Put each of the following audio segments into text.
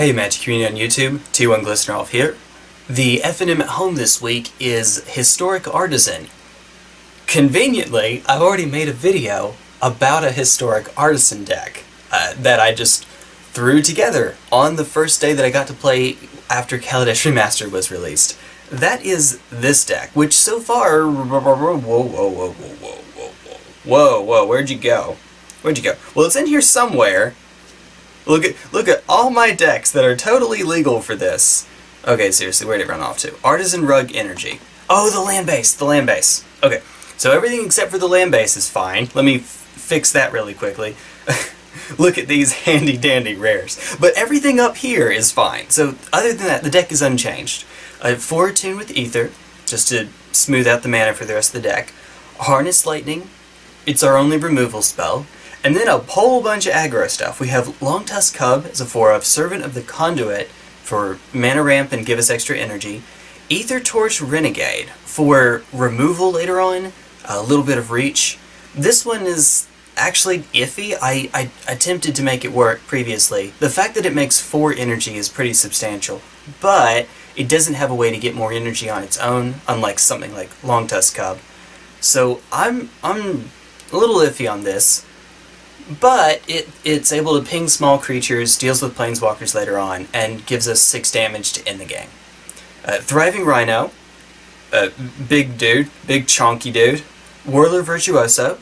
Hey Magic Community on YouTube, T1 Glistenerolf here. The FNM at home this week is Historic Artisan. Conveniently, I've already made a video about a Historic Artisan deck that I just threw together on the first day that I got to play after Kaladesh Remastered was released. That is this deck, which so far... Whoa, where'd you go? Where'd you go? Well, it's in here somewhere. Look at all my decks that are totally legal for this. Okay, seriously, where did it run off to? Artisan Rug Energy. Oh, the land base, the land base. Okay, so everything except for the land base is fine. Let me fix that really quickly. Look at these handy-dandy rares. But everything up here is fine. So other than that, the deck is unchanged. Attune with Aether, just to smooth out the mana for the rest of the deck. Harnessed Lightning, it's our only removal spell. And then a whole bunch of aggro stuff. We have Longtusk Cub as a 4/4, Servant of the Conduit for mana ramp and give us extra energy. Aethertorch Renegade for removal later on, a little bit of reach. This one is actually iffy. I attempted to make it work previously. The fact that it makes 4 energy is pretty substantial, but it doesn't have a way to get more energy on its own, unlike something like Longtusk Cub. So I'm a little iffy on this. But it's able to ping small creatures, deals with planeswalkers later on, and gives us 6 damage to end the game. Thriving Rhino, big dude, big chonky dude. Whirler Virtuoso,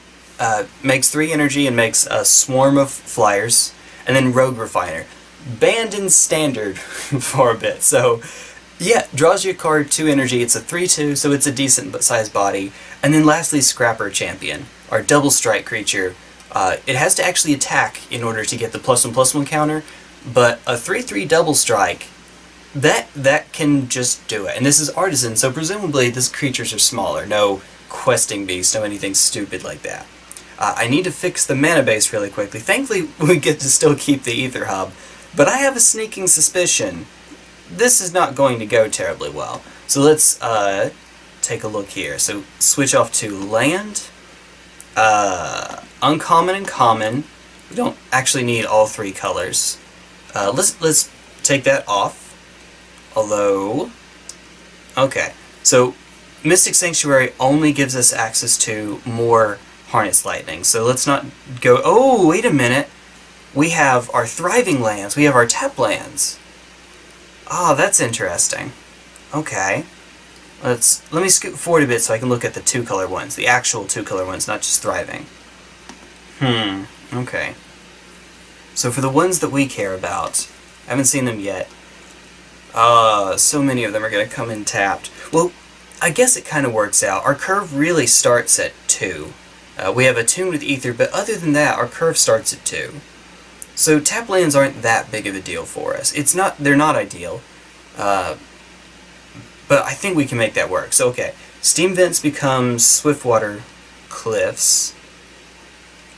makes 3 energy and makes a swarm of flyers. And then Rogue Refiner, banned in standard for a bit. So yeah, draws you a card, 2 energy, it's a 3/2, so it's a decent sized body. And then lastly, Scrapper Champion, our double strike creature. It has to actually attack in order to get the +1/+1 counter, but a 3/3 double strike, that can just do it. And this is Artisan, so presumably these creatures are smaller, no questing beast, no anything stupid like that. I need to fix the mana base really quickly. Thankfully, we get to still keep the Aether Hub, but I have a sneaking suspicion this is not going to go terribly well. So let's take a look here. So switch off to land. Uncommon and common. We don't actually need all 3 colors. Let's take that off. Although, okay, so Mystic Sanctuary only gives us access to more Harnessed Lightning. So let's not go. Oh, wait a minute. We have our Thriving Lands. We have our Tap Lands. Ah, oh, that's interesting. Okay. Let me scoot forward a bit so I can look at the 2-color ones, the actual 2-color ones, not just Thriving. Okay. So for the ones that we care about, I haven't seen them yet. So many of them are going to come in tapped. Well, I guess it kind of works out. Our curve really starts at 2. We have Attune with Aether, but other than that, our curve starts at 2. So tap lands aren't that big of a deal for us. They're not ideal, but I think we can make that work. So okay, Steam Vents becomes Swiftwater Cliffs.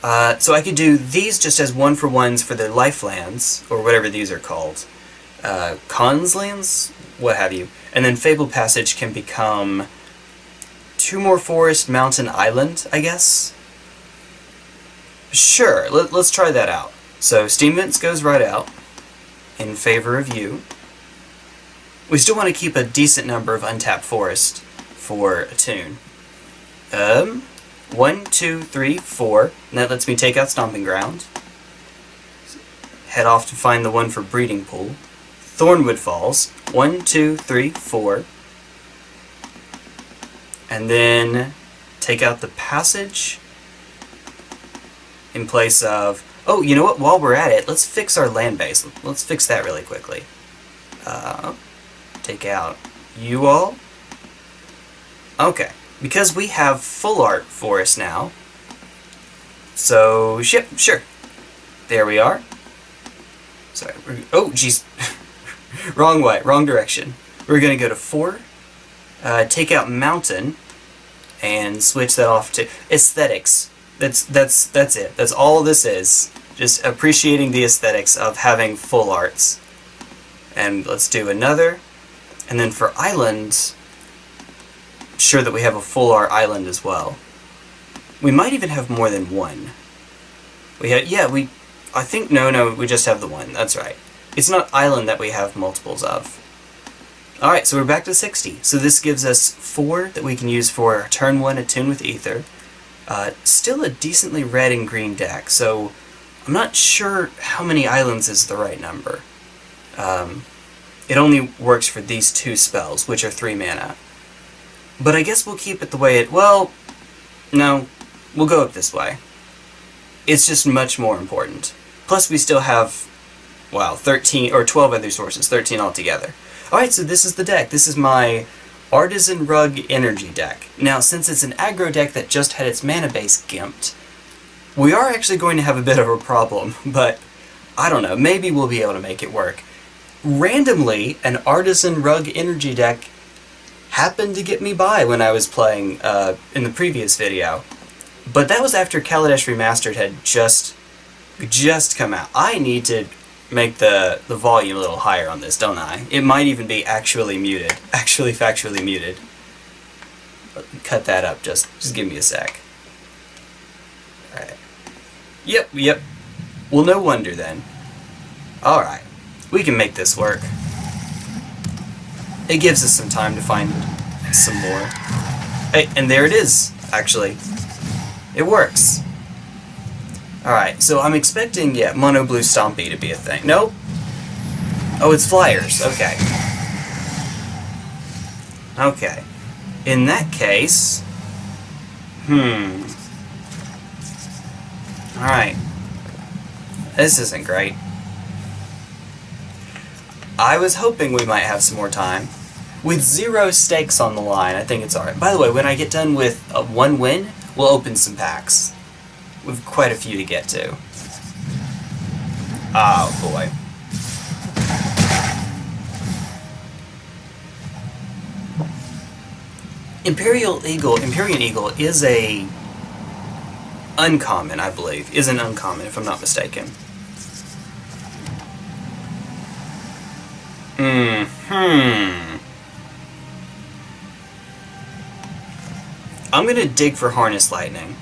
So I could do these just as 1/1s for the lifelands, or whatever these are called. Cons lands? What have you. And then Fabled Passage can become 2 more forest, mountain, island, I guess? Sure, let's try that out. So Steam Vents goes right out, in favor of you. We still want to keep a decent number of untapped forest for Attune. 1, 2, 3, 4, and that lets me take out Stomping Ground. Head off to find the one for Breeding Pool. Thornwood Falls, 1, 2, 3, 4. And then take out the Passage in place of, oh, you know what, while we're at it, let's fix our land base. Let's fix that really quickly. Take out you all. Okay. Because we have full art forest now, so sure, there we are. Sorry, oh geez, wrong way, wrong direction. We're gonna go to 4, take out mountain, and switch that off to aesthetics. That's it. That's all this is. Just appreciating the aesthetics of having full arts. And let's do another, and then for islands. Sure that we have a full art island as well. We might even have more than one. We had, yeah, we, I think, no, we just have the one, that's right. It's not Island that we have multiples of. Alright, so we're back to 60. So this gives us 4 that we can use for turn 1 Attune with Aether. Still a decently red and green deck, so I'm not sure how many islands is the right number. It only works for these 2 spells, which are 3 mana. But I guess we'll keep it the way it... well, no, we'll go up this way. It's just much more important. Plus we still have, wow, 13 or 12 other sources, 13 altogether. Alright, so this is the deck. This is my Artisan Rug Energy deck. Now, since it's an aggro deck that just had its mana base gimped, we are actually going to have a bit of a problem, but I don't know, maybe we'll be able to make it work. Randomly, an Artisan Rug Energy deck happened to get me by when I was playing in the previous video, but that was after Kaladesh Remastered had just come out. I need to make the volume a little higher on this, don't I? It might even be actually muted. Actually factually muted. Cut that up, just give me a sec. Alright. Yep. Well, no wonder then. Alright. We can make this work. It gives us some time to find some more. Hey, and there it is, actually. It works. Alright, so I'm expecting, yeah, Mono Blue Stompy to be a thing. Nope. Oh, it's Flyers. Okay. Okay. In that case... Alright. This isn't great. I was hoping we might have some more time. With 0 stakes on the line, I think it's alright. By the way, when I get done with one win, we'll open some packs. We've quite a few to get to. Oh boy. Empyrean Eagle is a uncommon, I believe. Is an uncommon, if I'm not mistaken. I'm gonna dig for Harnessed Lightning.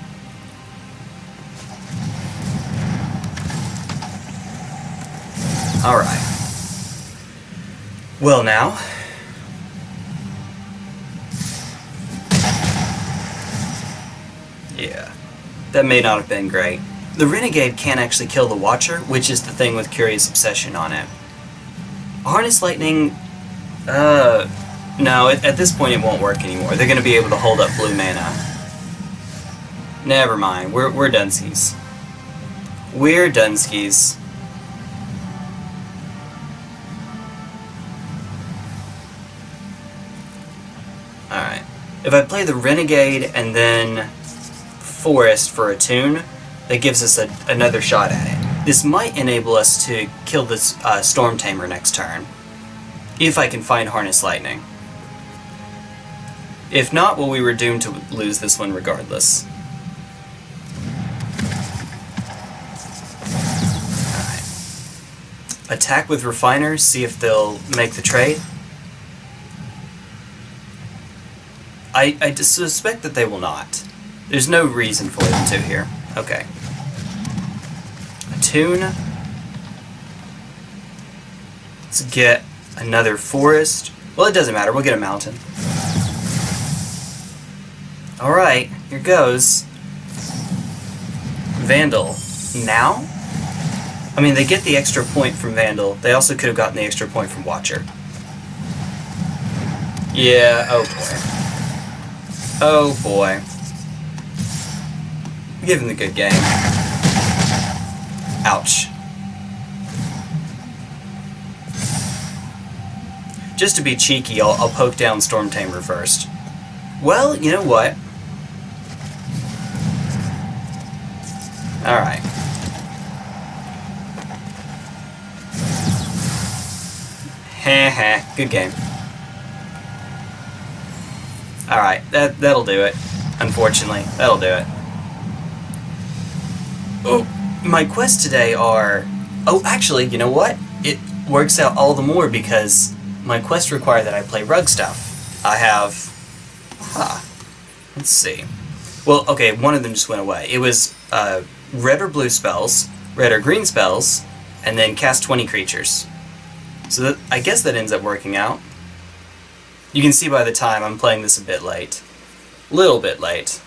Alright. Well now. Yeah. That may not have been great. The Renegade can't actually kill the Watcher, which is the thing with Curious Obsession on it. Harnessed Lightning... no, at this point it won't work anymore. They're gonna be able to hold up blue mana. Never mind. We're Dunskies. We're Dunskies. Alright. If I play the Renegade and then Forest for Attune, that gives us another shot at it. This might enable us to kill this Storm Tamer next turn, if I can find Harnessed Lightning. If not, well, we were doomed to lose this one regardless. Alright. Attack with Refiner, see if they'll make the trade. I suspect that they will not. There's no reason for them to here. Okay. Attune. Let's get another forest. Well, it doesn't matter. We'll get a mountain. Alright, here goes. Vandal. Now? I mean, they get the extra point from Vandal. They also could have gotten the extra point from Watcher. Yeah, oh boy. Oh boy. Give him the good game. Ouch. Just to be cheeky, I'll poke down Storm Tamer first. Well, you know what? Alright. Heh, good game. Alright, that'll do it. Unfortunately, that'll do it. Oh, my quests today are... oh, actually, you know what? It works out all the more because my quests require that I play rug stuff. I have... let's see. Well, okay, one of them just went away. It was red or blue spells, red or green spells, and then cast 20 creatures. So that, I guess that ends up working out. You can see by the time I'm playing this a bit late. Little bit late.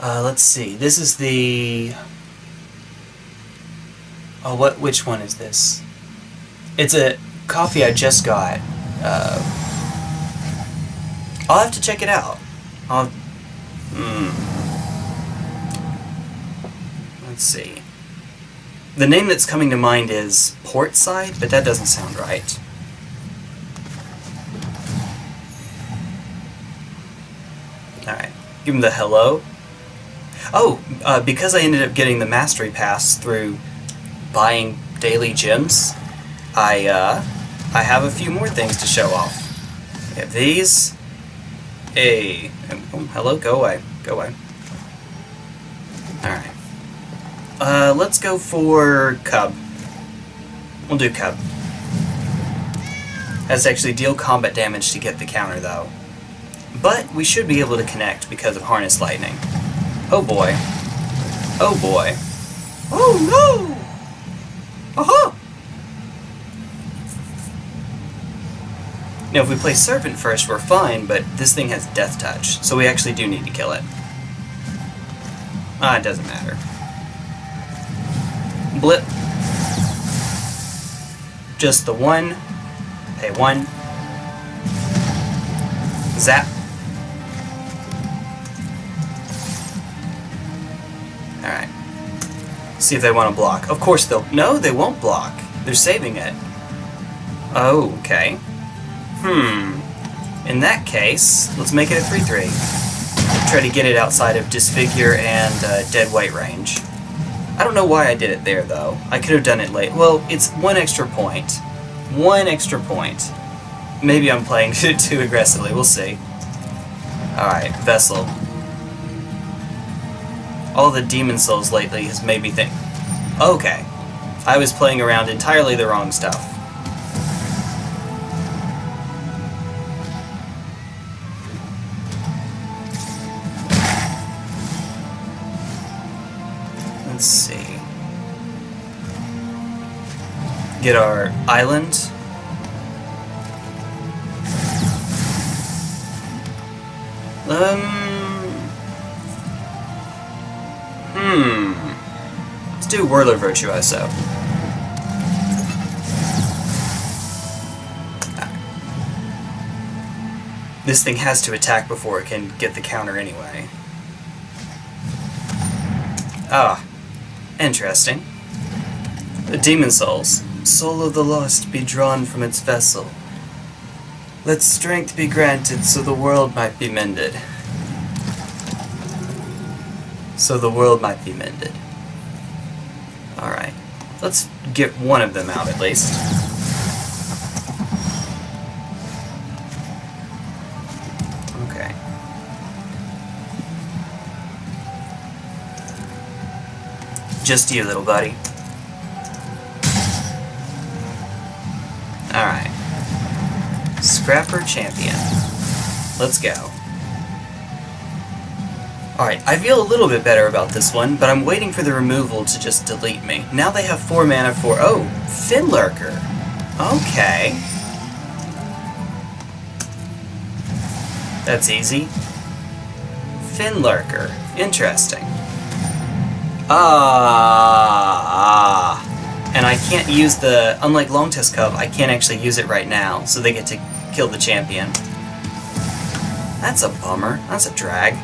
Let's see. This is the... Oh, what? Which one is this? It's a coffee I just got. I'll have to check it out. Let's see. The name that's coming to mind is Portside, but that doesn't sound right. Alright, give him the hello. Oh, because I ended up getting the Mastery Pass through buying daily gems, I have a few more things to show off. We have these. Hey, oh, hello, go away, go away. Alright. Let's go for Cub. We'll do Cub. Has to actually deal combat damage to get the counter, though. But we should be able to connect because of Harnessed Lightning. Oh boy. Oh boy. Oh no! Aha! Now if we play Servant first, we're fine, but this thing has Death Touch, so we actually do need to kill it. Ah, it doesn't matter. Blip. Just the one. Pay one. Zap. Alright. See if they want to block. Of course they'll... No, they won't block. They're saving it. Oh, okay. In that case, let's make it a 3-3. Try to get it outside of Disfigure and Dead Weight range. I don't know why I did it there, though. I could have done it late. Well, it's one extra point. One extra point. Maybe I'm playing too aggressively. We'll see. Alright, Vessel. All the Demon Souls lately has made me think... Okay. I was playing around entirely the wrong stuff. Let's see. Get our island. Let's do Whirler Virtuoso. This thing has to attack before it can get the counter anyway. Ah. Interesting. The Demon Souls. Soul of the Lost be drawn from its vessel. Let strength be granted so the world might be mended. So the world might be mended. Alright. Let's get one of them out at least. Okay. Just you, little buddy. Alright. Scrapper Champion. Let's go. Alright, I feel a little bit better about this one, but I'm waiting for the removal to just delete me. Now they have 4 mana for... Oh! Finlurker! Okay. That's easy. Finlurker. Interesting. And I can't use the... Unlike Longtusk Cub, I can't actually use it right now, so they get to kill the champion. That's a bummer. That's a drag.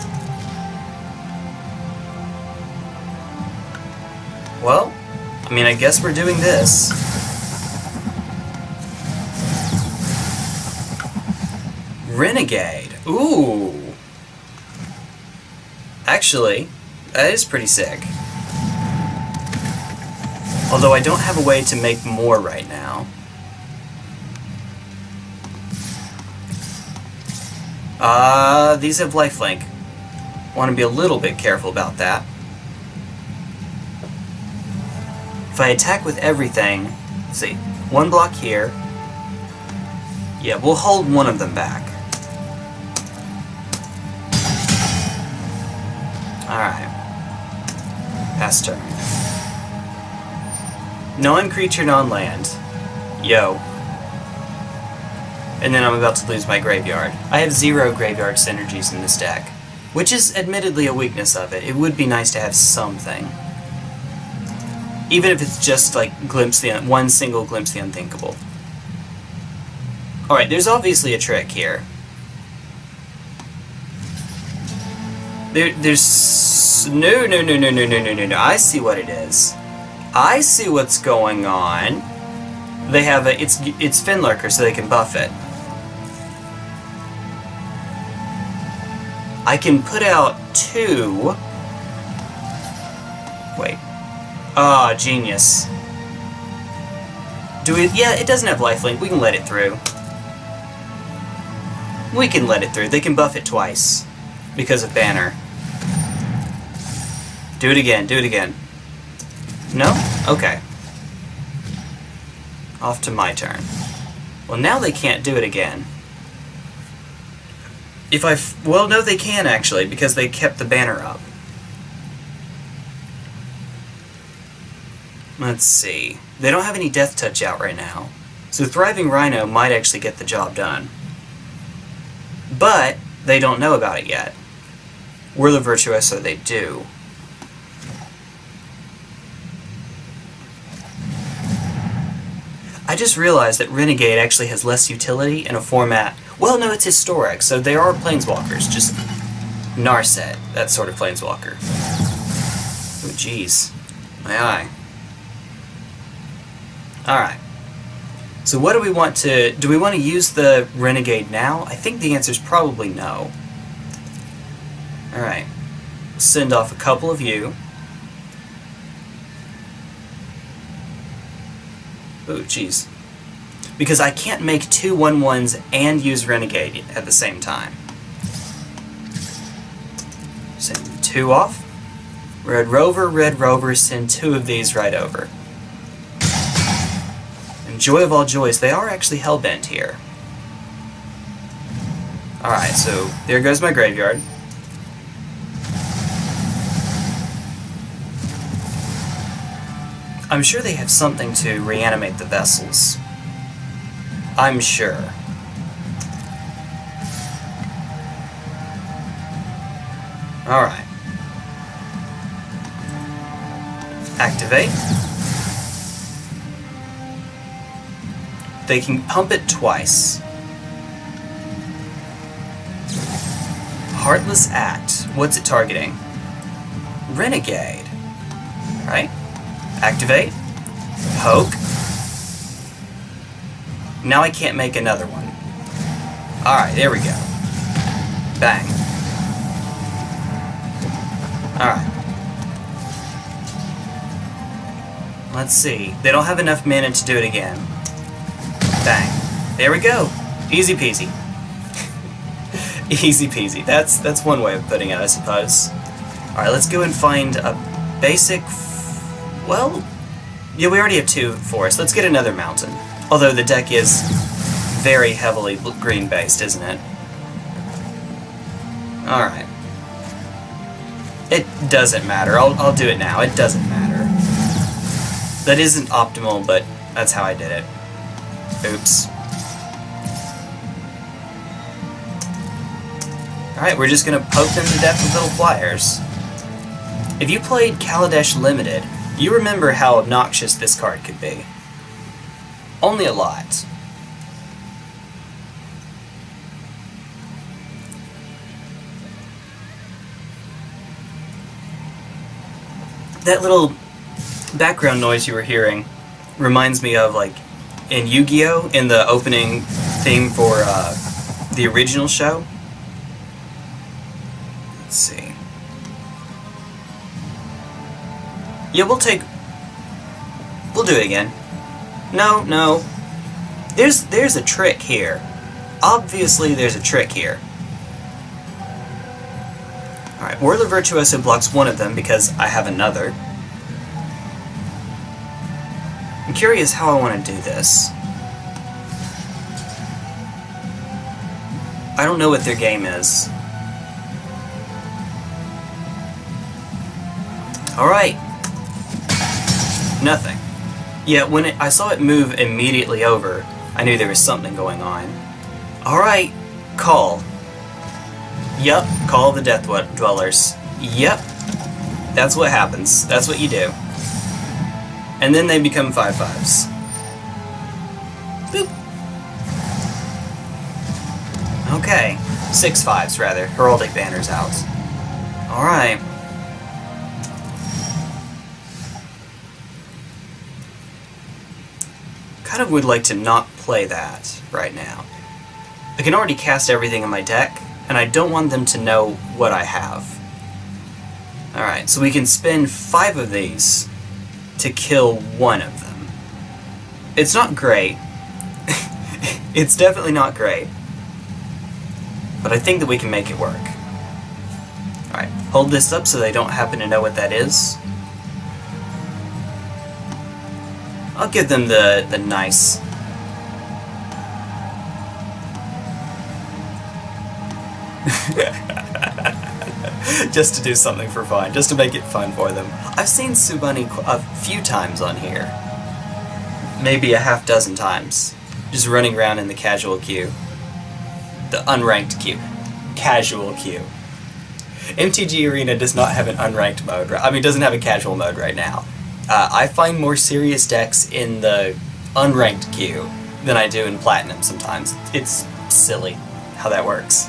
Well, I mean, I guess we're doing this. Renegade. Ooh! Actually, that is pretty sick. Although I don't have a way to make more right now. These have lifelink. Want to be a little bit careful about that. If I attack with everything... Let's see, one block here. Yeah, we'll hold one of them back. Alright. Pass turn. Non-creature, non-land. Yo. And then I'm about to lose my graveyard. I have 0 graveyard synergies in this deck, which is admittedly a weakness of it. It would be nice to have something. Even if it's just, like, one single glimpse the unthinkable. Alright, there's obviously a trick here. There's... No. I see what it is. I see what's going on. They have a... It's Finlurker, so they can buff it. I can put out 2... Wait. Ah, oh, genius. Do we... Yeah, it doesn't have lifelink. We can let it through. We can let it through. They can buff it twice. Because of Banner. Do it again, do it again. No? Okay. Off to my turn. Well, now they can't do it again. If I... Well, no, they can, actually, because they kept the banner up. Let's see. They don't have any Death Touch out right now, so Thriving Rhino might actually get the job done. But they don't know about it yet. Whirler Virtuoso, they do. I just realized that Renegade actually has less utility in a format... Well, no, it's historic, so they are planeswalkers, just Narset, that sort of planeswalker. Oh, jeez. My eye. Alright. So what do we want to... Do we want to use the Renegade now? I think the answer is probably no. Alright. Send off a couple of you. Oh, jeez. Because I can't make 2/1/1s and use Renegade at the same time. Send 2 off. Red Rover, send 2 of these right over. And Joy of All Joys, they are actually hellbent here. Alright, so there goes my graveyard. I'm sure they have something to reanimate the vessels. I'm sure. Alright. Activate. They can pump it twice. Heartless Act. What's it targeting? Renegade. Right? Activate. Poke. Now I can't make another one. Alright, there we go. Bang. Alright. Let's see. They don't have enough mana to do it again. Bang. There we go. Easy peasy. Easy peasy. That's one way of putting it, I suppose. Alright, let's go and find a basic... Well... Yeah, we already have 2 for us. Let's get another mountain. Although the deck is very heavily green-based, isn't it? Alright. It doesn't matter. I'll do it now. It doesn't matter. That isn't optimal, but that's how I did it. Oops. Alright, we're just gonna poke them to death with little flyers. If you played Kaladesh Limited, you remember how obnoxious this card could be. Only a lot. That little background noise you were hearing reminds me of, like, in Yu-Gi-Oh!, in the opening theme for the original show. Let's see. Yeah, we'll do it again. No, no. There's a trick here. Obviously there's a trick here. Alright, Whirler Virtuoso blocks one of them because I have another. I'm curious how I want to do this. I don't know what their game is. Alright. Nothing. Yeah, when I saw it move immediately over, I knew there was something going on. Alright, call. Yep, call the Death Dwellers. Yep, that's what happens. That's what you do. And then they become 5/5s. Boop. Okay, 6/5s rather. Heraldic Banner's out. Alright. Kind of would like to not play that right now. I can already cast everything in my deck, and I don't want them to know what I have. Alright, so we can spend 5 of these to kill 1 of them. It's not great. It's definitely not great. But I think that we can make it work. Alright, hold this up so they don't happen to know what that is. I'll give them the nice. Just to do something for fun, just to make it fun for them. I've seen Tsubani a few times on here. Maybe a half dozen times. Just running around in the casual queue. The unranked queue. Casual queue. MTG Arena does not have an unranked mode, I mean, doesn't have a casual mode right now. I find more serious decks in the unranked queue than I do in Platinum sometimes. It's silly how that works.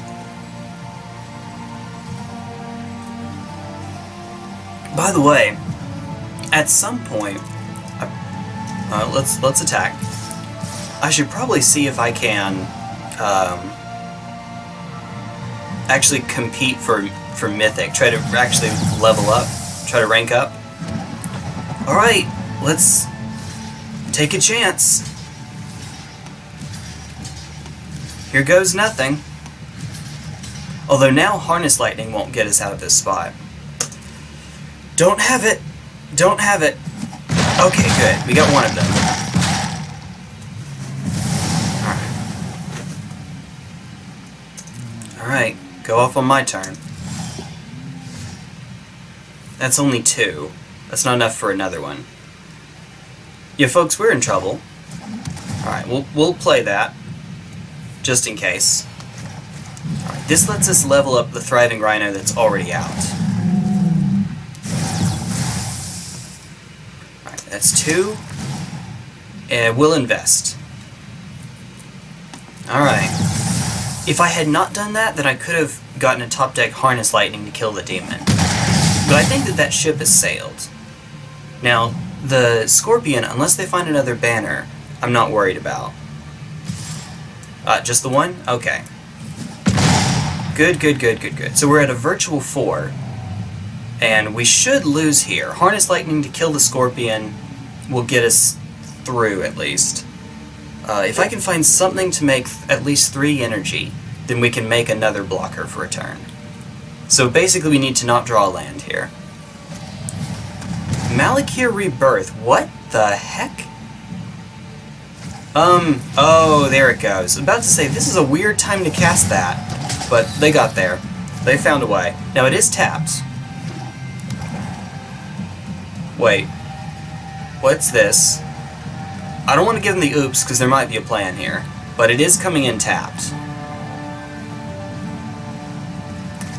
By the way, at some point, let's attack. I should probably see if I can actually compete for Mythic. Try to actually level up. Try to rank up. All right, let's take a chance. Here goes nothing. Although now Harnessed Lightning won't get us out of this spot. Don't have it! Don't have it! Okay, good. We got one of them. Alright. Alright, go off on my turn. That's only 2. That's not enough for another one. Yeah, folks, we're in trouble. Alright, we'll play that. Just in case. Alright, this lets us level up the Thriving Rhino that's already out. That's 2, and we'll invest. Alright. If I had not done that, then I could have gotten a top deck Harnessed Lightning to kill the demon. But I think that that ship has sailed. Now, the Scorpion, unless they find another banner, I'm not worried about. Just the one? Okay. Good, good, good, good, good. So we're at a virtual 4. And we should lose here. Harnessed Lightning to kill the Scorpion will get us through, at least. If I can find something to make at least 3 energy, then we can make another blocker for a turn. So basically we need to not draw land here. Malakir Rebirth. What the heck? Oh, there it goes. I was about to say, this is a weird time to cast that. But they got there. They found a way. Now it is tapped. Wait, what's this? I don't want to give them the oops, because there might be a plan here, but it is coming in tapped.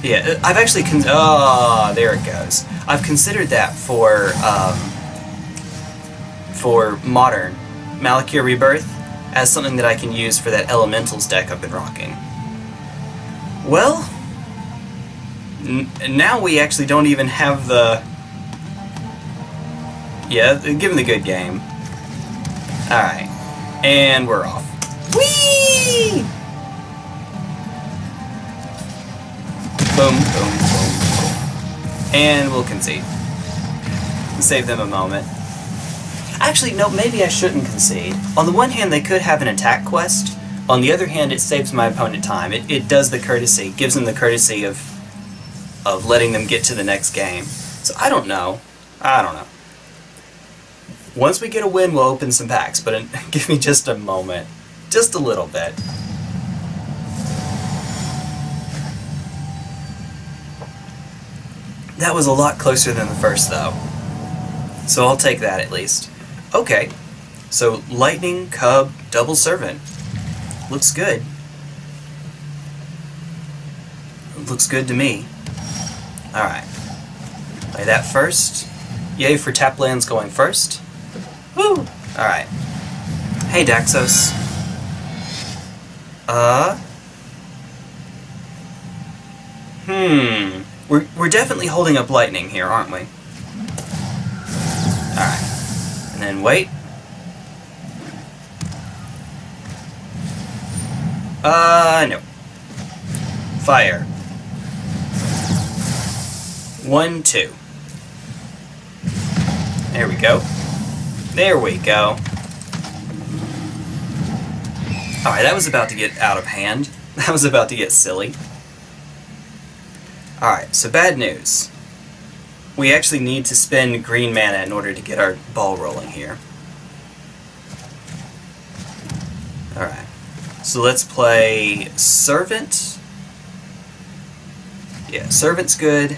Yeah, I've actually oh, there it goes. I've considered that for Modern, Malakir Rebirth, as something that I can use for that Elementals deck I've been rocking. Well, now we actually don't even have the... Yeah, give him the good game. Alright. And we're off. Whee! Boom, boom, boom, boom. And we'll concede. Save them a moment. Actually, no, maybe I shouldn't concede. On the one hand, they could have an attack quest. On the other hand, it saves my opponent time. It does the courtesy. Gives them the courtesy of letting them get to the next game. So I don't know. I don't know. Once we get a win, we'll open some packs, but give me just a moment. Just a little bit. That was a lot closer than the first, though. So I'll take that, at least. Okay. So Lightning, Cub, Double Servant. Looks good. Looks good to me. Alright. Play that first. Yay for tap lands going first. Woo! Alright. Hey Daxos. We're definitely holding up Lightning here, aren't we? Alright. And then wait. No. Fire. 1, 2. There we go. There we go. Alright, that was about to get out of hand. That was about to get silly. Alright, so bad news. We actually need to spend green mana in order to get our ball rolling here. Alright. So let's play Servant. Yeah, Servant's good.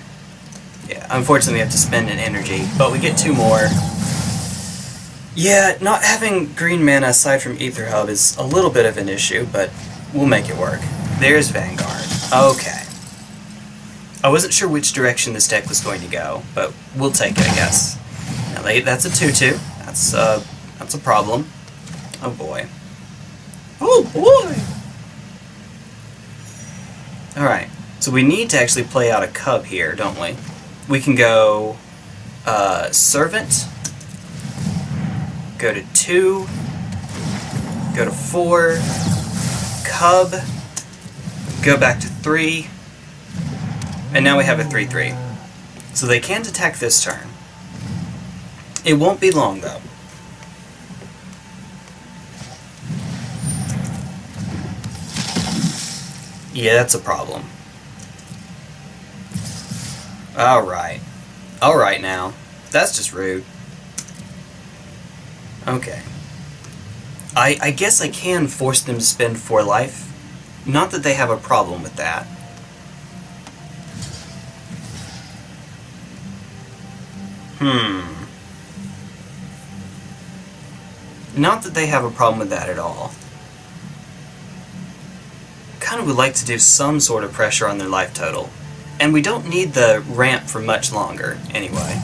Yeah, unfortunately we have to spend an energy, but we get 2 more. Yeah, not having green mana aside from Aether Hub is a little bit of an issue, but we'll make it work. There's Vanguard. Okay. I wasn't sure which direction this deck was going to go, but we'll take it, I guess. Now that's a 2-2. That's a problem. Oh boy. Oh boy! Alright, so we need to actually play out a Cub here, don't we? We can go Servant, go to 2, go to 4, Cub, go back to 3, and now we have a 3-3. So they can't attack this turn. It won't be long though. Yeah, that's a problem. Alright. Alright now. That's just rude. Okay. I guess I can force them to spend 4 life. Not that they have a problem with that. Not that they have a problem with that at all. Kind of would like to do some sort of pressure on their life total. And we don't need the ramp for much longer, anyway.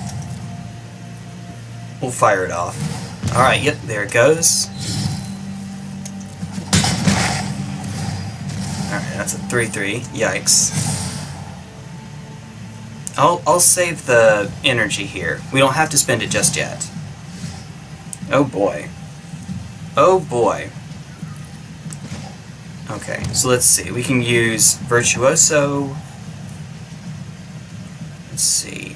We'll fire it off. Alright, yep, there it goes. Alright, that's a 3-3. Yikes. I'll save the energy here. We don't have to spend it just yet. Oh boy. Oh boy. Okay, so let's see. We can use Virtuoso. Let's see.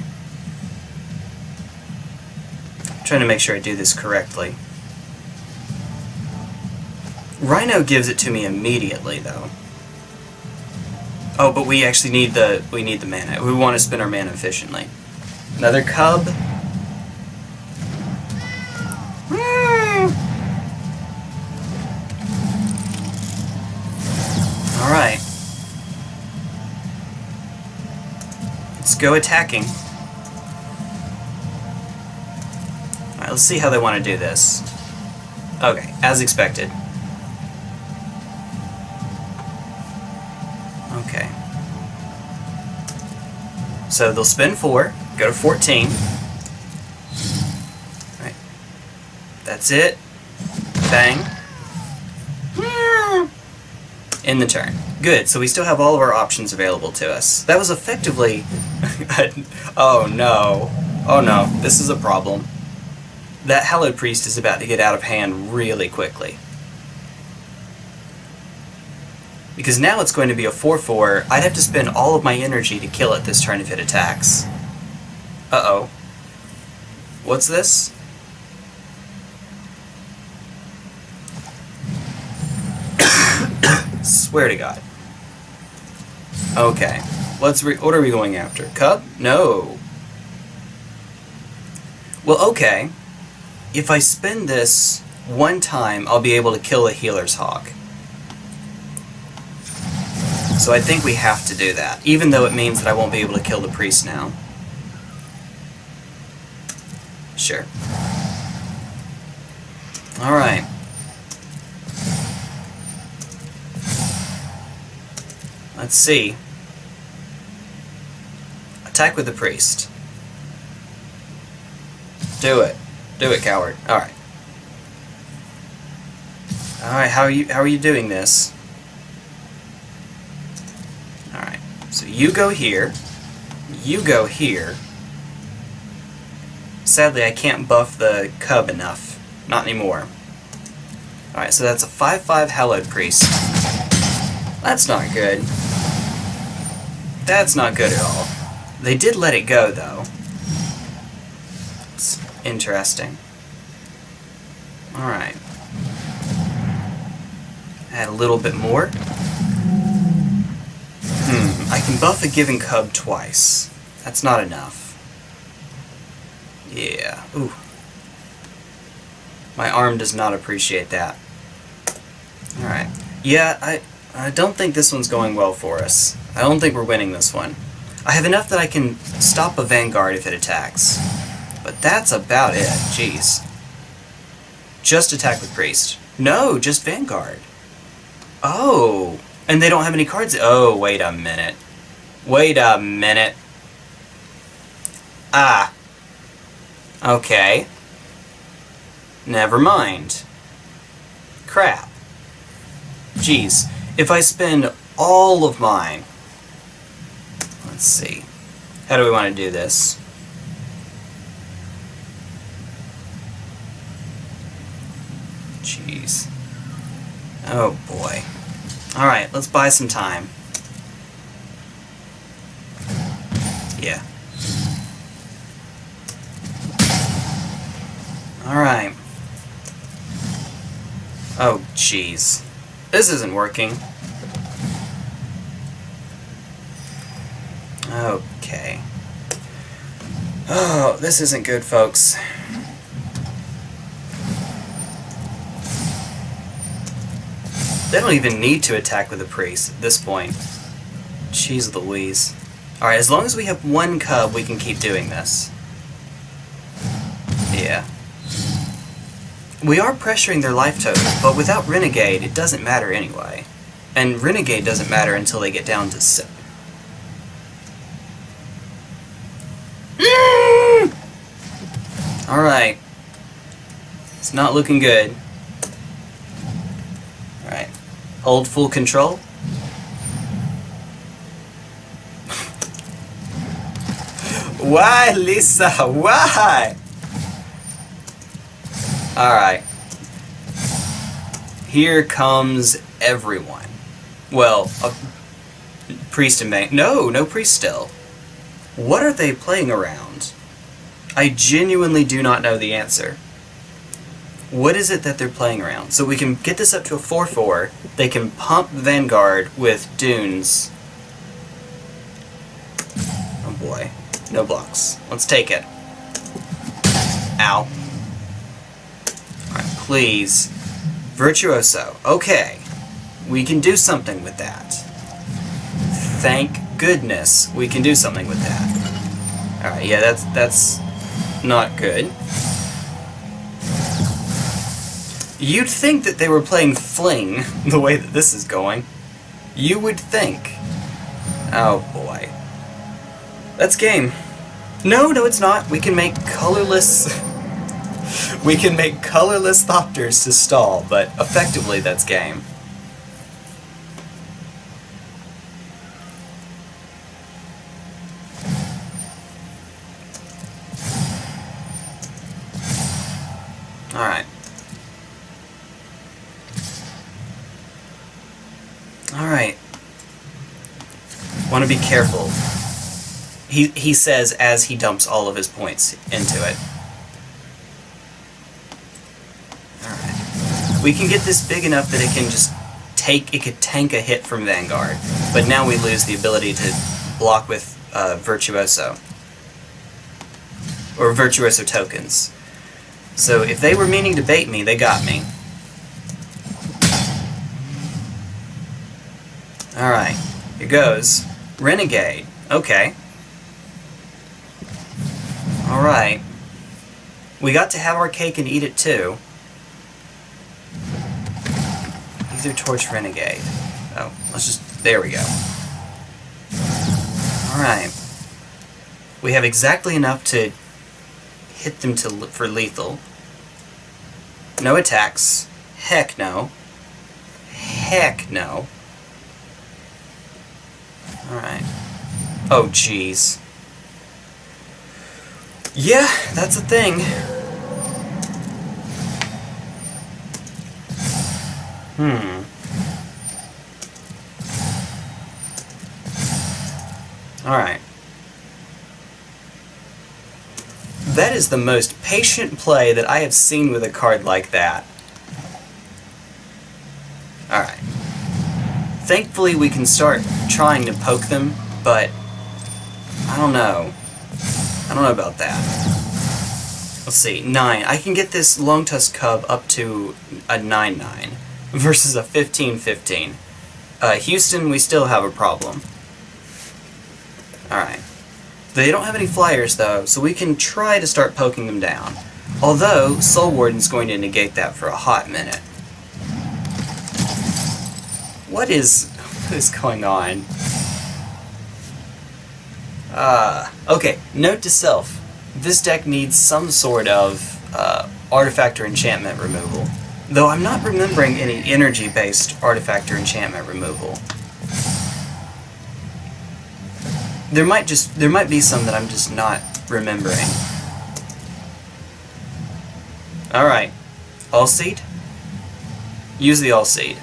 I'm trying to make sure I do this correctly. Rhino gives it to me immediately, though. Oh, but we actually need the mana. We want to spend our mana efficiently. Another Cub. All right. Let's go attacking. All right, let's see how they want to do this. Okay, as expected. Okay. So they'll spend 4, go to 14. Alright. That's it. Bang. End the turn. Good, so we still have all of our options available to us. That was effectively... Oh no. Oh no, this is a problem. That Hallowed Priest is about to get out of hand really quickly. Because now it's going to be a 4-4, I'd have to spend all of my energy to kill it this turn if it attacks. Uh-oh. What's this? Swear to God. Okay. What are we going after? Cub? No. Well, okay. If I spend this one time, I'll be able to kill a Healer's Hawk. So I think we have to do that, even though it means that I won't be able to kill the priest now. Sure. Alright. Let's see. Attack with the priest. Do it. Do it, coward. Alright. Alright, how are you doing this? Alright. So you go here. You go here. Sadly, I can't buff the cub enough. Not anymore. Alright, so that's a 5/5 Hallowed Priest. That's not good. That's not good at all. They did let it go, though. It's interesting. Alright. Add a little bit more. I can buff a given cub twice. That's not enough. Yeah. Ooh. My arm does not appreciate that. Alright. Yeah, I don't think this one's going well for us. I don't think we're winning this one. I have enough that I can stop a Vanguard if it attacks. But that's about it. Jeez. Just attack with Priest. No, just Vanguard. Oh. And they don't have any cards. Oh, wait a minute. Wait a minute. Ah. Okay. Never mind. Crap. Jeez. If I spend all of mine... Let's see. How do we want to do this? Jeez. Oh boy. Alright, let's buy some time. Yeah. Alright. Oh, jeez. This isn't working. Okay. Oh, this isn't good, folks. They don't even need to attack with a priest at this point. Jeez Louise. Alright, as long as we have one cub, we can keep doing this. Yeah. We are pressuring their life total, but without Renegade, it doesn't matter anyway. And Renegade doesn't matter until they get down to 7. Alright. It's not looking good. Alright. Hold full control. Why, Lisa? Why? Alright. Here comes everyone. Well, a priest and bank. No, no priest still. What are they playing around? I genuinely do not know the answer. What is it that they're playing around? So we can get this up to a 4/4. They can pump Vanguard with Dunes. Oh boy. No blocks. Let's take it. Ow. Please. Virtuoso. Okay. We can do something with that. Thank goodness we can do something with that. Alright, yeah, that's not good. You'd think that they were playing Fling, the way that this is going. You would think. Oh, boy. That's game. No, no, it's not. We can make colorless... We can make colorless Thopters to stall, but effectively that's game. Alright. Alright. Want to be careful. He says as he dumps all of his points into it. We can get this big enough that it can just tank a hit from Vanguard, but now we lose the ability to block with Virtuoso, or Virtuoso tokens. So if they were meaning to bait me, they got me. Alright, here goes. Renegade, okay. Alright. We got to have our cake and eat it too. Aethertorch Renegade. Oh, let's just... there we go. Alright. We have exactly enough to hit them for lethal. No attacks. Heck no. Heck no. Alright. Oh, jeez. Yeah, that's a thing. Alright. That is the most patient play that I have seen with a card like that. Alright. Thankfully we can start trying to poke them, but I don't know. I don't know about that. Let's see, 9. I can get this Longtusk Cub up to a 9/9 versus a 15/15. Houston, we still have a problem. Alright. They don't have any flyers, though, so we can try to start poking them down. Although, Soul Warden's going to negate that for a hot minute. What is going on? Okay, note to self. This deck needs some sort of artifact or enchantment removal. Though I'm not remembering any energy-based artifact or enchantment removal. There might be some that I'm just not remembering. Alright. Alseid? Use the Alseid.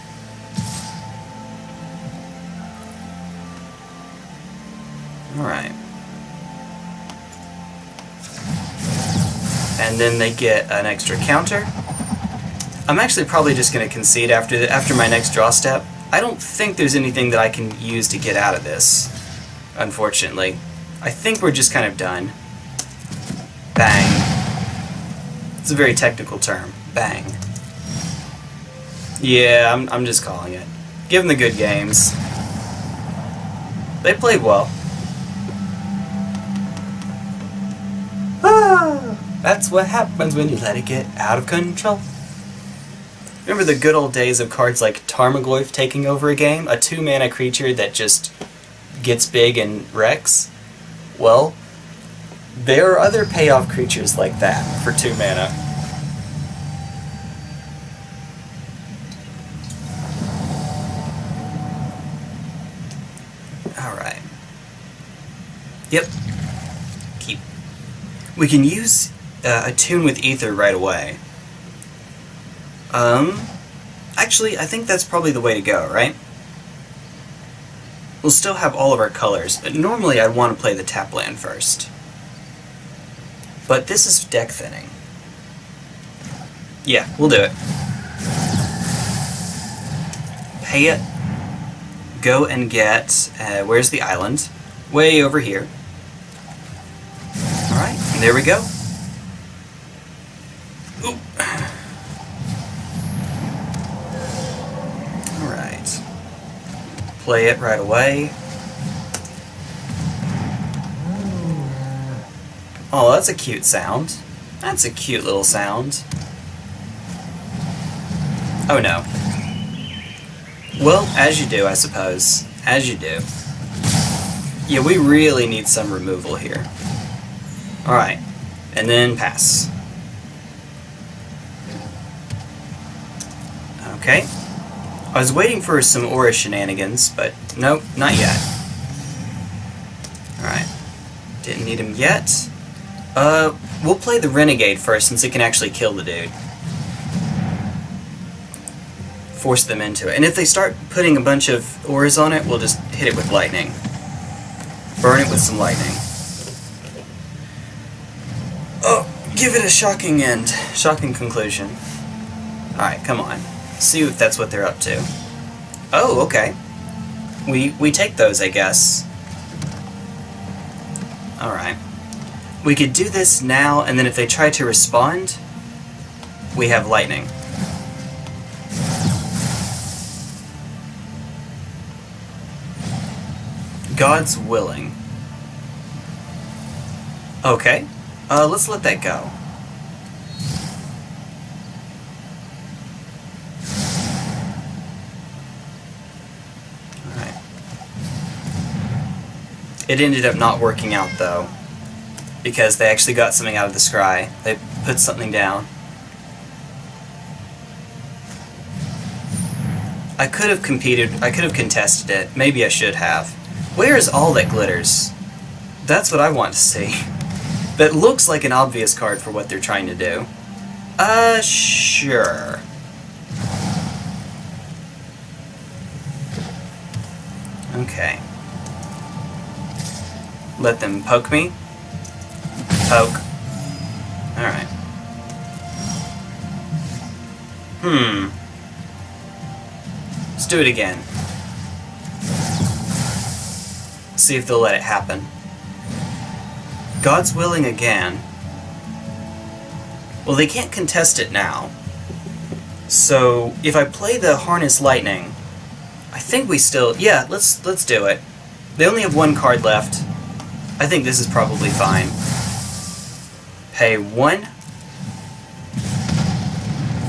Alright. And then they get an extra counter. I'm actually probably just going to concede after my next draw step. I don't think there's anything that I can use to get out of this. Unfortunately. I think we're just kind of done. Bang. It's a very technical term. Bang. Yeah, I'm just calling it. Give them the good games. They played well. Ah, that's what happens when you let it get out of control. Remember the good old days of cards like Tarmogoyf taking over a game? A 2-mana creature that just... gets big and wrecks? Well, there are other payoff creatures like that for 2 mana. Alright. Yep. Keep. We can use Attune with Aether right away. Actually, I think that's probably the way to go, right? We'll still have all of our colors, but normally I'd want to play the tap land first. But this is deck thinning. Yeah, we'll do it. Pay it. Go and get... where's the island? Way over here. Alright, there we go. Oop. Play it right away. Oh, that's a cute sound. That's a cute little sound. Oh no. Well, as you do, I suppose. As you do. Yeah, we really need some removal here. Alright. And then pass. Okay. I was waiting for some aura shenanigans, but nope, not yet. Alright. Didn't need him yet. We'll play the Renegade first, since it can actually kill the dude. Force them into it. And if they start putting a bunch of auras on it, we'll just hit it with lightning. Burn it with some lightning. Oh, give it a shocking end. Shocking conclusion. Alright, come on. See if that's what they're up to. Oh, okay. We take those, I guess. Alright. We could do this now, and then if they try to respond, we have lightning. God's willing. Okay. Let's let that go. It ended up not working out, though, because they actually got something out of the scry. They put something down. I could have competed, I could have contested it. Maybe I should have. Where is All That Glitters? That's what I want to see. That looks like an obvious card for what they're trying to do. Sure. Okay. Let them poke me. Poke. Alright. Let's do it again. See if they'll let it happen. God's willing again. Well, they can't contest it now. So, if I play the Harnessed Lightning, I think we still... yeah, let's do it. They only have one card left. I think this is probably fine. Pay one.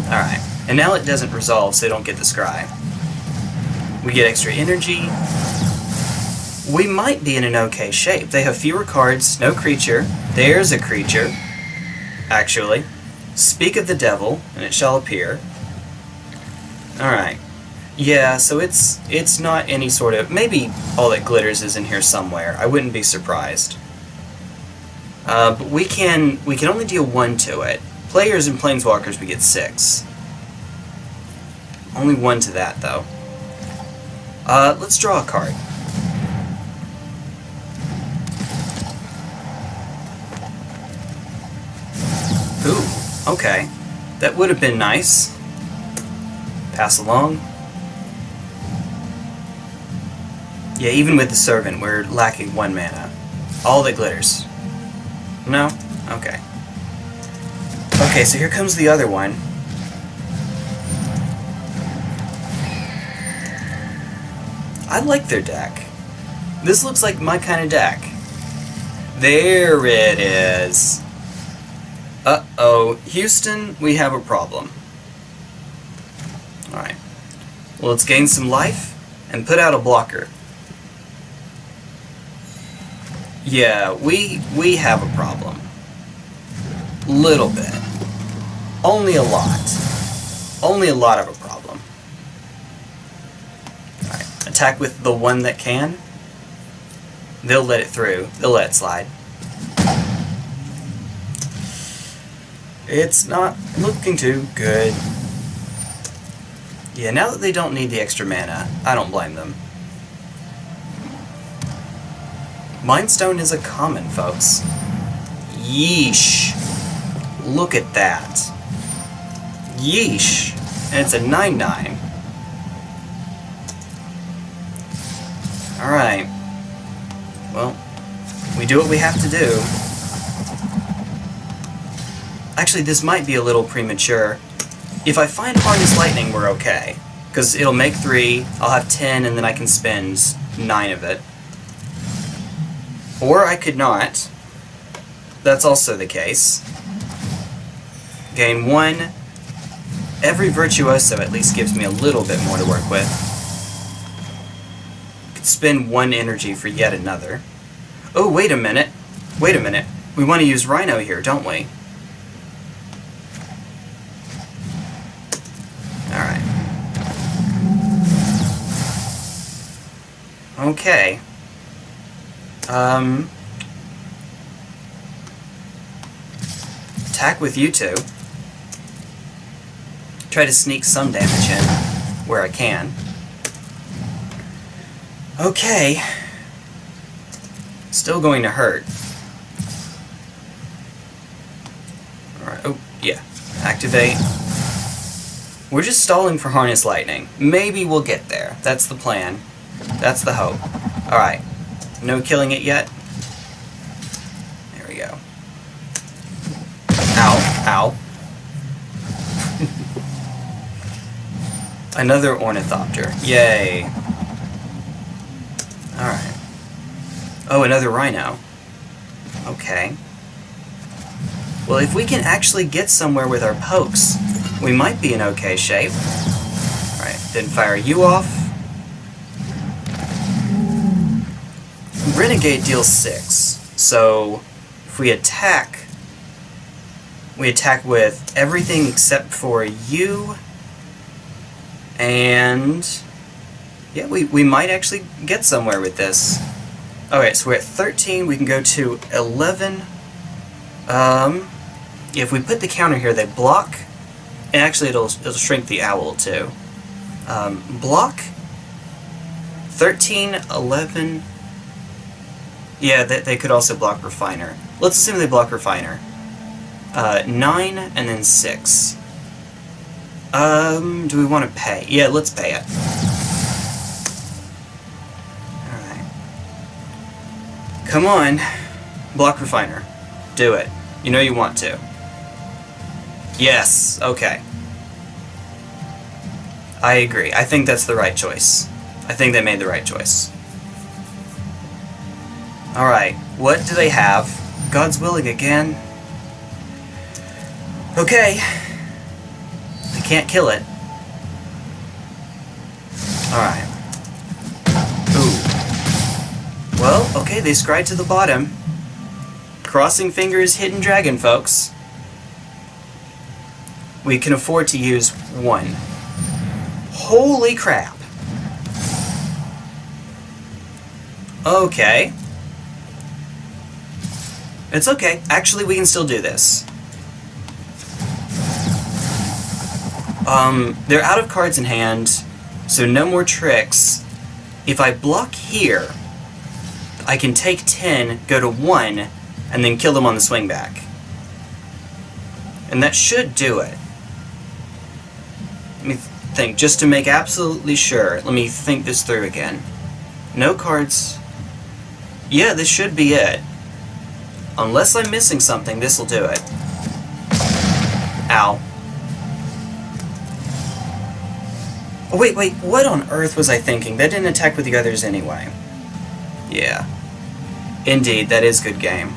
Alright. And now it doesn't resolve, so they don't get the scry. We get extra energy. We might be in an okay shape. They have fewer cards, no creature. There's a creature, actually. Speak of the devil, and it shall appear. Alright. Yeah, so it's not any sort of... maybe All That Glitters is in here somewhere. I wouldn't be surprised. But we can only deal one to it. Players and Planeswalkers, we get six. Only one to that, though. Let's draw a card. Ooh, okay. That would have been nice. Pass along. Yeah, even with the Servant, we're lacking one mana. All That Glitters. No? Okay. Okay, so here comes the other one. I like their deck. This looks like my kind of deck. There it is. Uh-oh. Houston, we have a problem. Alright. Well, let's gain some life and put out a blocker. Yeah, we have a problem. Little bit. Only a lot. Only a lot of a problem. Alright. Attack with the one that can. They'll let it through. They'll let it slide. It's not looking too good. Yeah, now that they don't need the extra mana, I don't blame them. Mindstone is a common, folks. Yeesh. Look at that. Yeesh. And it's a 9/9. Alright. Well, we do what we have to do. Actually, this might be a little premature. If I find Harnessed Lightning, we're okay. Because it'll make 3, I'll have 10, and then I can spend 9 of it. Or I could not. That's also the case. Gain 1. Every Virtuoso at least gives me a little bit more to work with. Could spend 1 energy for yet another. Oh, wait a minute. Wait a minute. We want to use Rhino here, don't we? Alright. Okay. Attack with you two. Try to sneak some damage in where I can. Okay. Still going to hurt. Alright, oh, yeah. Activate. We're just stalling for Harnessed Lightning. Maybe we'll get there. That's the plan. That's the hope. Alright. No killing it yet. There we go. Ow. Ow. Another Ornithopter. Yay. Alright. Oh, another Rhino. Okay. Well, if we can actually get somewhere with our pokes, we might be in okay shape. Alright, then fire you off. Renegade deals 6, so if we attack with everything except for you, and yeah, we might actually get somewhere with this. Okay, so we're at 13, we can go to 11. If we put the counter here, they block, and actually it'll shrink the owl too. Block, 13, 11, yeah, they could also block Refiner. Let's assume they block Refiner. 9, and then 6. Do we want to pay? Yeah, let's pay it. Alright. Come on, block Refiner. Do it. You know you want to. Yes, okay. I agree. I think that's the right choice. I think they made the right choice. Alright, what do they have? God's willing again. Okay. They can't kill it. Alright. Ooh. Well, okay, they scry to the bottom. Crossing fingers, hidden dragon, folks. We can afford to use one. Holy crap! Okay. It's okay. Actually, we can still do this. They're out of cards in hand, so no more tricks. If I block here, I can take 10, go to 1, and then kill them on the swing back. And that should do it. Let me think, just to make absolutely sure. Let me think this through again. No cards. Yeah, this should be it. Unless I'm missing something, this'll do it. Ow. Oh, wait, what on earth was I thinking? That didn't attack with the others anyway. Yeah. Indeed, that is good game.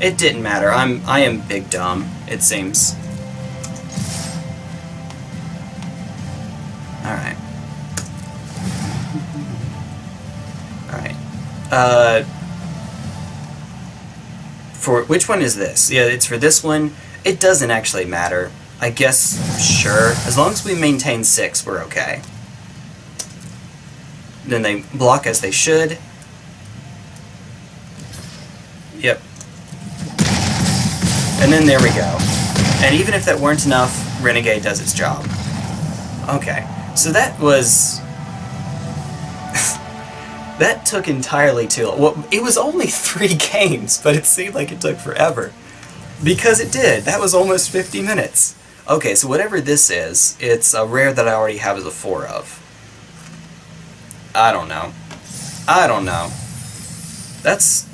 It didn't matter. I am big dumb, it seems. Alright. Alright. For which one is this? Yeah, it's for this one. It doesn't actually matter. I guess, sure. As long as we maintain 6, we're okay. Then they block as they should. Yep. And then there we go. And even if that weren't enough, Renegade does its job. Okay, so that was... that took entirely too long. Well, it was only 3 games, but it seemed like it took forever. Because it did. That was almost 50 minutes. Okay, so whatever this is, it's a rare that I already have as a 4 of. I don't know. I don't know. That's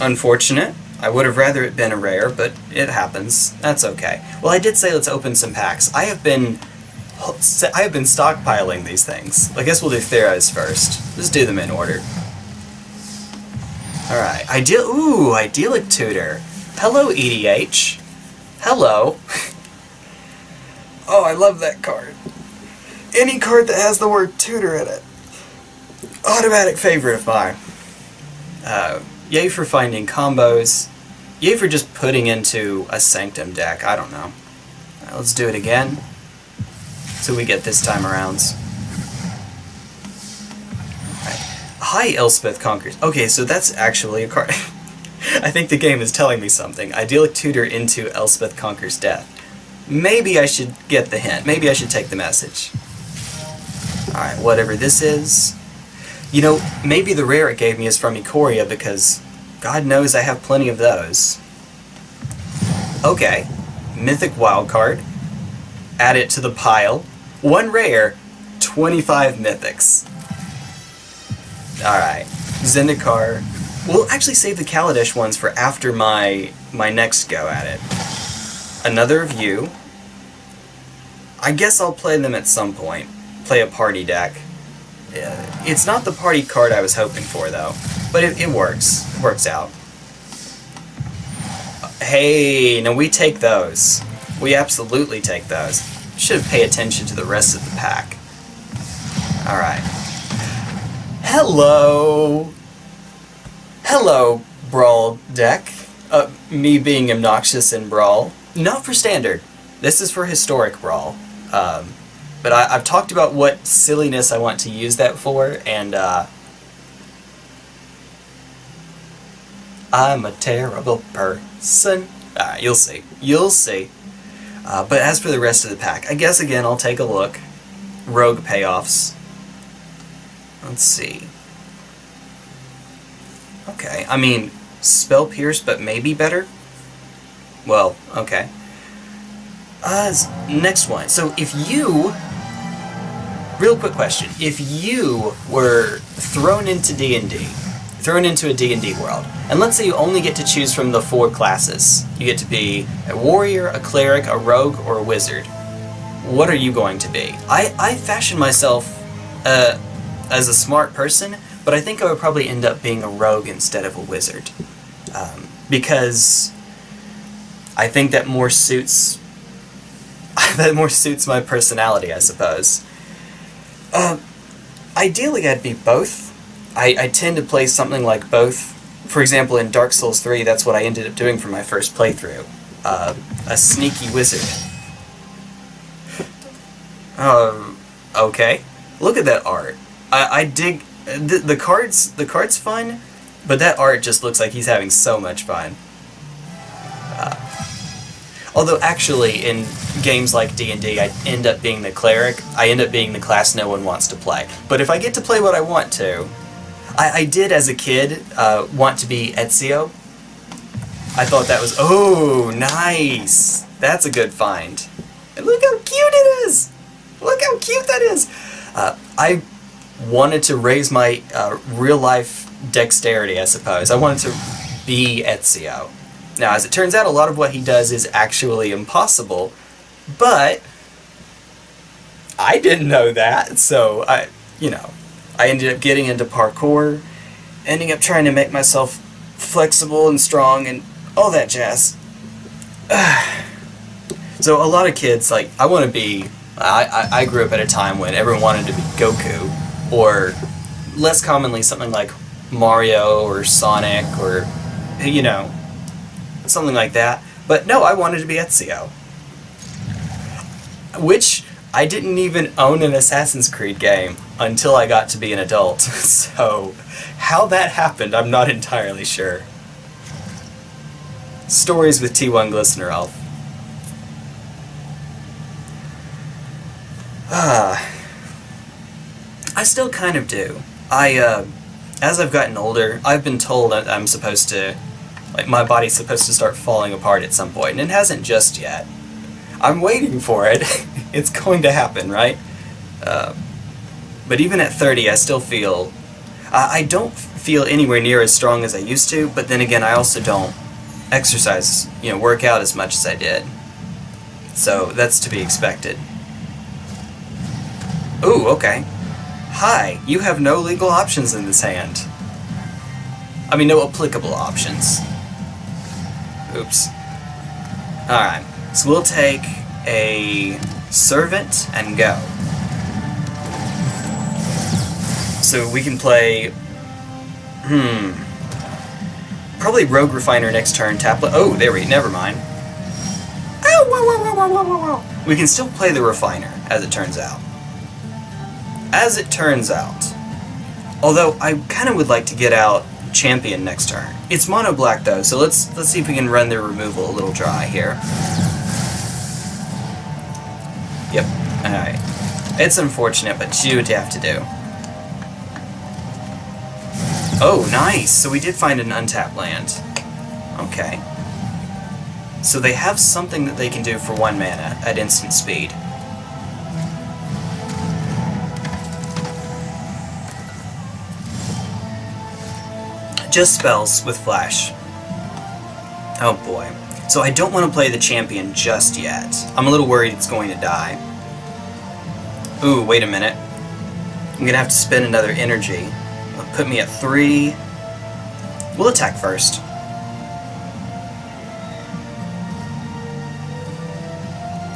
unfortunate. I would have rather it been a rare, but it happens. That's okay. Well, I did say let's open some packs. I have been stockpiling these things. I guess we'll do Theorize first. Let's do them in order. Alright. Ooh, Idyllic Tutor. Hello, EDH. Hello. Oh, I love that card. Any card that has the word tutor in it. Automatic favorite of mine. Yay for finding combos. Yay for just putting into a Sanctum deck. I don't know. Right, let's do it again. So we get this time around. Right. Hi, Elspeth Conquers. Okay, so that's actually a card. I think the game is telling me something. Idyllic Tutor into Elspeth Conquers Death. Maybe I should get the hint. Maybe I should take the message. Alright, whatever this is. You know, maybe the rare it gave me is from Ikoria because God knows I have plenty of those. Okay. Mythic Wildcard. Add it to the pile. 1 rare, 25 mythics. Alright. Zendikar. We'll actually save the Kaladesh ones for after my next go at it. Another of you. I guess I'll play them at some point. Play a party deck. It's not the party card I was hoping for, though. But it works. It works out. Hey, now we take those. We absolutely take those. Should pay attention to the rest of the pack. Alright. Hello! Hello, Brawl deck. Me being obnoxious in Brawl. Not for standard. This is for historic Brawl. But I've talked about what silliness I want to use that for, and I'm a terrible person. Alright, you'll see. You'll see. But as for the rest of the pack, I guess again I'll take a look. Rogue payoffs. Let's see. Okay, I mean, Spell Pierce, but maybe better? Well, okay. Next one. So if you... Real quick question. If you were thrown into D&D, thrown into a D&D world, and let's say you only get to choose from the 4 classes. You get to be a warrior, a cleric, a rogue, or a wizard. What are you going to be? I fashion myself as a smart person, but I think I would probably end up being a rogue instead of a wizard. Because I think that more suits... that more suits my personality, I suppose. Ideally I'd be both. I tend to play something like both. For example, in Dark Souls 3, that's what I ended up doing for my first playthrough. A sneaky wizard. Okay. Look at that art. I dig... The card's fun, but that art just looks like he's having so much fun. Although, actually, in games like D&D, I end up being the cleric. I end up being the class no one wants to play. But if I get to play what I want to... I did, as a kid, want to be Ezio. I thought that was... Oh, nice! That's a good find. And look how cute it is! Look how cute that is! I wanted to raise my real-life dexterity, I suppose. I wanted to be Ezio. Now, as it turns out, a lot of what he does is actually impossible, but I didn't know that, so I ended up getting into parkour, ending up trying to make myself flexible and strong and all that jazz. So a lot of kids, like, I want to be... I grew up at a time when everyone wanted to be Goku, or less commonly something like Mario or Sonic or, you know, something like that. But no, I wanted to be Ezio. Which... I didn't even own an Assassin's Creed game until I got to be an adult, so how that happened, I'm not entirely sure. Stories with T1 Glistener Elf. I still kind of do. As I've gotten older, I've been told that I'm supposed to, like, my body's supposed to start falling apart at some point, and it hasn't just yet. I'm waiting for it. It's going to happen, right? But even at 30, I still feel... I don't feel anywhere near as strong as I used to, but then again, I also don't exercise, you know, work out as much as I did. So, that's to be expected. Ooh, okay. Hi, you have no legal options in this hand. I mean, no applicable options. Oops. Alright. So we'll take a servant and go. So we can play... Probably Rogue Refiner next turn, Taplet. Oh, there we go, never mind. Oh, whoa. We can still play the Refiner, as it turns out. As it turns out. Although, I kind of would like to get out Champion next turn. It's mono black though, so let's see if we can run their removal a little dry here. Yep. Alright. It's unfortunate, but you would have to do. Oh, nice! So we did find an untapped land. Okay. So they have something that they can do for 1 mana at instant speed. Just spells with flash. Oh boy. So I don't want to play the champion just yet. I'm a little worried it's going to die. Ooh, wait a minute. I'm going to have to spend another energy. It'll put me at 3. We'll attack first.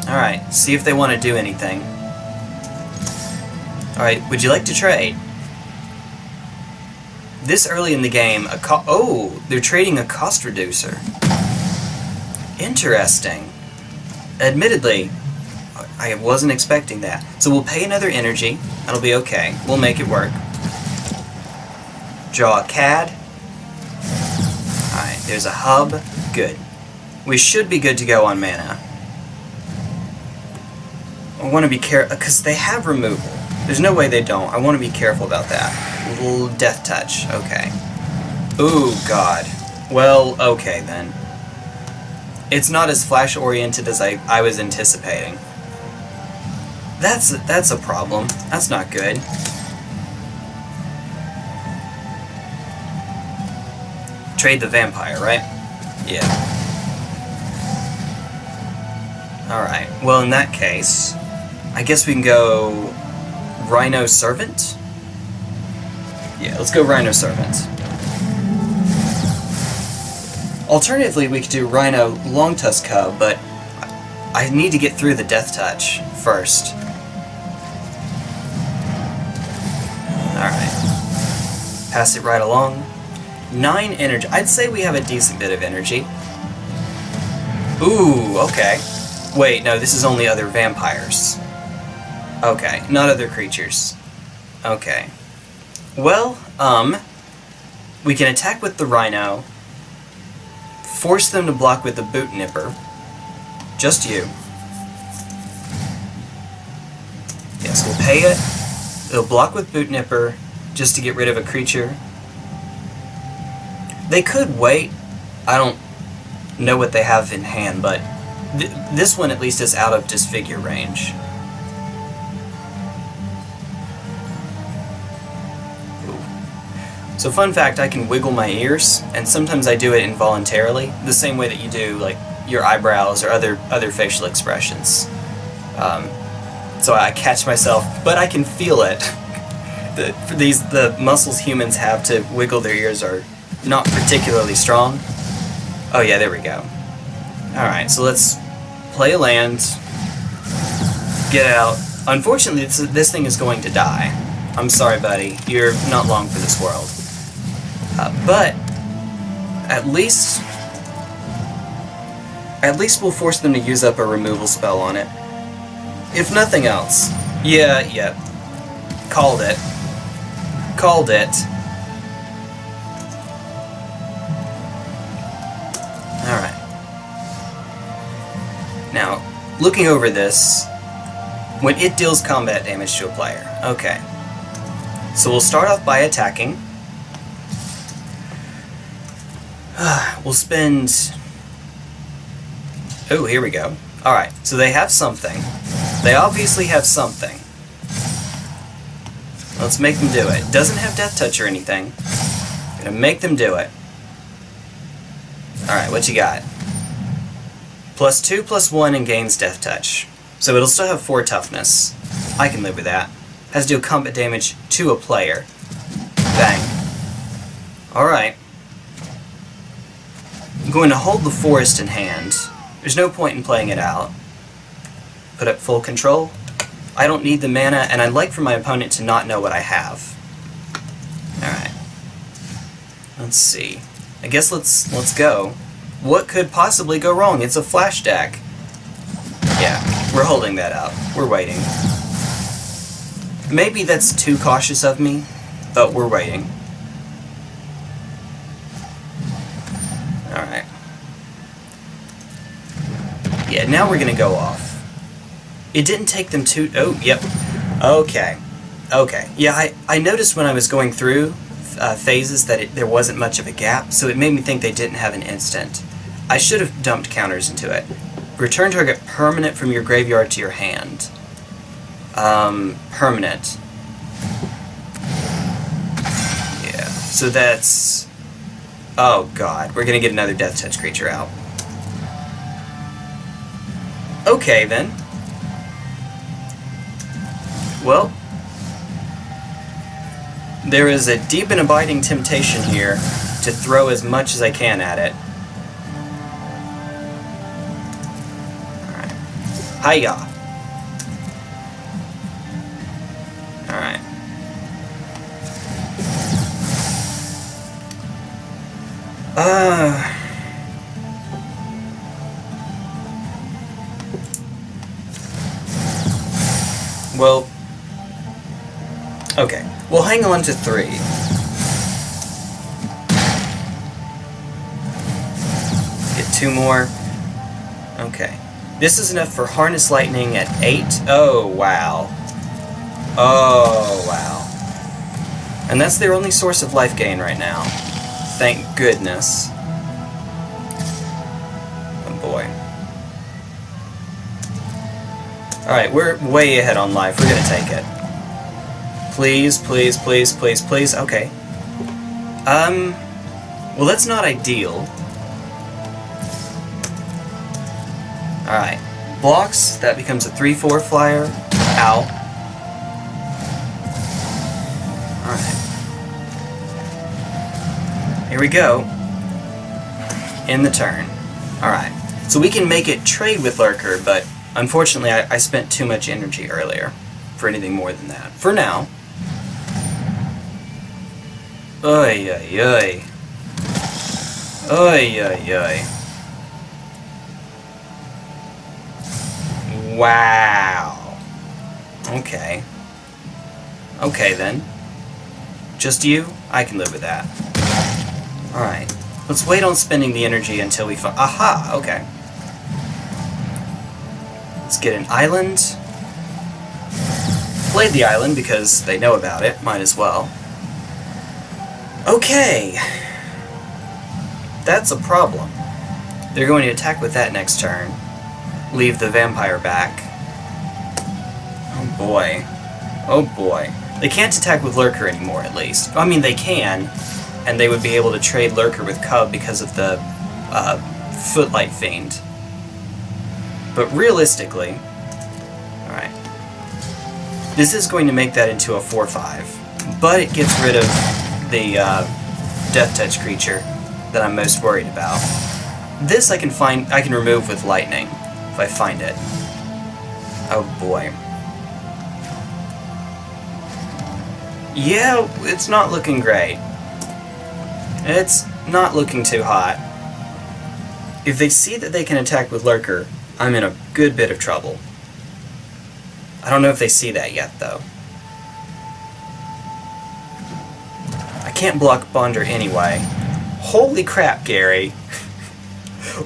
Alright, see if they want to do anything. Alright, would you like to trade? this early in the game, they're trading a cost reducer. Interesting. Admittedly, I wasn't expecting that. So we'll pay another energy. That'll be okay. We'll make it work. Draw a cad. Alright, there's a hub. Good. We should be good to go on mana. I want to be careful, because they have removal. There's no way they don't. I want to be careful about that. Little death touch. Okay. Ooh, God. Well, okay then. It's not as flash-oriented as I was anticipating. That's a problem. That's not good. Trade the vampire, right? Yeah. Alright. Well, in that case, I guess we can go Rhino Servant? Yeah, let's go Rhino Servant. Alternatively, we could do Rhino Longtusk Cub, but I need to get through the Death Touch first. Alright. Pass it right along. 9 energy. I'd say we have a decent bit of energy. Ooh, okay. Wait, no, this is only other vampires. Okay, not other creatures. Okay. Well, we can attack with the Rhino. Force them to block with the boot nipper. Just you. Yes, we'll pay it. They'll block with boot nipper just to get rid of a creature. They could wait. I don't know what they have in hand, but this one at least is out of disfigure range. So fun fact, I can wiggle my ears, and sometimes I do it involuntarily, the same way that you do like your eyebrows or other facial expressions. So I catch myself, but I can feel it. The muscles humans have to wiggle their ears are not particularly strong. Oh yeah, there we go. Alright, so let's play a land, get out. Unfortunately, this thing is going to die. I'm sorry, buddy. You're not long for this world. But at least we'll force them to use up a removal spell on it. If nothing else. Yeah. Called it. Called it. Alright. Now, looking over this, when it deals combat damage to a player. Okay. So we'll start off by attacking. We'll spend... Oh, here we go. Alright, so they have something. They obviously have something. Let's make them do it. Doesn't have Death Touch or anything. I'm gonna make them do it. Alright, what you got? +2, +1, and gains Death Touch. So it'll still have 4 toughness. I can live with that. Has to deal combat damage to a player. Bang. Alright. I'm going to hold the forest in hand. There's no point in playing it out. Put up full control. I don't need the mana, and I'd like for my opponent to not know what I have. Alright. Let's see. I guess let's go. What could possibly go wrong? It's a flash deck. Yeah, we're holding that up. We're waiting. Maybe that's too cautious of me, but we're waiting. Alright. Yeah, now we're gonna go off. It didn't take them too... Oh, yep. Okay. Okay. Yeah, I noticed when I was going through phases that there wasn't much of a gap, so it made me think they didn't have an instant. I should have dumped counters into it. Return target permanent from your graveyard to your hand. Permanent. Yeah, so that's... Oh god, we're gonna get another Death Touch creature out. Okay, then. Well... There is a deep and abiding temptation here to throw as much as I can at it. Alright. Hiya! Well, okay. We'll hang on to 3. Get 2 more. Okay. This is enough for Harnessed Lightning at 8. Oh, wow. Oh, wow. And that's their only source of life gain right now. Thank goodness. Oh, boy. Alright, we're way ahead on life. We're gonna take it. Please, please, please, please, please. Okay. Well, that's not ideal. Alright. Blocks, that becomes a 3-4 flyer. Ow. Alright. Here we go. End the turn. Alright. So we can make it trade with Lurker, but unfortunately I spent too much energy earlier for anything more than that. For now. Oy, oy, oy. Oy, oy, oy. Wow. Okay. Okay, then. Just you? I can live with that. Alright. Let's wait on spending the energy until we find... Aha! Okay. Let's get an island. Played the island because they know about it. Might as well. Okay. That's a problem. They're going to attack with that next turn. Leave the vampire back. Oh boy. Oh boy. They can't attack with Lurker anymore, at least. I mean, they can, and they would be able to trade Lurker with Cub because of the Footlight Fiend. But realistically... Alright. This is going to make that into a 4-5, but it gets rid of the Death Touch creature that I'm most worried about. This I can remove with Lightning. If I find it. Oh boy. Yeah, it's not looking great. It's not looking too hot. If they see that they can attack with Lurker, I'm in a good bit of trouble. I don't know if they see that yet, though. I can't block Bonder anyway. Holy crap, Gary.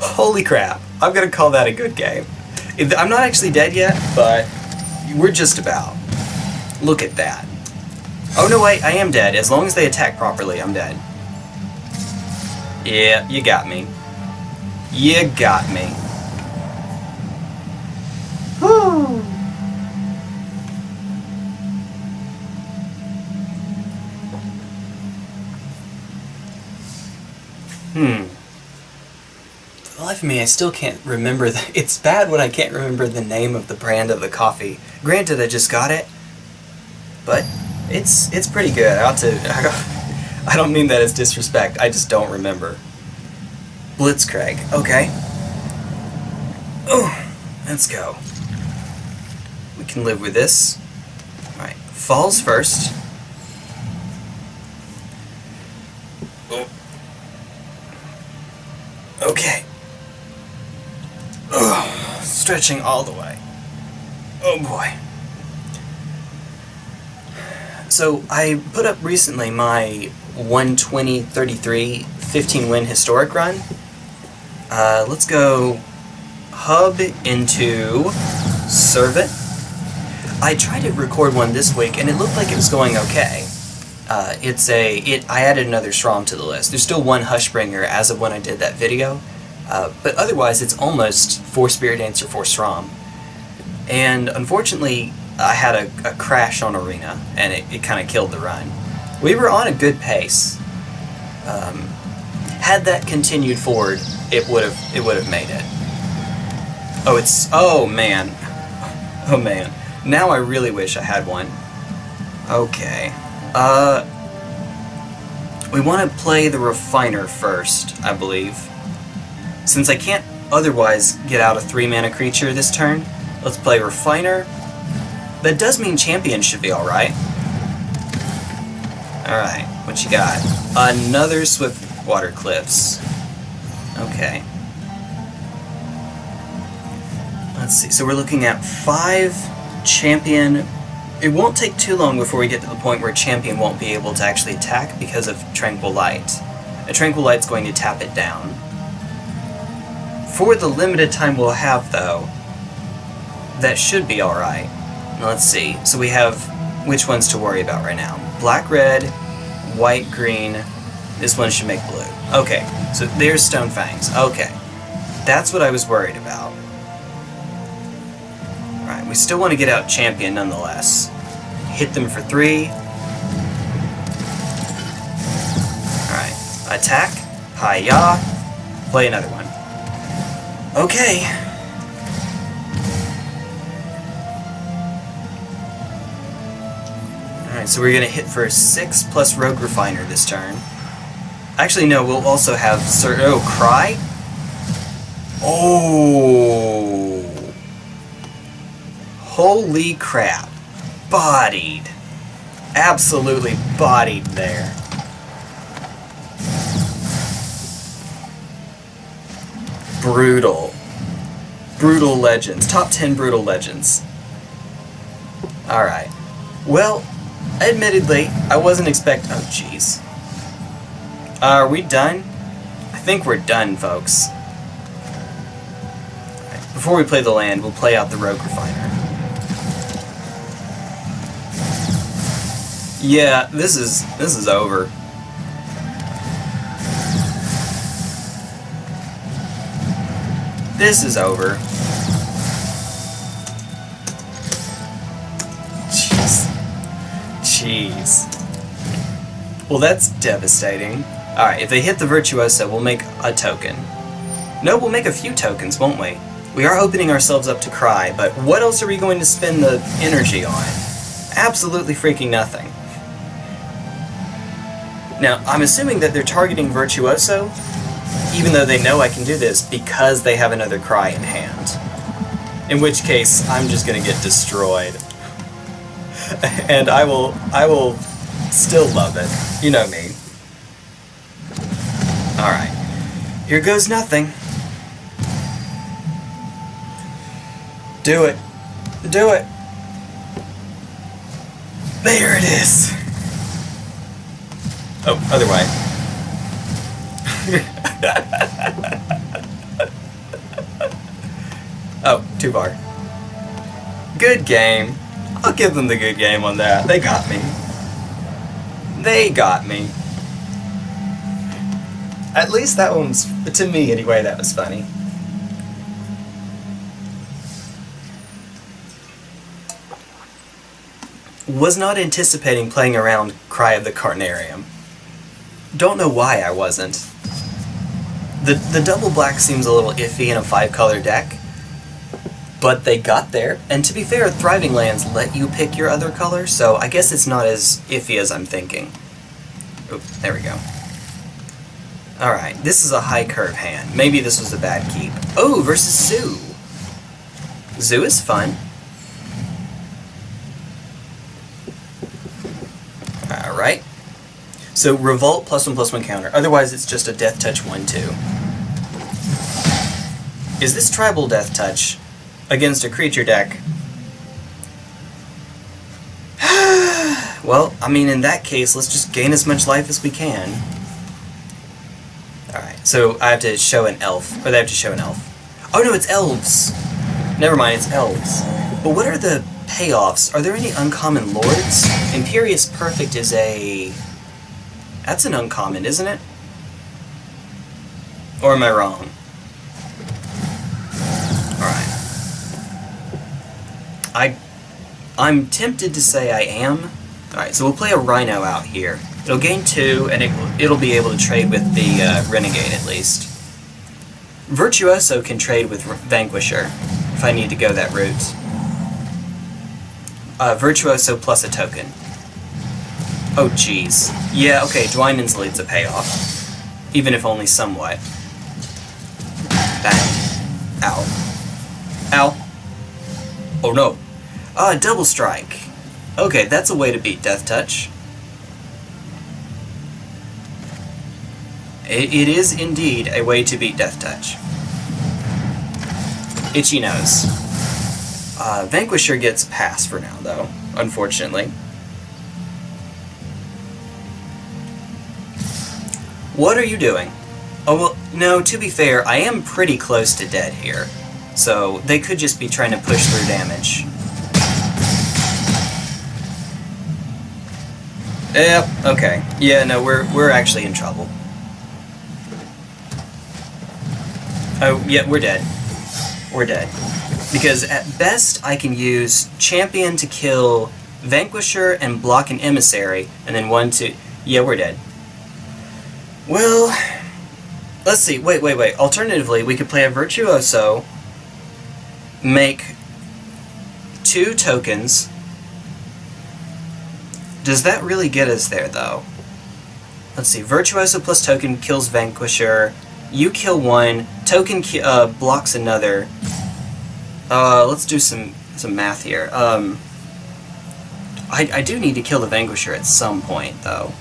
Holy crap. I'm gonna call that a good game. I'm not actually dead yet, but we're just about. Look at that. Oh no, wait, I am dead. As long as they attack properly, I'm dead. Yeah, you got me. You got me. Woo! Life of me, I still can't remember the... It's bad when I can't remember the name of the brand of the coffee. Granted, I just got it, but it's pretty good. I don't mean that as disrespect. I just don't remember. Blitzkrieg. Okay. Oh, let's go. We can live with this. All right. Falls first. Oh. Okay. Ugh, stretching all the way. Oh boy. So I put up recently my 120-33 15-win historic run. Let's go hub into Servant. I tried to record one this week and it looked like it was going okay. I added another Sram to the list. There's still one Hushbringer as of when I did that video. But otherwise, it's almost for Spiritdancer for Sram. And unfortunately, I had a crash on Arena, and it kind of killed the run. We were on a good pace. Had that continued forward, it would have made it. Oh, oh man. Oh man. Now I really wish I had one. Okay. We want to play the Refiner first, I believe. Since I can't otherwise get out a 3-mana creature this turn, let's play Refiner. That does mean Champion should be alright. Alright, what you got? Another Swift... Blackwater Cliffs. Okay. Let's see, so we're looking at 5 champion... It won't take too long before we get to the point where champion won't be able to actually attack because of Tranquil Light. A Tranquil Light's going to tap it down. For the limited time we'll have, though, that should be alright. Let's see, so we have which ones to worry about right now. Black, red, white, green, this one should make blue. Okay, so there's Stone Fangs. Okay, that's what I was worried about. Alright, we still want to get out champion nonetheless. Hit them for 3. Alright, attack, hi-ya, play another one. Okay. Alright, so we're going to hit for 6 plus Rogue Refiner this turn. Actually, no, we'll also have oh, Cry? Oh! Holy crap. Bodied. Absolutely bodied there. Brutal. Brutal Legends. Top 10 Brutal Legends. Alright. Well, admittedly, I wasn't expecting... Oh, jeez. Are we done? I think we're done, folks. Right. Before we play the land, we'll play out the Rogue Refiner. Yeah, this is over. This is over. Jeez. Jeez. Well, that's devastating. Alright, if they hit the Virtuoso, we'll make a token. No, we'll make a few tokens, won't we? We are opening ourselves up to Cry, but what else are we going to spend the energy on? Absolutely freaking nothing. Now, I'm assuming that they're targeting Virtuoso, even though they know I can do this because they have another Cry in hand. In which case, I'm just gonna get destroyed. And I will still love it. You know me. Alright. Here goes nothing. Do it. Do it. There it is. Oh, other way. Oh, too far. Good game. I'll give them the good game on that. They got me. They got me. At least that one's, to me anyway, that was funny. Was not anticipating playing around Cry of the Carnarium. Don't know why I wasn't. The double black seems a little iffy in a 5-color deck, but they got there. And to be fair, Thriving Lands let you pick your other color, so I guess it's not as iffy as I'm thinking. Oop, there we go. Alright, this is a high curve hand. Maybe this was a bad keep. Oh, versus Zoo! Zoo is fun. Alright. So, Revolt, +1/+1 counter. Otherwise, it's just a Death Touch 1/2. Is this Tribal Death Touch against a creature deck? Well, I mean, in that case, let's just gain as much life as we can. Alright, so I have to show an elf. Or they have to show an elf. Oh no, it's elves! Never mind, it's elves. But what are the payoffs? Are there any uncommon lords? Imperious Perfect is a... That's an uncommon, isn't it? Or am I wrong? Alright. I'm tempted to say I am. Alright, so we'll play a Rhino out here. It'll gain 2, and it'll be able to trade with the Renegade, at least. Virtuoso can trade with Vanquisher, if I need to go that route. Virtuoso plus a token. Oh, jeez. Yeah, okay, Dwynen's Lead's a payoff. Even if only somewhat. Bang. Ow. Ow. Oh, no. Double Strike. Okay, that's a way to beat Death Touch. It is indeed a way to beat Death Touch. Itchy Nose. Vanquisher gets passed for now, though, unfortunately. What are you doing? Oh, well, no, to be fair, I am pretty close to dead here. So, they could just be trying to push through damage. Yep, okay. Yeah, no, we're actually in trouble. Oh, yeah, we're dead. We're dead. Because at best, I can use Champion to kill Vanquisher and block an Emissary, and then one to... Yeah, we're dead. Well... Let's see, wait. Alternatively, we could play a Virtuoso, make 2 tokens. Does that really get us there, though? Let's see, Virtuoso plus token kills Vanquisher, you kill one, token blocks another. Let's do some math here. I do need to kill the Vanquisher at some point, though.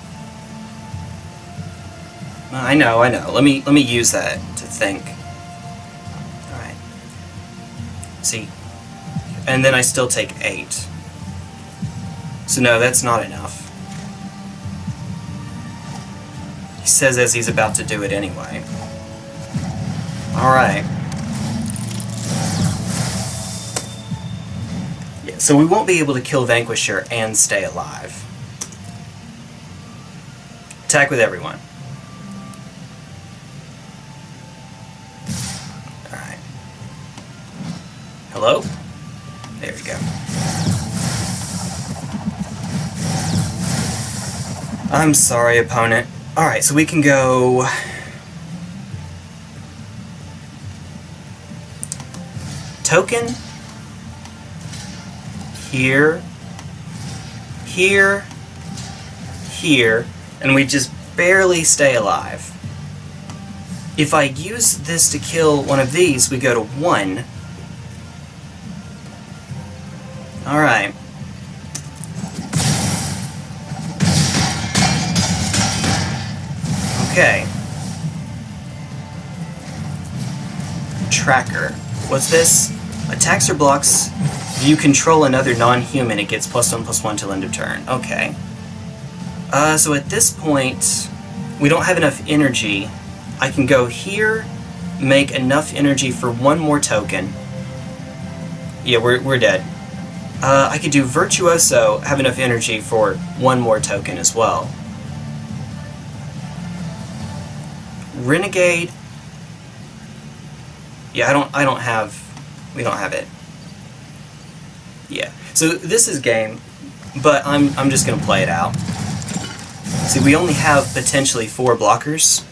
I know. Let me use that to think. Alright. See? And then I still take 8. So no, that's not enough. He says as he's about to do it anyway. Alright. Yeah, so we won't be able to kill Vanquisher and stay alive. Attack with everyone. Hello? There we go. I'm sorry, opponent. Alright, so we can go... Token. Here. Here. Here. And we just barely stay alive. If I use this to kill one of these, we go to 1. Alright. Okay. Tracker. What's this? Attacks or blocks. If you control another non-human, it gets +1/+1 till end of turn. Okay. So at this point, we don't have enough energy. I can go here, make enough energy for one more token. Yeah, we're dead. I could do Virtuoso, have enough energy for one more token as well. Renegade. Yeah, we don't have it. Yeah. So this is game, but I'm just gonna play it out. See, we only have potentially 4 blockers.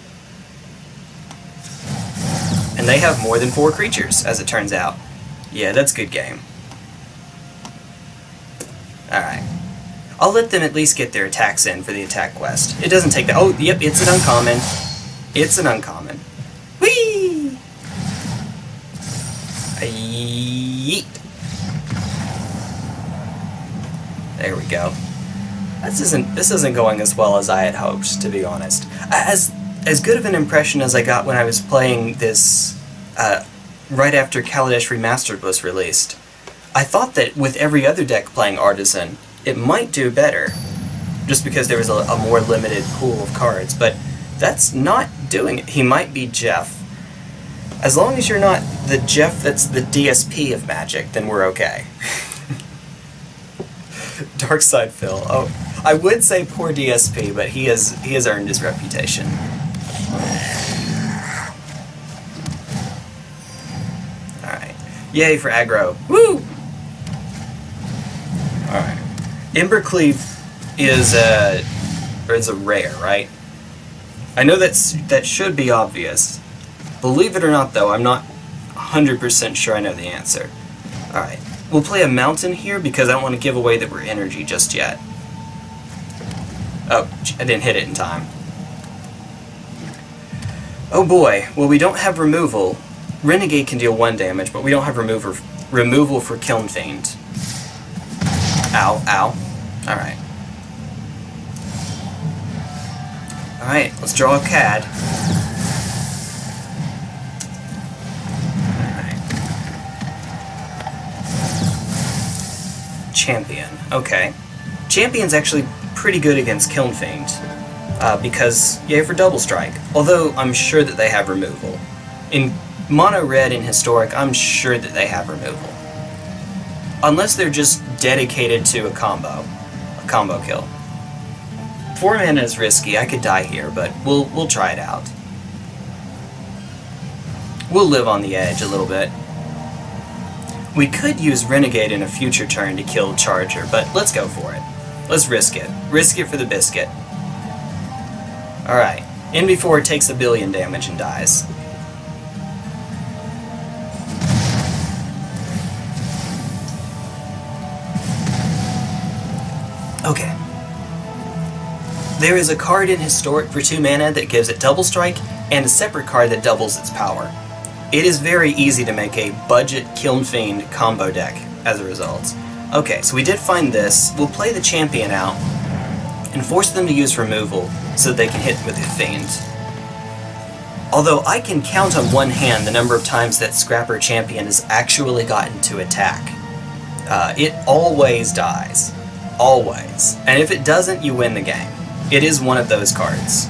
And they have more than 4 creatures, as it turns out. Yeah, that's good game. Alright. I'll let them at least get their attacks in for the attack quest. It doesn't take that. Oh, yep, it's an uncommon. It's an uncommon. Whee! Yeet. There we go. This isn't going as well as I had hoped, to be honest. As good of an impression as I got when I was playing this right after Kaladesh Remastered was released. I thought that with every other deck playing Artisan, it might do better, just because there was a more limited pool of cards, but that's not doing it. He might be Jeff. As long as you're not the Jeff that's the DSP of Magic, then we're okay. Darkside Phil. Oh, I would say poor DSP, but he has earned his reputation. Alright. Yay for aggro. Woo! Alright. Embercleave is a rare, right? I know that should be obvious. Believe it or not, though, I'm not 100% sure I know the answer. Alright. We'll play a mountain here because I don't want to give away that we're energy just yet. Oh, I didn't hit it in time. Oh boy. Well, we don't have removal. Renegade can deal 1 damage, but we don't have removal for Kiln Fiend. Ow, ow. Alright. Alright, let's draw a cad. Champion. Okay. Champion's actually pretty good against Kiln Fiend, because yay for Double Strike, although I'm sure that they have removal. In Mono Red and Historic, I'm sure that they have removal. Unless they're just dedicated to a combo kill. 4 mana is risky, I could die here, but we'll try it out. We'll live on the edge a little bit. We could use Renegade in a future turn to kill Charger, but let's go for it. Let's risk it. Risk it for the biscuit. Alright. NB4 takes 1 billion damage and dies. Okay. There is a card in Historic for 2 mana that gives it Double Strike, and a separate card that doubles its power. It is very easy to make a budget Kiln Fiend combo deck as a result. Okay, so we did find this. We'll play the Champion out and force them to use removal so that they can hit with the Fiend. Although I can count on one hand the number of times that Scrapper Champion has actually gotten to attack. It always dies. Always. And if it doesn't, you win the game. It is one of those cards.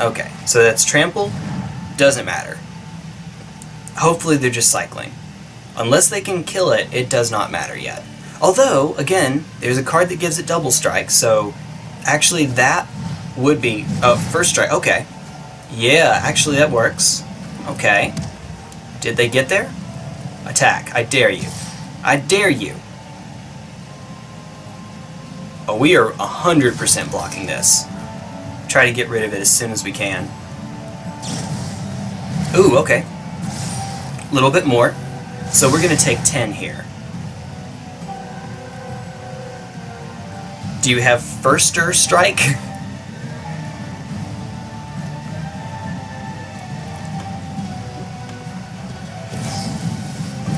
Okay, so that's Trample. Doesn't matter. Hopefully they're just cycling. Unless they can kill it, it does not matter yet. Although, again, there's a card that gives it Double Strike, so actually that would be... Oh, First Strike, okay. Yeah, actually that works. Okay. Did they get there? Attack, I dare you. I dare you. Oh, we are 100% blocking this. Try to get rid of it as soon as we can. Ooh, okay. Little bit more. So we're going to take 10 here. Do you have Firster Strike?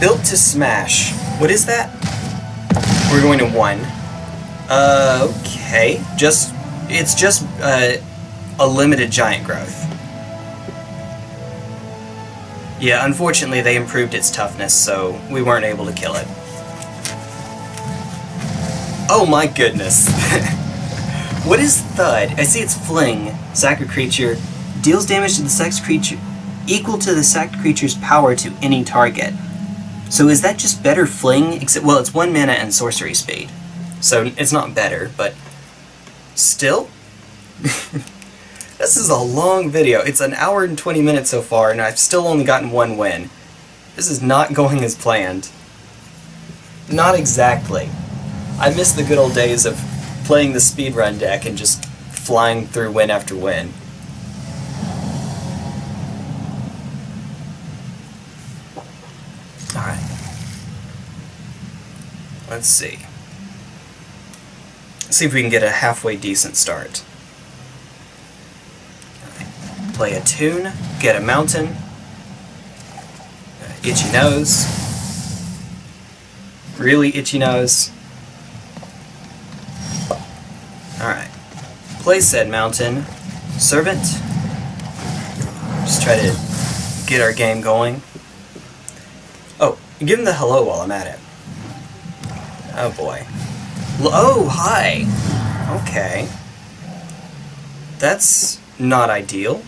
Built to smash. What is that? We're going to 1. Okay. Just... It's just a limited giant growth. Yeah, unfortunately they improved its toughness, so we weren't able to kill it. Oh my goodness. What is Thud? I see it's Fling. Sack a creature. Deals damage to the sacked creature equal to the sacked creature's power to any target. So is that just better Fling? Except, well, it's 1 mana and sorcery speed. So it's not better, but... Still? This is a long video. It's 1 hour and 20 minutes so far, and I've still only gotten 1 win. This is not going as planned. Not exactly. I miss the good old days of playing the speedrun deck and just flying through win after win. Alright. Let's see. See if we can get a halfway decent start. Play a tune, get a mountain, itchy nose, really itchy nose. Alright, play said mountain, servant, just try to get our game going. Oh, give him the hello while I'm at it. Oh boy. Oh, hi! Okay. That's not ideal.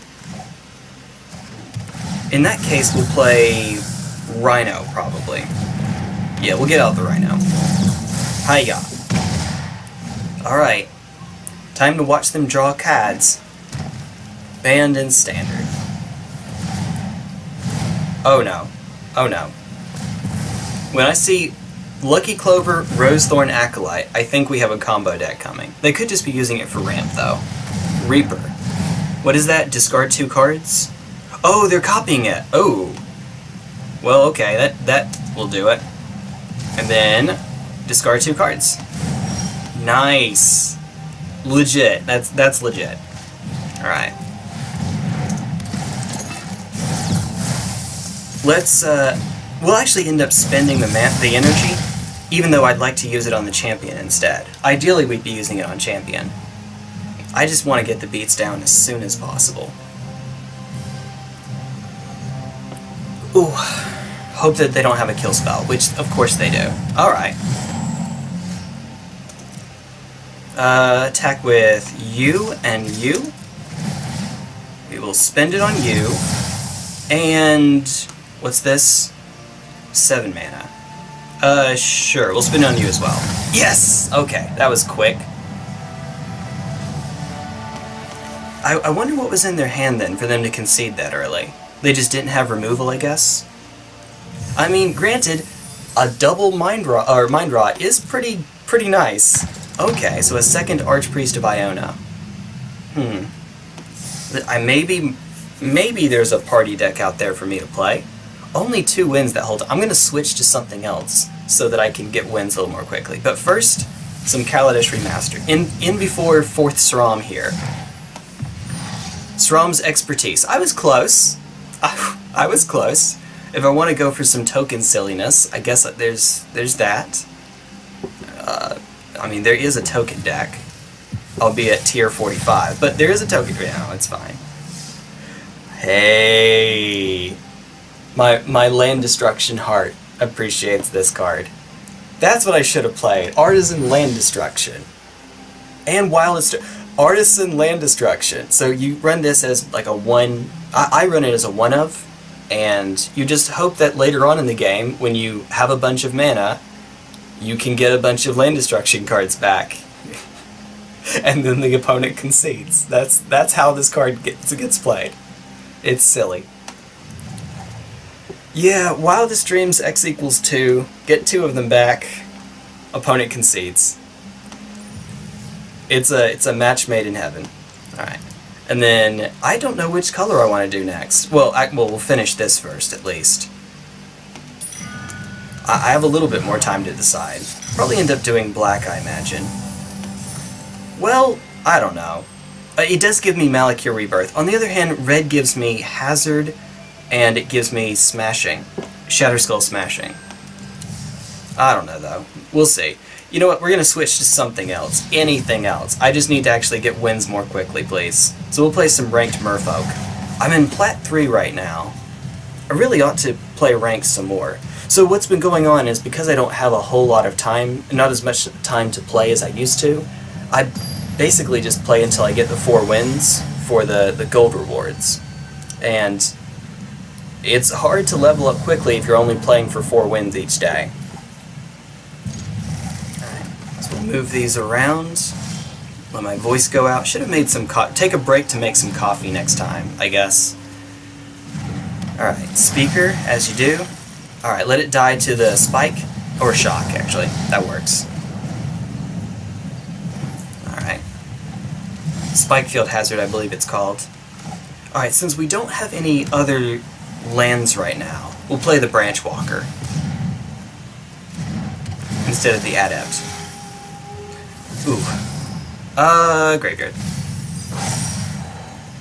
In that case, we'll play Rhino, probably. Yeah, we'll get out the Rhino. Hiya. Alright. Time to watch them draw cards. Banned and standard. Oh no. Oh no. When I see Lucky Clover, Rosethorn Acolyte, I think we have a combo deck coming. They could just be using it for ramp, though. Reaper. What is that? Discard 2 cards? Oh, they're copying it! Oh! Well, okay, that will do it. And then, discard 2 cards. Nice! Legit. That's legit. Alright. Let's, we'll actually end up spending the energy, even though I'd like to use it on the Champion instead. Ideally, we'd be using it on Champion. I just want to get the beats down as soon as possible. Ooh, hope that they don't have a kill spell, which of course they do. Alright. Attack with you and you. We will spend it on you. And what's this? 7 mana. Sure, we'll spend it on you as well. Yes! Okay, that was quick. I wonder what was in their hand then for them to concede that early. They just didn't have removal, I guess. I mean, granted, a double mind rot is pretty nice. Okay, so a second Archpriest of Iona. I maybe there's a party deck out there for me to play. Only 2 wins that whole time. I'm gonna switch to something else so that I can get wins a little more quickly. But first, some Kaladesh Remastered. In before 4th Sram here. Sram's Expertise. I was close. I was close. If I want to go for some token silliness, I guess there's that. I mean, there is a token deck, albeit tier 45, but there is a token deck. No, it's fine. Hey! My land destruction heart appreciates this card. That's what I should have played. Artisan Land Destruction. And Wild Artisan Land Destruction. So you run this as like a one... I run it as a one of, and you just hope that later on in the game, when you have a bunch of mana, you can get a bunch of land destruction cards back. And then the opponent concedes. That's how this card gets played. It's silly. Yeah, Wildest Dreams, X equals 2. Get 2 of them back. Opponent concedes. It's a match made in heaven. Alright. And then, I don't know which color I want to do next. Well, we'll finish this first, at least. I have a little bit more time to decide. Probably end up doing black, I imagine. Well, I don't know. It does give me Malakir Rebirth. On the other hand, red gives me Hazard, and it gives me Smashing. Shatterskull Smashing. I don't know, though. We'll see. You know what, we're going to switch to something else. Anything else. I just need to actually get wins more quickly, please. So we'll play some Ranked Merfolk. I'm in Plat 3 right now. I really ought to play Ranked some more. So what's been going on is, because I don't have a whole lot of time, not as much time to play as I used to, I basically just play until I get the 4 wins for the gold rewards. And it's hard to level up quickly if you're only playing for 4 wins each day. Move these around. Let my voice go out. Should have made some take a break to make some coffee next time, I guess. Alright, speaker, as you do. Alright, let it die to the spike. Or shock, actually. That works. Alright. Spike Field Hazard, I believe it's called. Alright, since we don't have any other lands right now, we'll play the Branchwalker instead of the Adept. Ooh. Graveyard.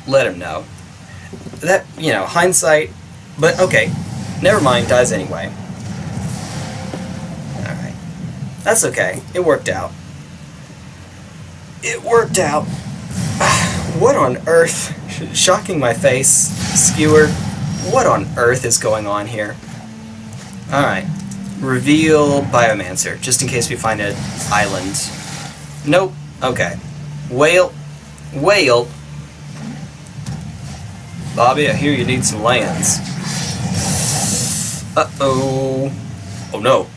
Let him know. That, you know, hindsight, but okay. Never mind, dies anyway. Alright. That's okay. It worked out. It worked out. What on earth? Shocking my face. Skewer. What on earth is going on here? Alright. Reveal Biomancer, just in case we find an island. Nope. Okay. Whale. Whale. Bobby, I hear you need some lands. Uh-oh. Oh, no.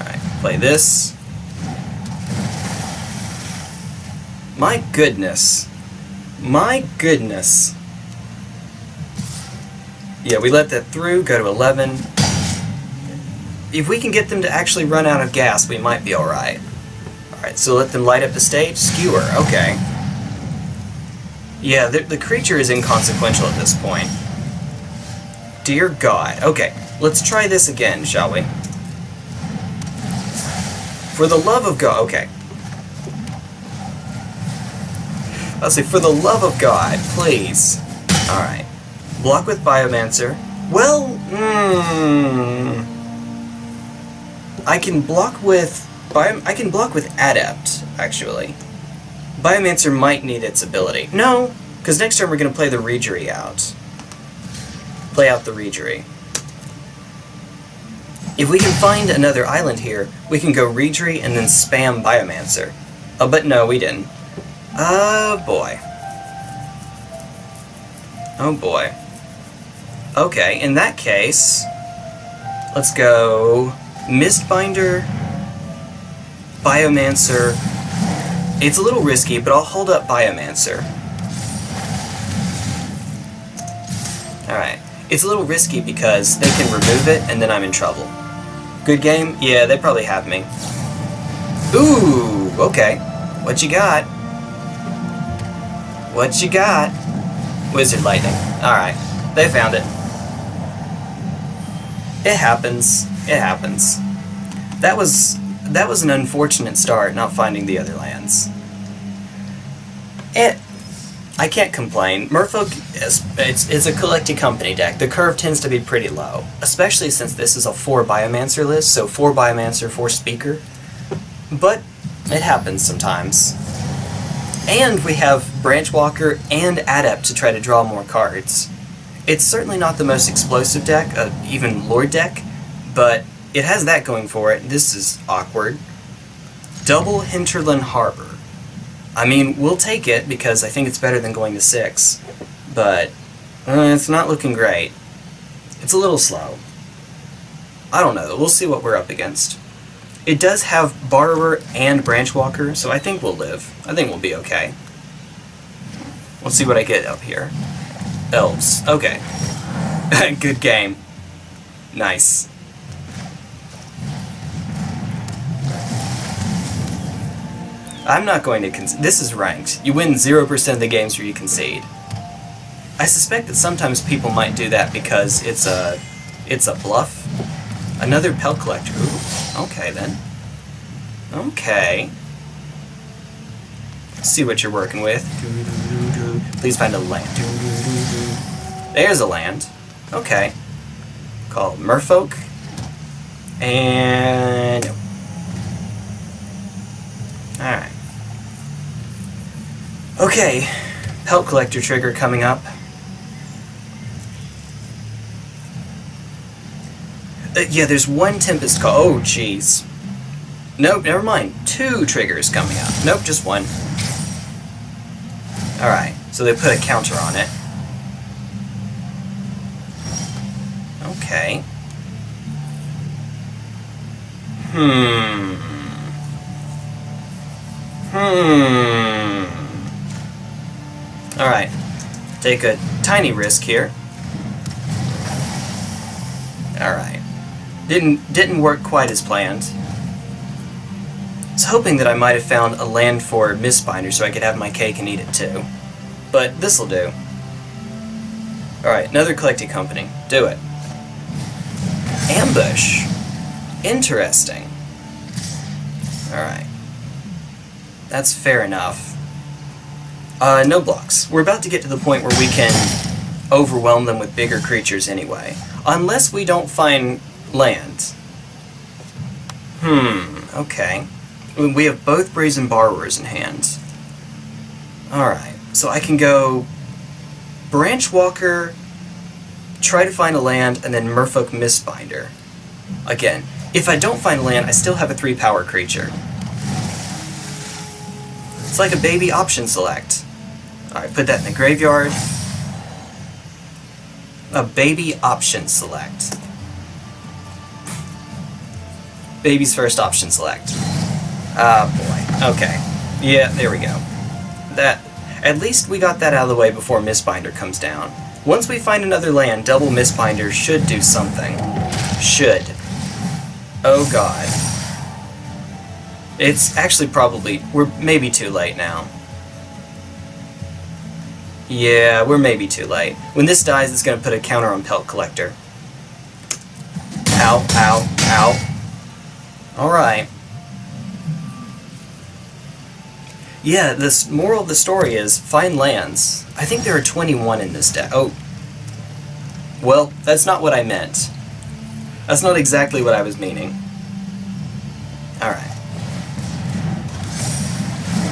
Alright. Play this. My goodness. My goodness. Yeah, we let that through. Go to 11. If we can get them to actually run out of gas, we might be alright. Alright, so let them light up the stage. Skewer, okay. Yeah, the creature is inconsequential at this point. Dear God. Okay, let's try this again, shall we? For the love of God... Okay. I'll say, for the love of God, please. Alright. Block with Biomancer. Well, I can block with Adept, actually. Biomancer might need its ability. No, because next turn we're going to play the Reejerey out. Play out the Reejerey. If we can find another island here, we can go Reejerey and then spam Biomancer. Oh, but no, we didn't. Oh boy. Oh boy. Okay, in that case, let's go Mistbinder, Biomancer. It's a little risky, but I'll hold up Biomancer. Alright. It's a little risky because they can remove it, and then I'm in trouble. Good game? Yeah, they probably have me. Ooh, okay. What you got? What you got? Wizard Lightning. Alright. They found it. It happens. It happens. That was an unfortunate start, not finding the other lands. I can't complain. Merfolk, it's a Collected Company deck. The curve tends to be pretty low, especially since this is a 4 Biomancer list, so 4 Biomancer, 4 Speaker. But it happens sometimes. And we have Branchwalker and Adept to try to draw more cards. It's certainly not the most explosive deck, even Lord deck, but it has that going for it. This is awkward. Double Hinterland Harbor. I mean, we'll take it because I think it's better than going to 6, but it's not looking great. It's a little slow. I don't know. We'll see what we're up against. It does have Borrower and Branchwalker, so I think we'll live. I think we'll be okay. Let's see what I get up here. Elves. Okay. Good game. Nice. I'm not going to concede. This is ranked. You win 0% of the games where you concede. I suspect that sometimes people might do that because it's a bluff. Another Pelt Collector. Ooh, okay then. Okay. Let's see what you're working with. Please find a land. There's a land. Okay. Called Merfolk. And alright. Okay. Pelt Collector trigger coming up. Yeah, there's one Tempest Call. Oh, jeez. Nope, never mind. 2 triggers coming up. Nope, just one. Alright, so they put a counter on it. Okay. Alright. Take a tiny risk here. Alright. Didn't work quite as planned. I was hoping that I might have found a land for Mistbinder so I could have my cake and eat it too. But this'll do. Alright, another Collected Company. Do it. Ambush. Interesting. Alright. That's fair enough. No blocks. We're about to get to the point where we can overwhelm them with bigger creatures anyway. Unless we don't find land. Okay. We have both Brazen Borrowers in hand. Alright, so I can go Branchwalker, try to find a land, and then Merfolk Mistbinder. Again, if I don't find land, I still have a 3-power creature. It's like a baby option select. Alright, put that in the graveyard. A baby option select. Baby's first option select. Ah, boy. Okay. Yeah, there we go. That. At least we got that out of the way before Mistbinder comes down. Once we find another land, double Mistbinder should do something. Should. Oh god. It's actually probably, we're maybe too late now. Yeah, we're maybe too late. When this dies, it's going to put a counter on Pelt Collector. Ow, ow, ow. Alright. Yeah, the moral of the story is, find lands. I think there are 21 in this deck. Oh. Well, that's not what I meant. That's not exactly what I was meaning. Alright.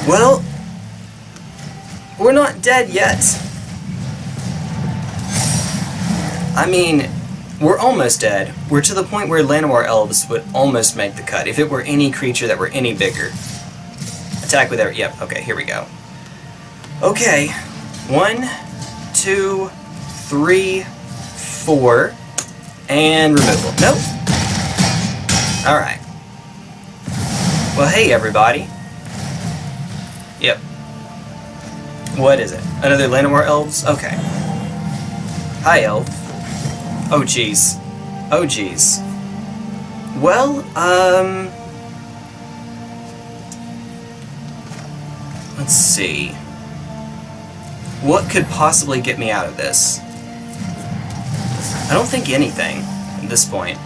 Well, we're not dead yet. I mean, We're almost dead. We're to the point where Llanowar Elves would almost make the cut, if it were any creature that were any bigger. Attack with every... Yep, okay, here we go. Okay. 1, 2, 3, 4. And removal. Nope. Alright. Well, hey, everybody. Yep. What is it? Another Llanowar Elves? Okay. Hi, Elf. Oh, jeez. Oh, jeez. Well, let's see. What could possibly get me out of this? I don't think anything at this point.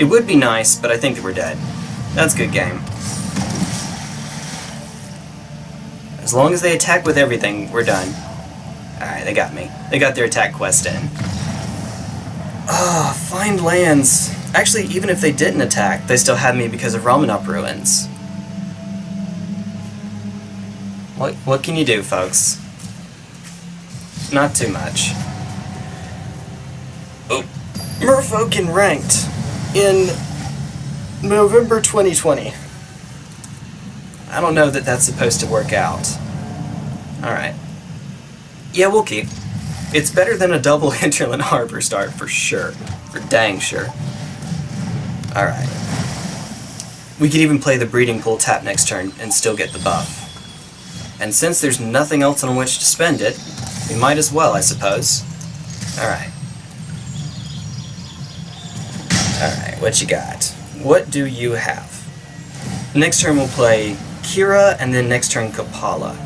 It would be nice, but I think that we're dead. That's a good game. As long as they attack with everything, we're done. Alright, they got me. They got their attack quest in. Ah, find lands. Actually, even if they didn't attack, they still had me because of Romanov Ruins. What can you do, folks? Not too much. Oh, Merfolk in Ranked in November 2020. I don't know that that's supposed to work out. Alright. Yeah, we'll keep. It's better than a double Hinterland Harbor start, for sure. For dang sure. Alright. We could even play the Breeding Pool tap next turn and still get the buff. And since there's nothing else on which to spend it, we might as well, I suppose. Alright. Alright, what you got? What do you have? Next turn we'll play Kira, and then next turn Kopala.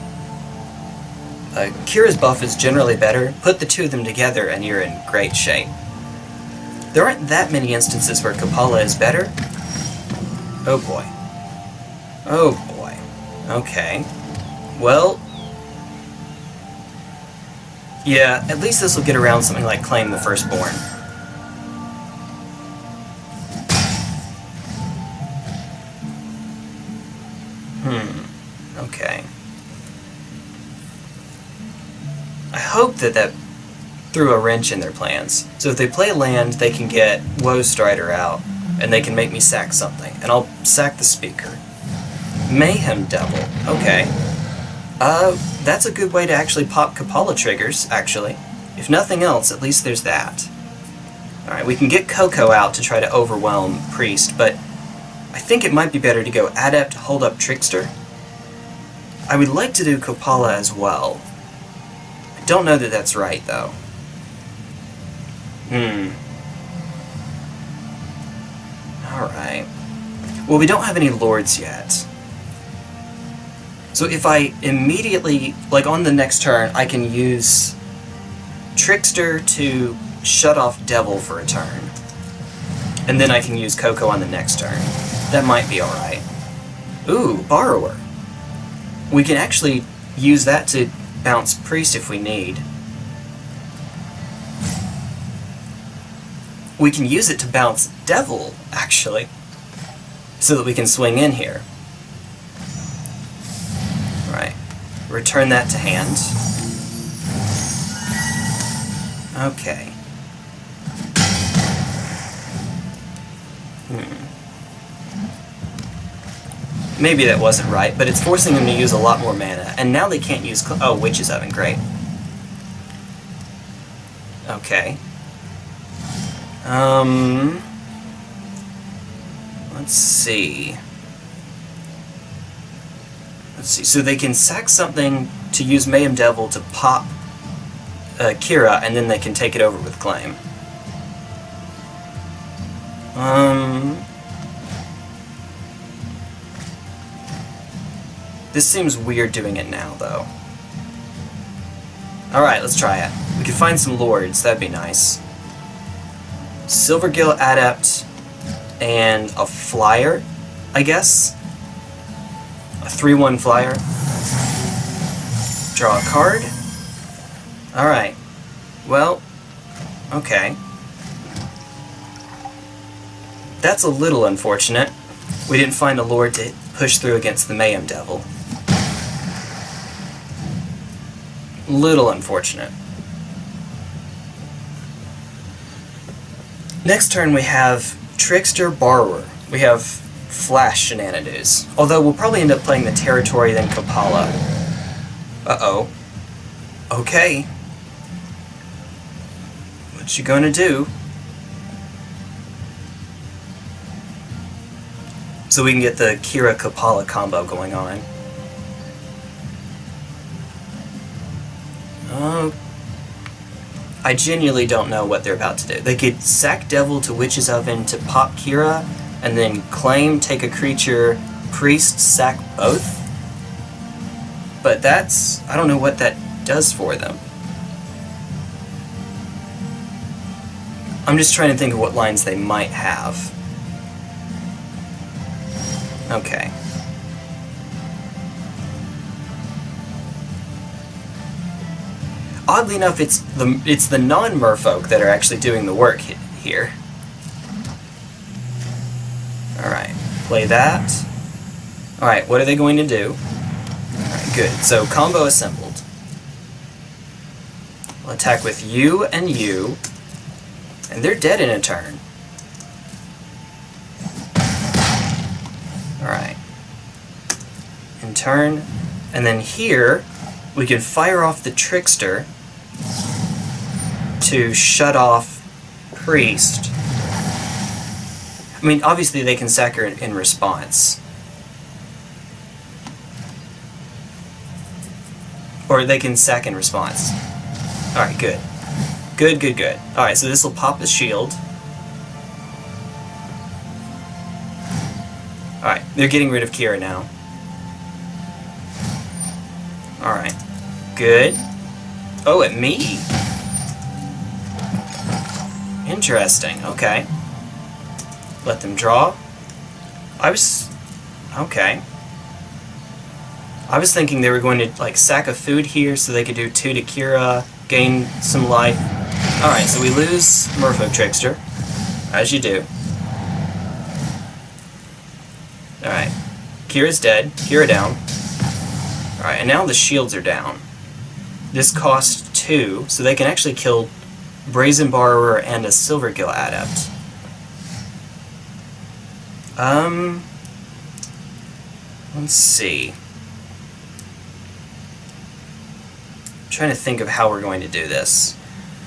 Kira's buff is generally better. Put the two of them together and you're in great shape. There aren't that many instances where Kopala is better. Oh boy. Oh boy. Okay. Well... yeah, at least this will get around something like Claim the Firstborn. Okay. I hope that that threw a wrench in their plans. So if they play land, they can get Woe Strider out, and they can make me sack something. And I'll sack the Speaker. Mayhem Devil. Okay. That's a good way to actually pop Kopala triggers, actually. If nothing else, at least there's that. Alright, we can get Coco out to try to overwhelm Priest, but I think it might be better to go Adept, Hold Up, Trickster. I would like to do Kopala as well. I don't know that that's right, though. Alright. Well, we don't have any Lords yet. So if I immediately, like on the next turn, I can use Trickster to shut off Devil for a turn. And then I can use Coco on the next turn. That might be alright. Ooh, Borrower. We can actually use that to bounce Priest if we need. We can use it to bounce Devil, actually, so that we can swing in here. Right. Return that to hand. Okay. Maybe that wasn't right, but it's forcing them to use a lot more mana, and now they can't use... oh, Witch's Oven, great. Okay. Let's see... let's see, so they can sack something to use Mayhem Devil to pop Kira, and then they can take it over with Claim. This seems weird doing it now, though. Alright, let's try it. We could find some Lords, that'd be nice. Silvergill Adept, and a Flyer, I guess? A 3-1 Flyer. Draw a card. Alright. Well, okay. That's a little unfortunate. We didn't find a Lord to push through against the Mayhem Devil. Little unfortunate. Next turn we have Trickster Borrower. We have Flash Shenanigans. Although we'll probably end up playing the Territory, then Kopala. Uh-oh. Okay. What you gonna do? So we can get the Kira Kopala combo going on. I genuinely don't know what they're about to do. They could sack Devil to Witch's Oven to pop Kira, and then claim, take a creature, priest, sack both. But that's... I don't know what that does for them. I'm just trying to think of what lines they might have. Okay. Oddly enough, it's the non-merfolk that are actually doing the work here. Alright, play that. Alright, what are they going to do? Alright, good. So, combo assembled. I'll attack with you and you. And they're dead in a turn. Alright. In turn. And then here, we can fire off the Trickster to shut off Priest. I mean, obviously they can sack her in response. Or they can sack in response. Alright, good. Good, good, good. Alright, so this will pop the shield. Alright, they're getting rid of Kira now. Alright. Good. Oh, at me! Interesting, okay. Let them draw. Okay. I was thinking they were going to, like, sack a food here so they could do 2 to Kira, gain some life. Alright, so we lose Merfolk Trickster. As you do. Alright. Kira's dead. Kira down. Alright, and now the shields are down. This costs 2, so they can actually kill Brazen Borrower and a Silvergill Adept. Let's see. I'm trying to think of how we're going to do this.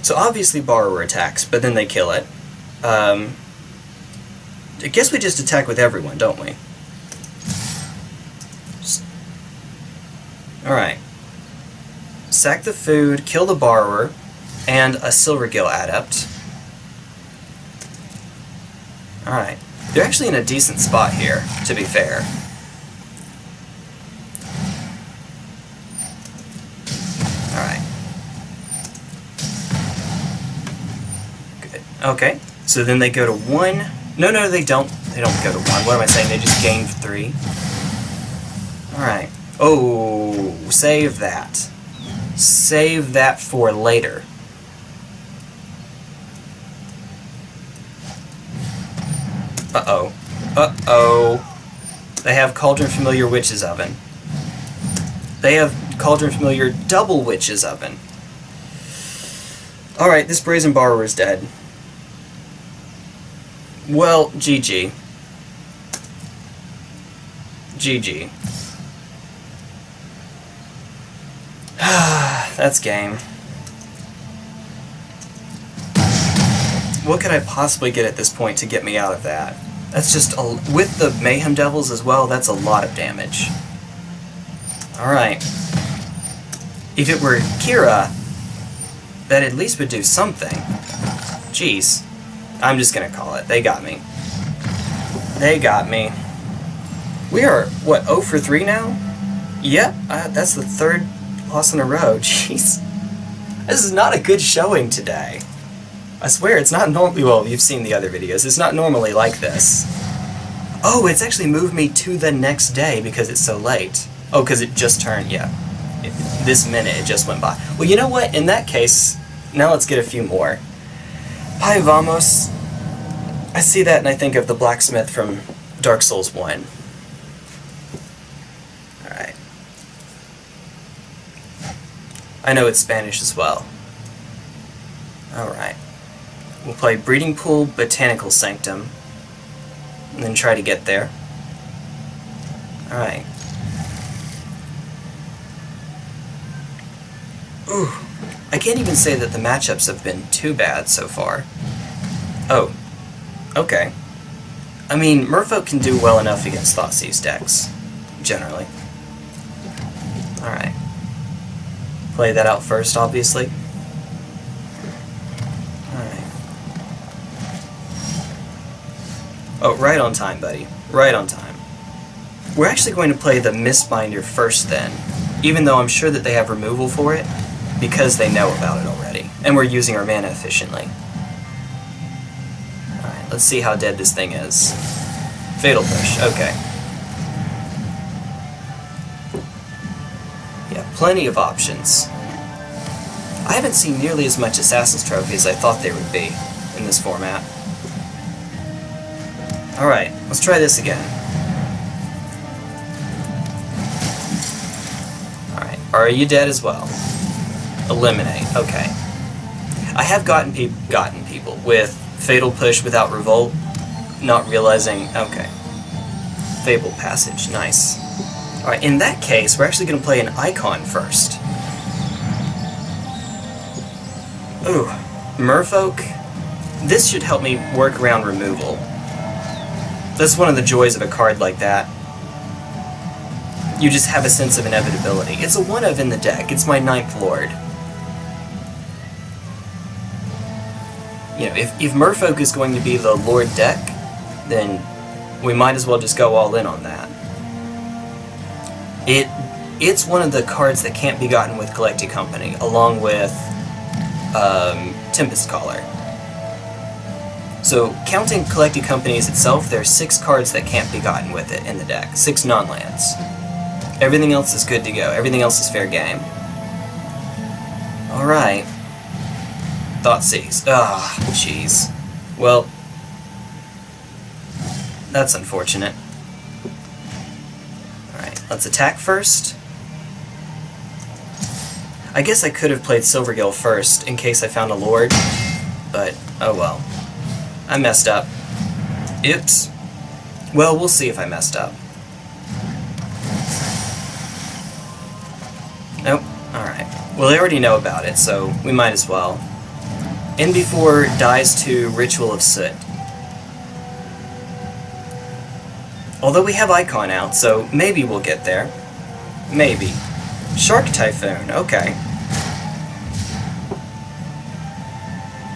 So obviously Borrower attacks, but then they kill it. I guess we just attack with everyone, don't we? Alright. Sack the food, kill the Borrower, and a Silvergill Adept. Alright. They're actually in a decent spot here, to be fair. Alright. Good. Okay. So then they go to 1. No, they don't. They don't go to 1. What am I saying? They just gained 3. Alright. Oh, save that. Save that for later. Uh-oh. Uh-oh. They have Cauldron Familiar Witch's Oven. They have Cauldron Familiar Double Witch's Oven. Alright, this Brazen Borrower is dead. Well, GG. GG. That's game. What could I possibly get at this point to get me out of that? That's just with the Mayhem Devils as well, that's a lot of damage. Alright. If it were Kira, that at least would do something. Jeez. I'm just gonna call it. They got me. They got me. We are, what, 0 for 3 now? Yep, that's the 3rd... loss in a row, jeez. This is not a good showing today. I swear, it's not normally, well, you've seen the other videos, it's not normally like this. Oh, it's actually moved me to the next day because it's so late. Oh, because it just turned, yeah. This minute, it just went by. Well, you know what, in that case, now let's get a few more. Pai Vamos. I see that and I think of the blacksmith from Dark Souls 1. I know it's Spanish as well. Alright. We'll play Breeding Pool, Botanical Sanctum, and then try to get there. Alright. Ooh, I can't even say that the matchups have been too bad so far. Oh, okay. I mean, Merfolk can do well enough against Thoughtseize decks, generally. Alright. Play that out first, obviously. Alright. Oh, right on time, buddy. Right on time. We're actually going to play the Mistbinder first then, even though I'm sure that they have removal for it, because they know about it already, and we're using our mana efficiently. Alright, let's see how dead this thing is. Fatal Push, okay. Yeah, plenty of options. I haven't seen nearly as much Assassin's Trophy as I thought they would be in this format. Alright, let's try this again. Alright, are you dead as well? Eliminate, okay. I have gotten people with Fatal Push without Revolt, not realizing, okay. Fabled Passage, nice. Alright, in that case, we're actually going to play an Icon first. Ooh, Merfolk. This should help me work around removal. That's one of the joys of a card like that. You just have a sense of inevitability. It's a 1-of in the deck, it's my 9th Lord. You know, if Merfolk is going to be the Lord deck, then we might as well just go all in on that. It's one of the cards that can't be gotten with Collected Company, along with Tempest Caller. So, counting Collected Company itself, there are 6 cards that can't be gotten with it in the deck. 6 non-lands. Everything else is good to go. Everything else is fair game. Alright. Thoughtseize. Ah, jeez. Well, that's unfortunate. Alright, let's attack first. I guess I could have played Silvergill first in case I found a Lord, but oh well. I messed up. Oops. Well, we'll see if I messed up. Nope. Alright. Well, they already know about it, so we might as well. NB4 dies to Ritual of Soot. Although we have Icon out, so maybe we'll get there. Maybe. Shark Typhoon, okay.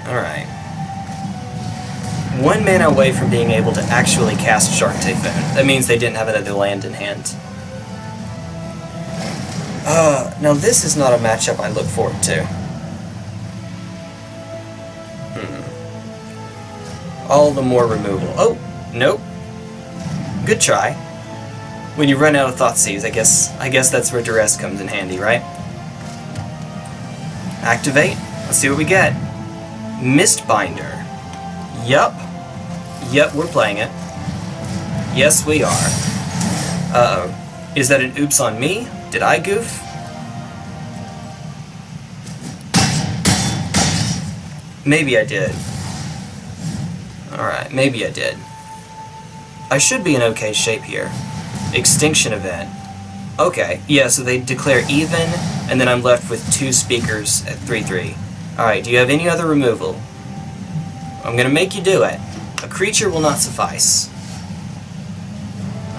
Alright. 1 mana away from being able to actually cast Shark Typhoon. That means they didn't have another land in hand. Now this is not a matchup I look forward to. All the more removal. Oh, nope. Good try. When you run out of Thoughtseize, I guess that's where Duress comes in handy, right? Activate. Let's see what we get. Mistbinder. Yup. Yep, we're playing it. Yes, we are. Uh-oh. Is that an oops on me? Did I goof? Maybe I did. Alright, maybe I did. I should be in okay shape here. Extinction Event. Okay, yeah, so they declare even, and then I'm left with 2 speakers at 3-3. Alright, do you have any other removal? I'm gonna make you do it. A creature will not suffice.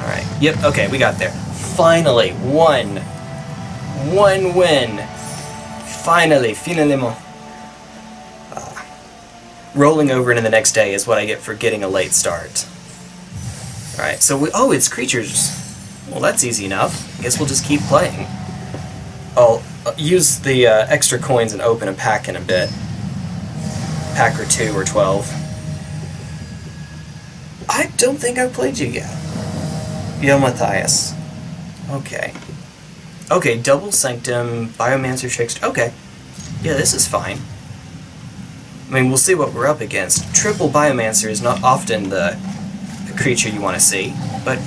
Alright, yep, okay, we got there. Finally, one win. Finalement. Rolling over into the next day is what I get for getting a late start. Alright, so we, oh, it's creatures. Well, that's easy enough. I guess we'll just keep playing. I'll use the extra coins and open a pack in a bit. Pack or 2 or 12. I don't think I've played you yet. Yo, Matthias. Okay. Okay, Double Sanctum, Biomancer Trickster. Okay. Yeah, this is fine. I mean, we'll see what we're up against. Triple Biomancer is not often the creature you want to see, but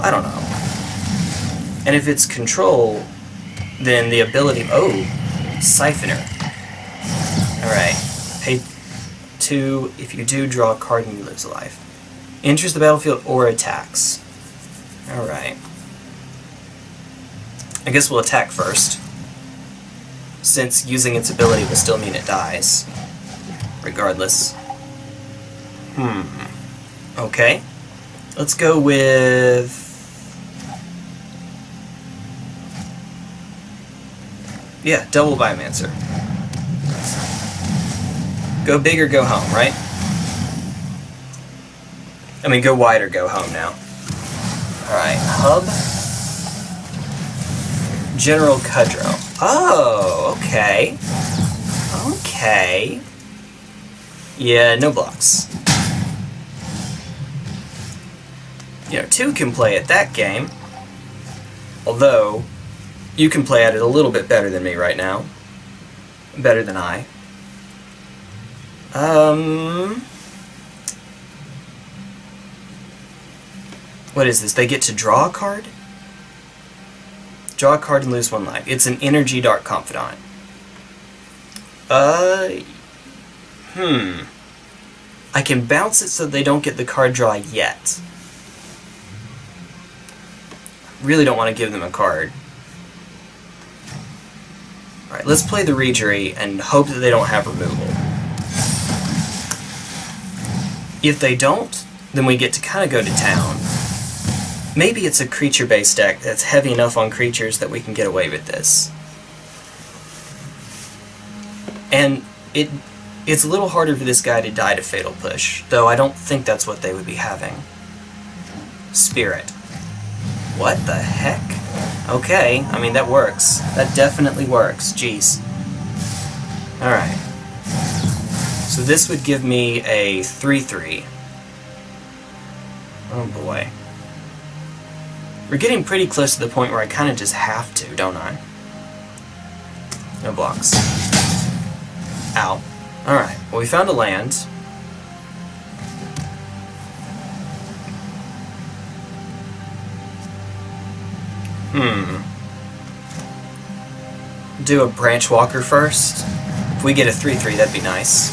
I don't know. And if it's control, then the ability... Oh! Siphoner. Alright. Pay 2. If you do, draw a card and you lose a life. Enters the battlefield or attacks. Alright. I guess we'll attack first, since using its ability will still mean it dies, regardless. Okay. Let's go with... yeah, double Biomancer. Go big or go home, right? I mean, go wide or go home now. Alright, Hub. General Kudrow. Oh, okay. Okay. Yeah, no blocks. You know, 2 can play at that game. Although, you can play at it a little bit better than me right now. Better than I. What is this? They get to draw a card? Draw a card and lose one life. It's an energy Dark Confidant. I can bounce it so they don't get the card draw yet. Really don't want to give them a card. Alright, let's play the Reejerey and hope that they don't have removal. If they don't, then we get to kind of go to town. Maybe it's a creature-based deck that's heavy enough on creatures that we can get away with this. And it's a little harder for this guy to die to Fatal Push, though I don't think that's what they would be having. Spirit. What the heck? Okay, I mean, that works. That definitely works. Jeez. Alright. So this would give me a 3-3. Oh boy. We're getting pretty close to the point where I kind of just have to, don't I? No blocks. Ow. Alright, well, we found a land. Do a Branchwalker first. If we get a 3-3, that'd be nice.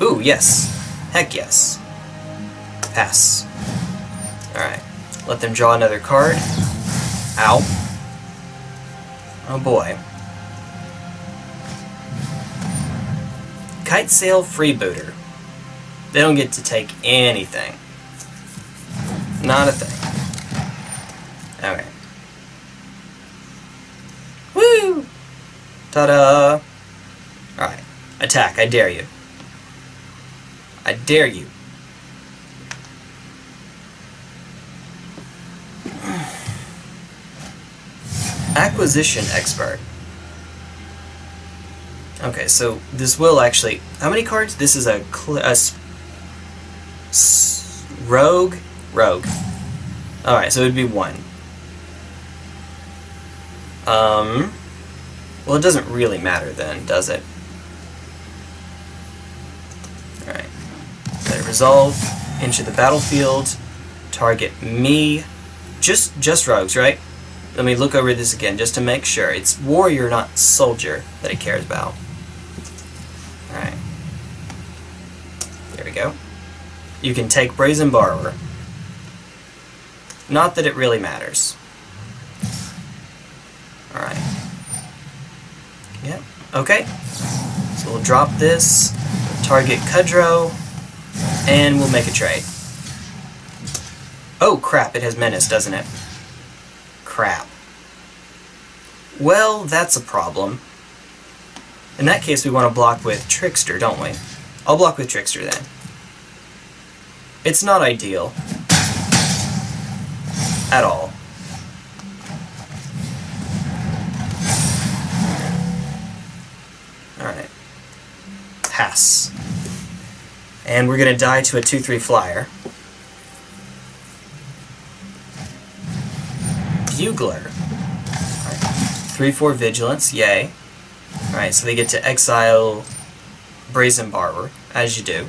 Ooh, yes. Heck yes. Pass. Alright. Let them draw another card. Ow. Oh boy. Kitesail Freebooter. They don't get to take anything. Not a thing. Okay. Woo! Ta-da! Alright. Attack, I dare you. I dare you. Acquisition Expert. Okay, so this will actually... how many cards? This is Rogue? Rogue. Alright, so it would be 1. Well, it doesn't really matter then, does it? Alright. Let it resolve. Enter the battlefield. Target me. Just rogues, right? Let me look over this again, just to make sure. It's warrior, not soldier, that it cares about. Alright. There we go. You can take Brazen Borrower. Not that it really matters. Alright. Yep. Okay. So we'll drop this, target Kudrow, and we'll make a trade. Oh crap, it has menace, doesn't it? Crap. Well, that's a problem. In that case, we want to block with Trickster, don't we? I'll block with Trickster then. It's not ideal. At all. Alright. Pass. And we're going to die to a 2-3 flyer. Bugler. 3-4 right. Vigilance, yay. Alright, so they get to exile Brazen Borrower, as you do.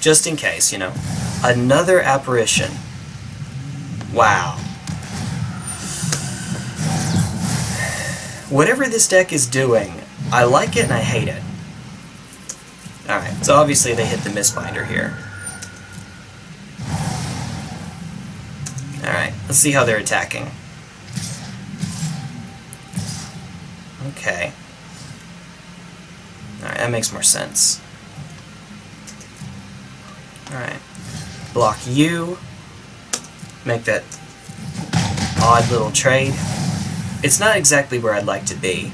Just in case, you know. Another Apparition. Wow. Whatever this deck is doing, I like it and I hate it. Alright, so obviously they hit the Mistbinder here. Alright, let's see how they're attacking. Okay. Alright, that makes more sense. Alright. Block you. Make that odd little trade. It's not exactly where I'd like to be.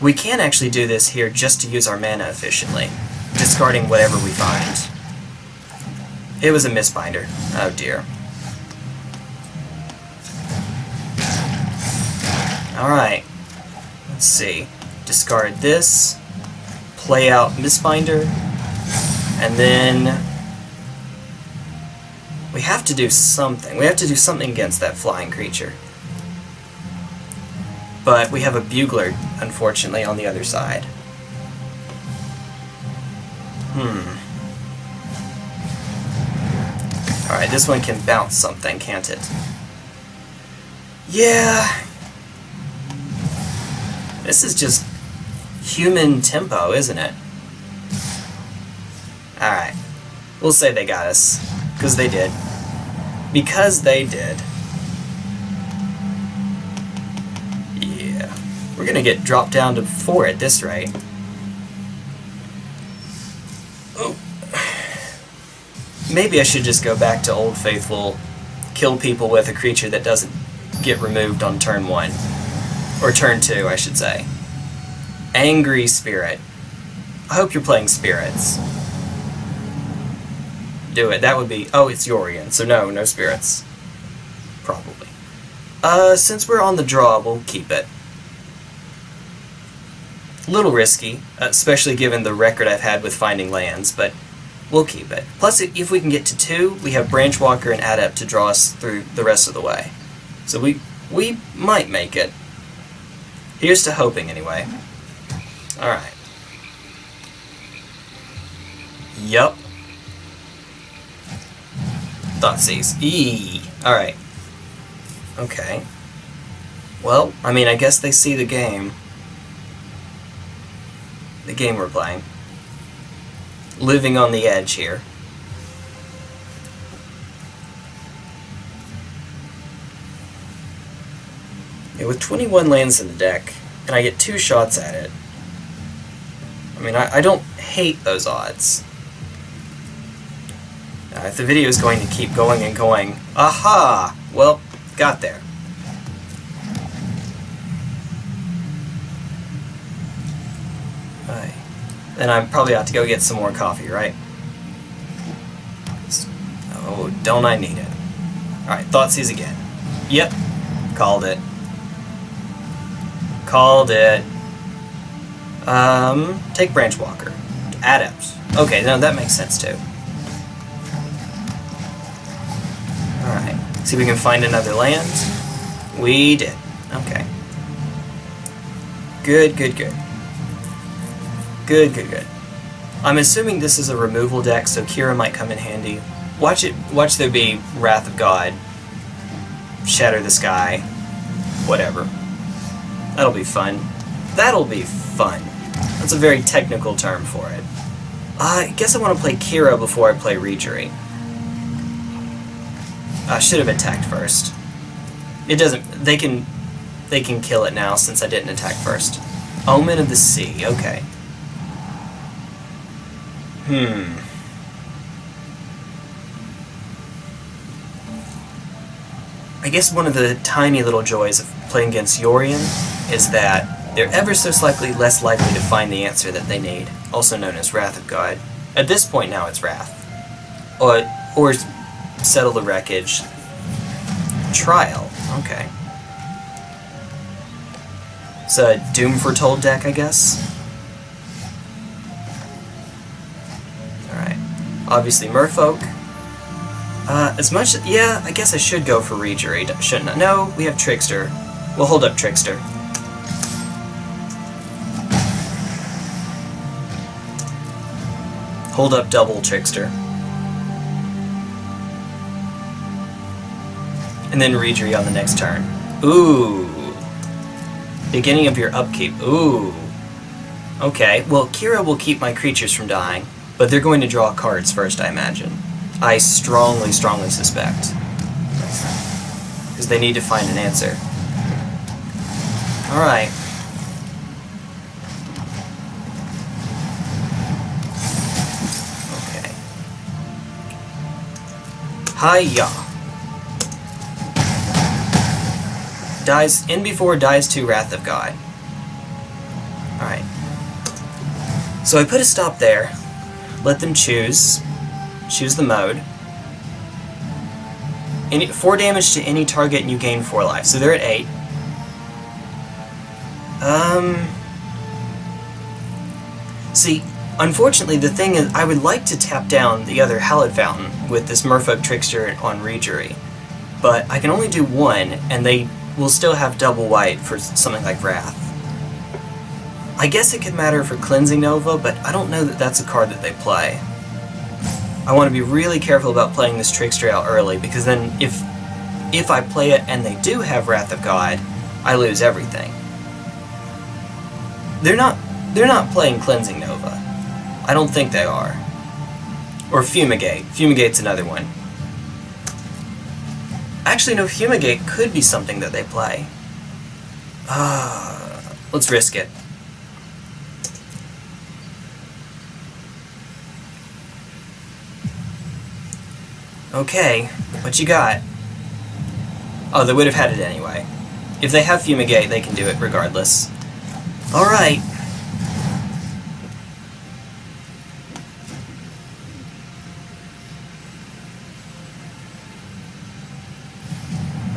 We can actually do this here just to use our mana efficiently, discarding whatever we find. It was a Mistbinder. Oh dear. Alright. Let's see. Discard this. Play out Mistbinder. And then we have to do something. We have to do something against that flying creature. But we have a Bugler, unfortunately, on the other side. Alright, this one can bounce something, can't it? Yeah! This is just human tempo, isn't it? Alright. We'll say they got us. Because they did. Because they did. We're gonna get dropped down to 4 at this rate. Oh. Maybe I should just go back to Old Faithful, kill people with a creature that doesn't get removed on turn 1. Or turn 2, I should say. Angry Spirit. I hope you're playing Spirits. Do it. That would be... Oh, it's Yorion, so no, no Spirits. Probably. Since we're on the draw, we'll keep it. A little risky, especially given the record I've had with finding lands, but we'll keep it. Plus, if we can get to 2, we have Branchwalker and Adept to draw us through the rest of the way. So we might make it. Here's to hoping, anyway. Alright. Yup. Thoughtseize. Eee. Alright. Okay. Well, I mean, I guess they see the game. The game we're playing. Living on the edge here. Yeah, with 21 lands in the deck, and I get 2 shots at it, I mean, I don't hate those odds. If the video is going to keep going and going, aha! Well, got there. Then I probably ought to go get some more coffee, right? Oh, don't I need it. Alright, Thoughtseize again. Yep. Called it. Called it. Take Branchwalker. Adept. Okay, now that makes sense too. Alright. See if we can find another land. We did. Okay. Good, good, good. Good, good, good. I'm assuming this is a removal deck, so Kira might come in handy. Watch it. Watch there be Wrath of God, Shatter the Sky, whatever. That'll be fun. That'll be fun. That's a very technical term for it. I guess I want to play Kira before I play Reejerey. I should have attacked first. It doesn't. They can kill it now since I didn't attack first. Omen of the Sea. Okay. I guess one of the tiny little joys of playing against Yorion is that they're ever so slightly less likely to find the answer that they need, also known as Wrath of God. At this point now it's Wrath. Or Settle the Wreckage. Trial. Okay. It's a Doom Foretold deck, I guess. Obviously Merfolk. Yeah, I guess I should go for Reejerey, shouldn't I? No, we have Trickster. We'll hold up Trickster. Hold up double Trickster. And then Reejerey on the next turn. Ooh. Beginning of your upkeep. Ooh. Okay, well, Kira will keep my creatures from dying, but they're going to draw cards first, I imagine. I strongly, strongly suspect. Because they need to find an answer. Alright. Okay. Hi-ya. Dies in before dies to Wrath of God. Alright. So I put a stop there. Let them choose. Choose the mode. Any, 4 damage to any target and you gain 4 life. So they're at 8. See, unfortunately the thing is, I would like to tap down the other Hallowed Fountain with this Merfolk Trickster on Reejerey. But I can only do one, and they will still have double white for something like Wrath. I guess it could matter for Cleansing Nova, but I don't know that that's a card that they play. I want to be really careful about playing this Trickster out early, because then if I play it and they do have Wrath of God, I lose everything. They're not playing Cleansing Nova. I don't think they are. Or Fumigate. Fumigate's another one. Actually, no, Fumigate could be something that they play. Let's risk it. Okay, what you got? Oh, they would have had it anyway. If they have Fumigate, they can do it regardless. Alright.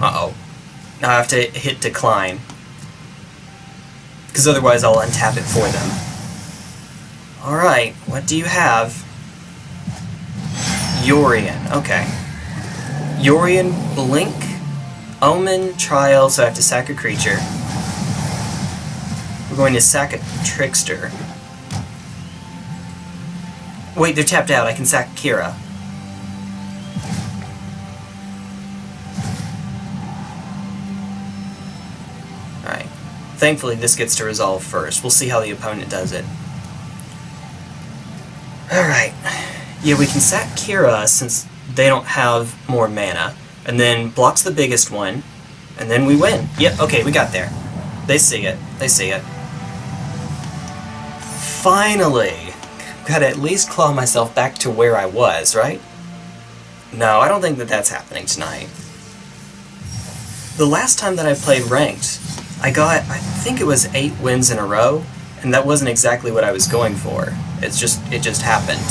Uh-oh. Now I have to hit decline. Because otherwise I'll untap it for them. Alright, what do you have? Yorion, okay. Yorion, Blink, Omen, Trial, so I have to sack a creature. We're going to sack a Trickster. Wait, they're tapped out, I can sack Kira. Alright. Thankfully this gets to resolve first. We'll see how the opponent does it. Alright. Yeah, we can sack Kira since they don't have more mana, and then blocks the biggest one, and then we win. Yep, okay, we got there. They see it. They see it. Finally! Gotta at least claw myself back to where I was, right? No, I don't think that that's happening tonight. The last time that I played Ranked, I got, I think it was 8 wins in a row, and that wasn't exactly what I was going for. It's just, it just happened.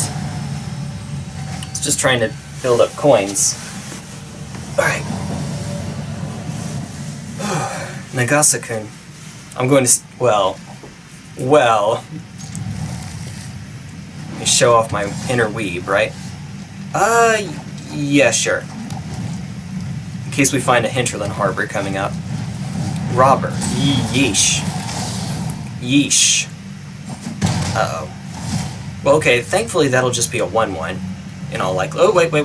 Just trying to build up coins. Alright. Nagasa-kun. I'm going to... Well... Let me show off my inner weeb, right? Yeah, sure. In case we find a Hinterland Harbor coming up. Robber. Yeesh. Yeesh. Uh-oh. Well, okay, thankfully that'll just be a 1-1. And all like, oh, wait. Ow,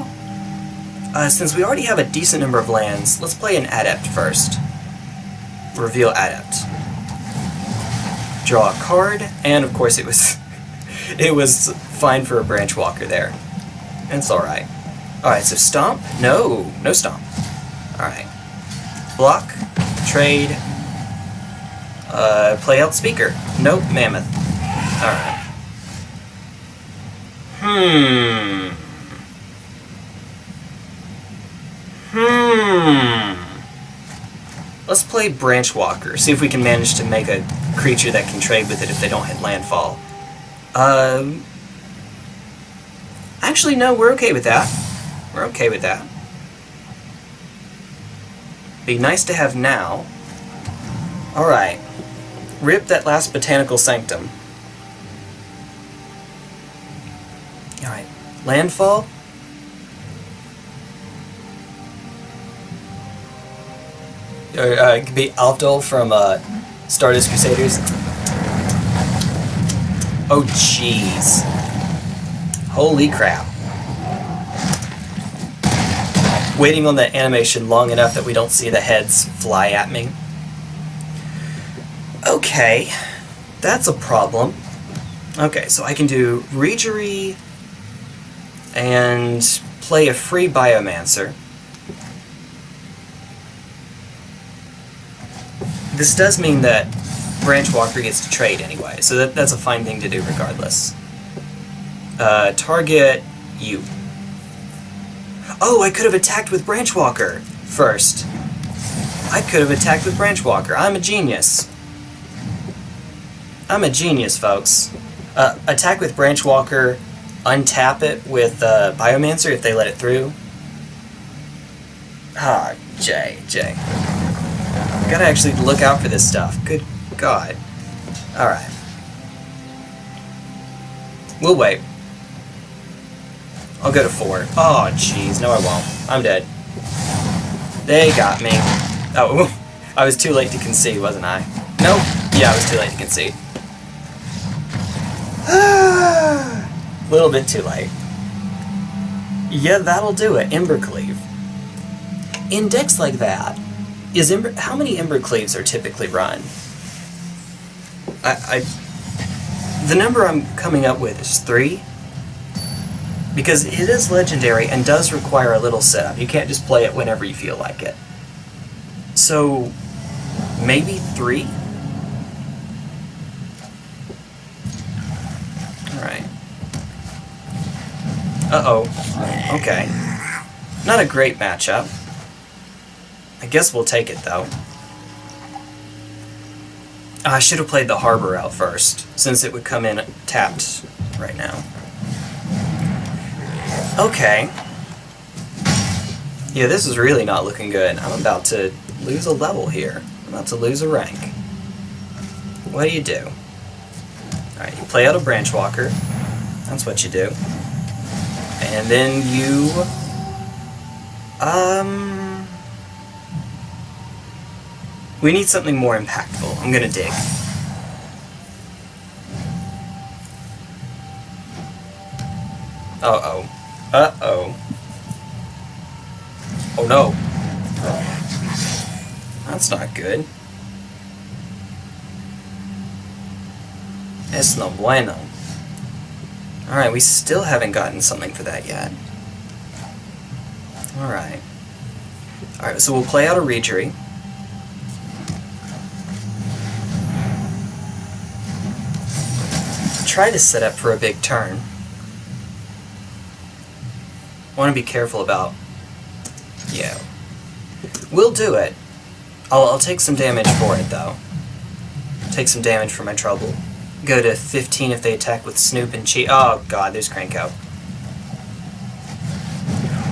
whoa. Since we already have a decent number of lands, let's play an Adept first. Reveal Adept. Draw a card, and of course it was... it was fine for a Branchwalker there. And it's alright. Alright, so Stomp? No, no Stomp. Alright. Block. Trade. Play out Speaker. Nope, Mammoth. Alright. Let's play Branchwalker, see if we can manage to make a creature that can trade with it if they don't hit landfall. Actually, no, we're okay with that. We're okay with that. Be nice to have now. Alright. Rip that last Botanical Sanctum. Alright, landfall. It could be Alfdol from Stardust Crusaders. Oh, jeez. Holy crap. Waiting on that animation long enough that we don't see the heads fly at me. Okay, that's a problem. Okay, so I can do Reejerey and play a free Biomancer. This does mean that Branchwalker gets to trade anyway, so that's a fine thing to do regardless. Target you. Oh, I could have attacked with Branchwalker first. I could have attacked with Branchwalker. I'm a genius. I'm a genius, folks. Attack with Branchwalker, untap it with Biomancer if they let it through. Ah, Jay. Gotta actually look out for this stuff. Good God. Alright. We'll wait. I'll go to 4. Oh, jeez. No, I won't. I'm dead. They got me. Oh, I was too late to concede, wasn't I? Nope. Yeah, I was too late to concede. A little bit too late. Yeah, that'll do it. Embercleave. In decks like that, how many Embercleaves are typically run? The number I'm coming up with is 3. Because it is legendary and does require a little setup. You can't just play it whenever you feel like it. So, maybe 3? Alright. Uh-oh. Okay. Not a great matchup. I guess we'll take it, though. I should have played the Harbor out first, since it would come in tapped right now. Okay. Yeah, this is really not looking good. I'm about to lose a level here. I'm about to lose a rank. What do? Alright, you play out a Branchwalker. That's what you do. And then you... We need something more impactful. I'm gonna dig. Uh-oh. Uh-oh. Oh no. That's not good. Es no bueno. Alright, we still haven't gotten something for that yet. Alright. Alright, so we'll play out a Reejerey. Try to set up for a big turn. Want to be careful about... Yeah. We'll do it. I'll take some damage for it, though. Take some damage for my trouble. Go to 15 if they attack with Snoop and Chi. Oh, God, there's Cranko.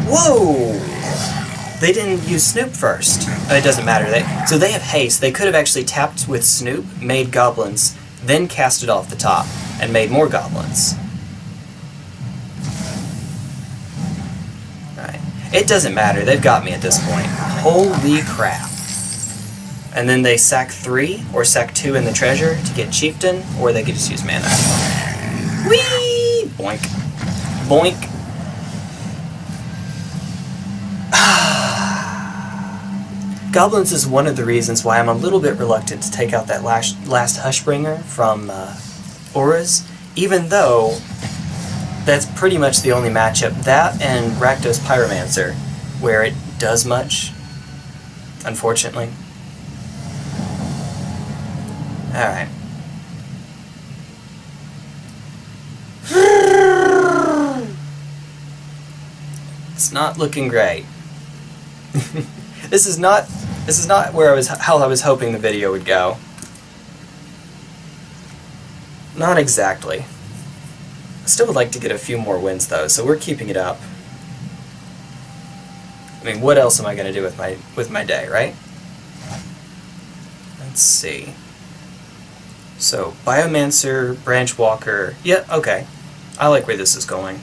Whoa! They didn't use Snoop first. It doesn't matter. So they have haste. They could have actually tapped with Snoop, made goblins, then cast it off the top, and made more goblins. It doesn't matter, they've got me at this point. Holy crap. And then they sack 3, or sack 2 in the treasure to get Chieftain, or they could just use mana. Whee! Boink. Boink. Goblins is one of the reasons why I'm a little bit reluctant to take out that last Hushbringer from Auras, even though... That's pretty much the only matchup. That and Rakdos Pyromancer, where it does much, unfortunately. Alright. It's not looking great. This is not how I was hoping the video would go. Not exactly. I still would like to get a few more wins, though, so we're keeping it up. I mean, what else am I going to do with my day, right? Let's see. So, Biomancer, Branchwalker... Yeah, okay. I like where this is going.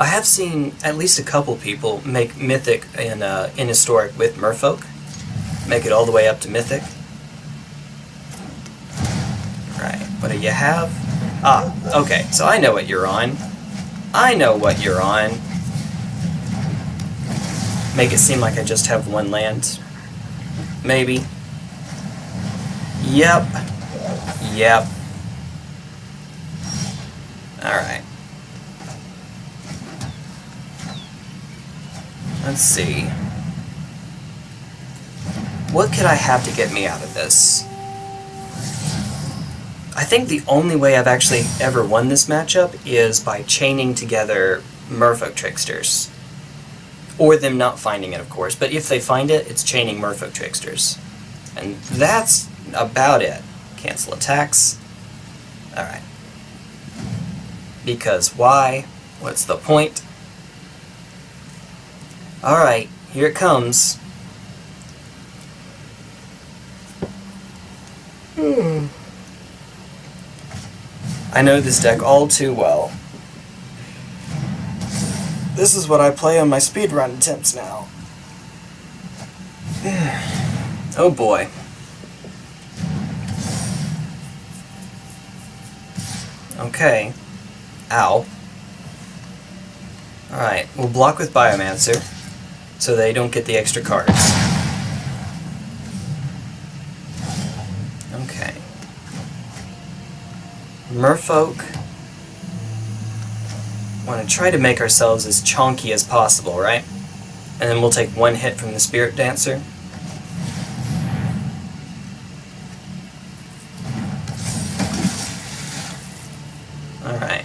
I have seen at least a couple people make Mythic in Historic with Merfolk. Make it all the way up to Mythic. Right, what do you have? Ah, okay, so I know what you're on. I know what you're on. Make it seem like I just have one land. Maybe. Yep. Yep. Alright. Let's see. What could I have to get me out of this? I think the only way I've actually ever won this matchup is by chaining together Merfolk Tricksters. Or them not finding it, of course, but if they find it, it's chaining Merfolk Tricksters. And that's about it. Cancel attacks. Alright. Because why? What's the point? Alright, here it comes. I know this deck all too well. This is what I play on my speedrun attempts now. Oh boy. Okay. Ow. Alright, we'll block with Biomancer, so they don't get the extra cards. Okay. Merfolk. Want to try to make ourselves as chonky as possible, right? And then we'll take one hit from the Spiritdancer. Alright.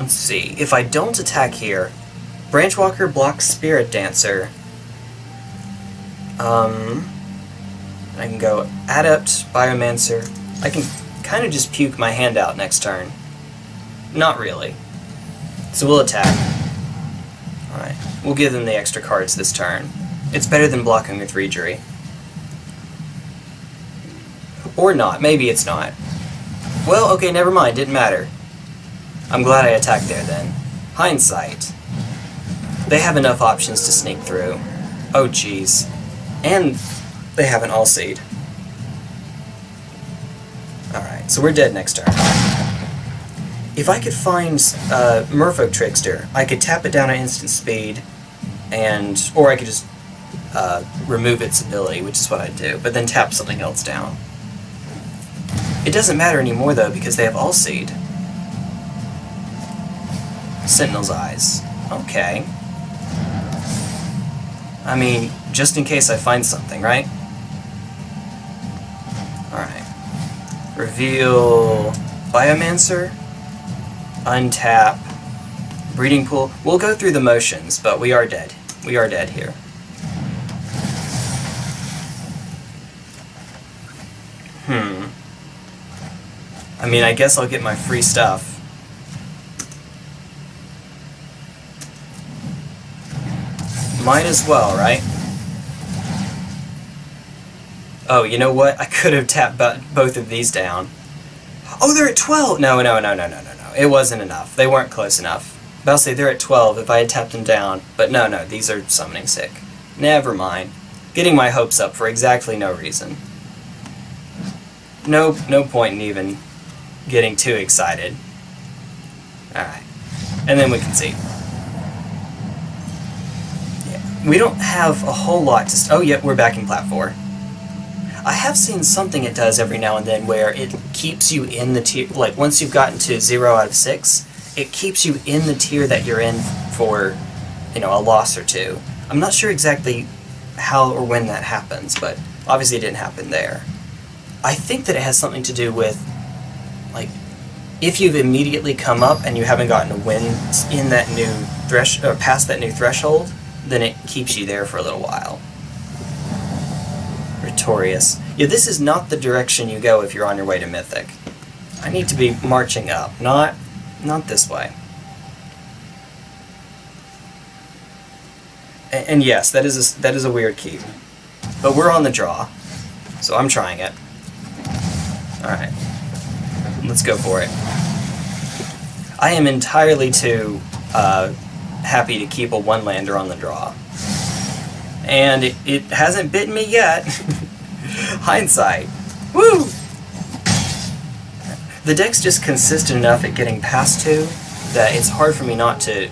Let's see. If I don't attack here, Branchwalker blocks Spiritdancer. I can go Adept, Biomancer. I can kind of just puke my hand out next turn. Not really. So we'll attack. Alright. We'll give them the extra cards this turn. It's better than blocking with Reejerey. Or not. Maybe it's not. Well, okay, never mind. Didn't matter. I'm glad I attacked there then. Hindsight. They have enough options to sneak through. Oh, jeez. And they have an Alseid. Alright, so we're dead next turn. If I could find Merfolk Trickster, I could tap it down at instant speed, or I could just remove its ability, which is what I do, but then tap something else down. It doesn't matter anymore, though, because they have Alseid. Sentinel's Eyes. Okay. I mean, just in case I find something, right? Alright. Reveal Biomancer. Untap, Breeding Pool. We'll go through the motions, but we are dead. We are dead here. I mean, I guess I'll get my free stuff. Might as well, right? Oh, you know what? I could have tapped both of these down. Oh, they're at 12! No. It wasn't enough. They weren't close enough. But I'll say they're at 12 if I had tapped them down. But no, these are summoning sick. Never mind. Getting my hopes up for exactly no reason. Nope, no point in even getting too excited. Alright. And then we can see. Yeah. We don't have a whole lot to... Oh, yeah, we're back in Plat 4. I have seen something it does every now and then where it keeps you in the tier, like once you've gotten to 0 out of 6, it keeps you in the tier that you're in for, you know, a loss or two. I'm not sure exactly how or when that happens, but obviously it didn't happen there. I think that it has something to do with, like, if you've immediately come up and you haven't gotten a win in that new threshold, or past that new threshold, then it keeps you there for a little while. Victorious. Yeah, this is not the direction you go if you're on your way to Mythic. I need to be marching up, not this way. And yes, that is a weird keep. But we're on the draw, so I'm trying it. Alright. Let's go for it. I am entirely too happy to keep a one-lander on the draw. And it hasn't bitten me yet. Hindsight. Woo! The deck's just consistent enough at getting past two that it's hard for me not to...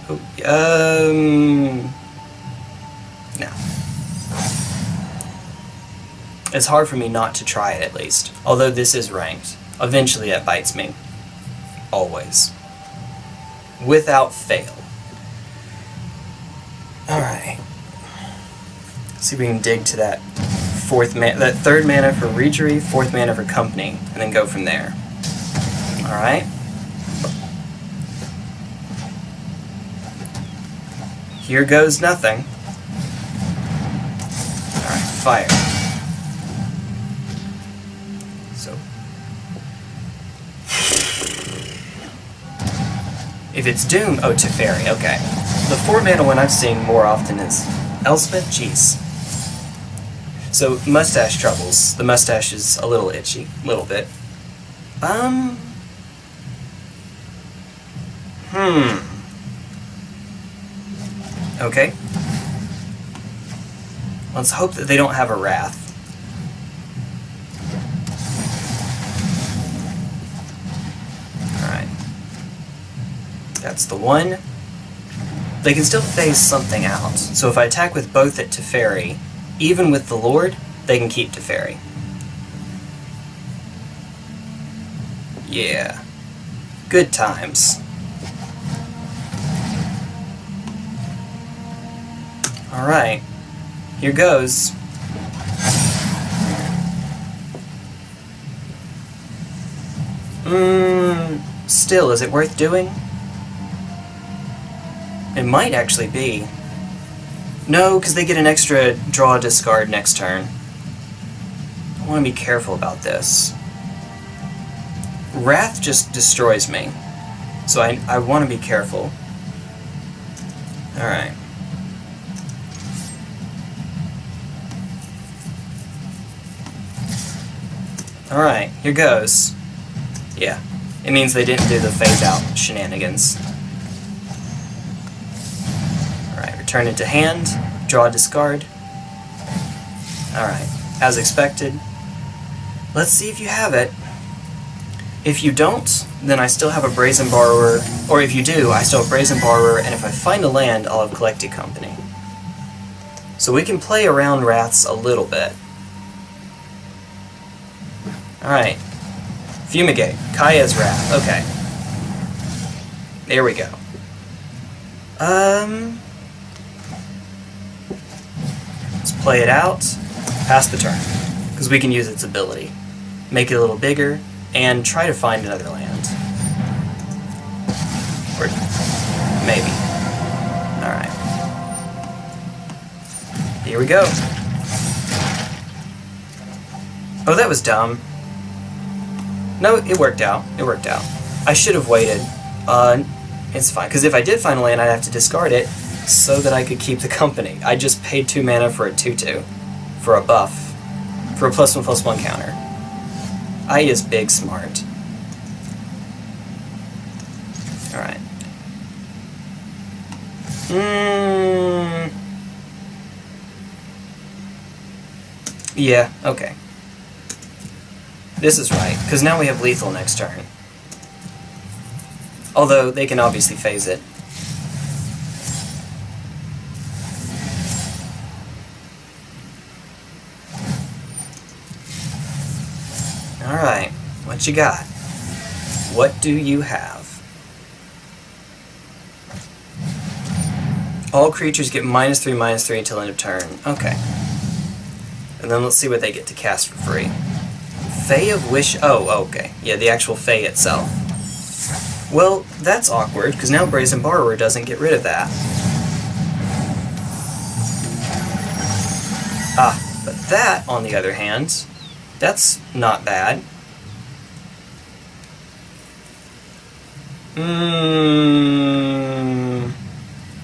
It's hard for me not to try it at least, although this is ranked. Eventually it bites me. Always. Without fail. Alright. Let's see if we can dig to that third mana for Reejerey, fourth mana for Company, and then go from there. Alright. Here goes nothing. Alright, fire. If it's Doom, oh, Teferi, okay. The 4-mana one I've seen more often is Elspeth, jeez. So, mustache troubles. The mustache is a little itchy, a little bit. Okay. Let's hope that they don't have a wrath. That's the one. They can still phase something out, so if I attack with both at Teferi, even with the Lord, they can keep Teferi. Yeah. Good times. Alright. Here goes. Still, is it worth doing? It might actually be. No, because they get an extra draw discard next turn. I want to be careful about this. Wrath just destroys me. So I want to be careful. Alright. Alright, here goes. Yeah. It means they didn't do the phase out shenanigans. Turn it to hand, draw, discard. Alright, as expected. Let's see if you have it. If you don't, then I still have a Brazen Borrower, or if you do, I still have Brazen Borrower, and if I find a land, I'll have Collected Company. So we can play around Wraths a little bit. Alright. Fumigate. Kaya's Wrath. Okay. There we go. Play it out, pass the turn, because we can use its ability. Make it a little bigger, and try to find another land. Or maybe. Alright. Here we go. Oh, that was dumb. No, it worked out. It worked out. I should have waited. It's fine, because if I did find a land, I'd have to discard it, so that I could keep the company. I just paid 2 mana for a 2/2, for a buff, for a +1/+1 counter. I is big smart. Alright. Yeah, okay. This is right, because now we have lethal next turn. Although, they can obviously phase it. Alright, what you got? What do you have? All creatures get -3/-3 until end of turn. Okay. And then let's see what they get to cast for free. Fae of Wish... oh, okay. Yeah, the actual Fae itself. Well, that's awkward, because now Brazen Borrower doesn't get rid of that. Ah, but that, on the other hand... that's not bad.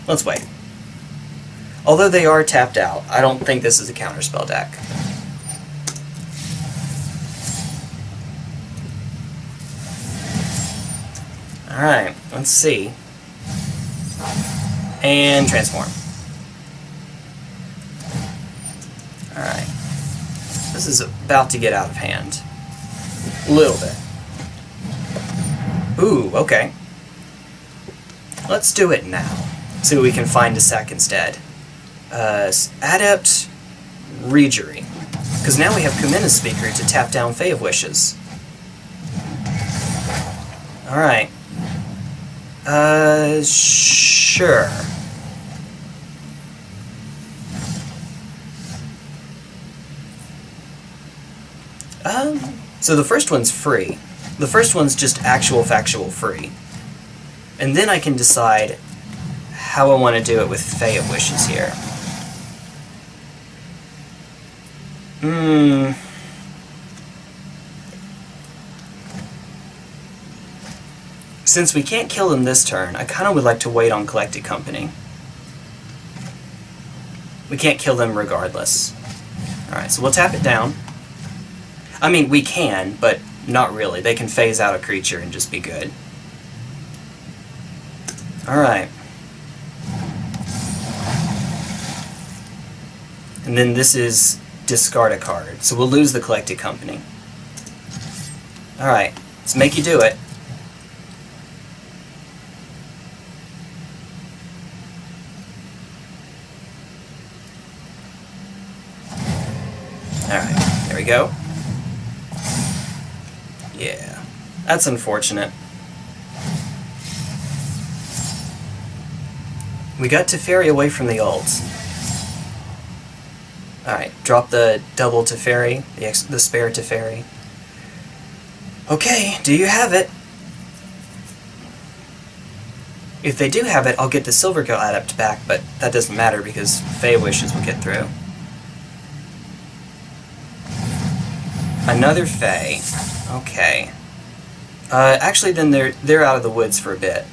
Let's wait. Although they are tapped out, I don't think this is a counterspell deck. Alright, let's see. And transform. Alright. This is about to get out of hand. A little bit. Ooh, okay. Let's do it now. So we can find a sack instead. Adept Reejerey. Because now we have Kumena's Speaker to tap down Fae of Wishes. Alright. Sure. So the first one's free. The first one's just actual factual free. And then I can decide how I want to do it with Fae of Wishes here. Hmm. Since we can't kill them this turn, I kind of would like to wait on Collected Company. We can't kill them regardless. Alright, so we'll tap it down. I mean, we can, but not really. They can phase out a creature and just be good. Alright. And then this is discard a card, so we'll lose the Collected Company. Alright, let's make you do it. Alright, there we go. Yeah, that's unfortunate. We got Teferi away from the ult. Alright, drop the double Teferi, the spare Teferi. Okay, do you have it? If they do have it, I'll get the Silvergill Adept back, but that doesn't matter because Fae Wishes will get through. Another Fae. Okay. Actually, then they're out of the woods for a bit.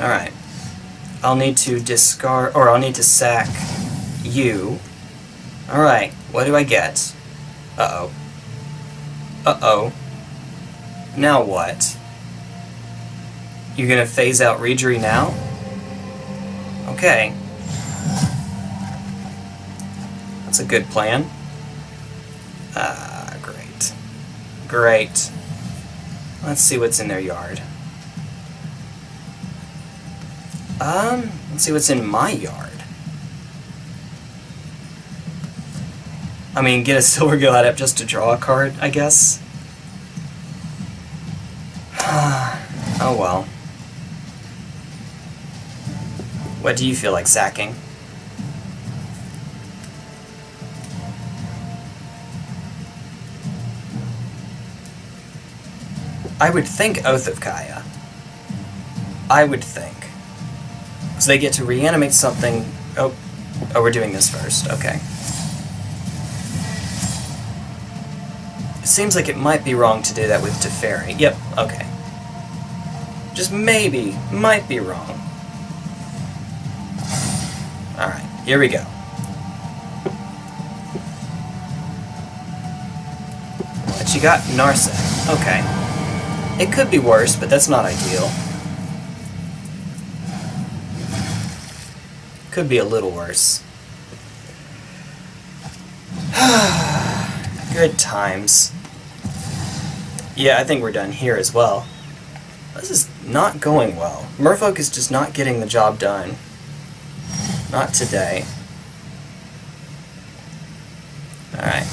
Alright. I'll need to discard, or I'll need to sack you. Alright, what do I get? Uh-oh. Uh-oh. Now what? You're gonna phase out Reejerey now? Okay. That's a good plan. Ah, great. Great. Let's see what's in their yard. Let's see what's in my yard. I mean, get a Silvergill Adept just to draw a card, I guess. Oh well. What do you feel like sacking? I would think Oath of Kaya. I would think. So they get to reanimate something. Oh, we're doing this first. Okay. It seems like it might be wrong to do that with Teferi. Yep, okay. Just maybe, might be wrong. Alright, here we go. What you got? Narset. Okay. It could be worse, but that's not ideal. Could be a little worse. Good times. Yeah, I think we're done here as well. This is not going well. Merfolk is just not getting the job done. Not today. Alright.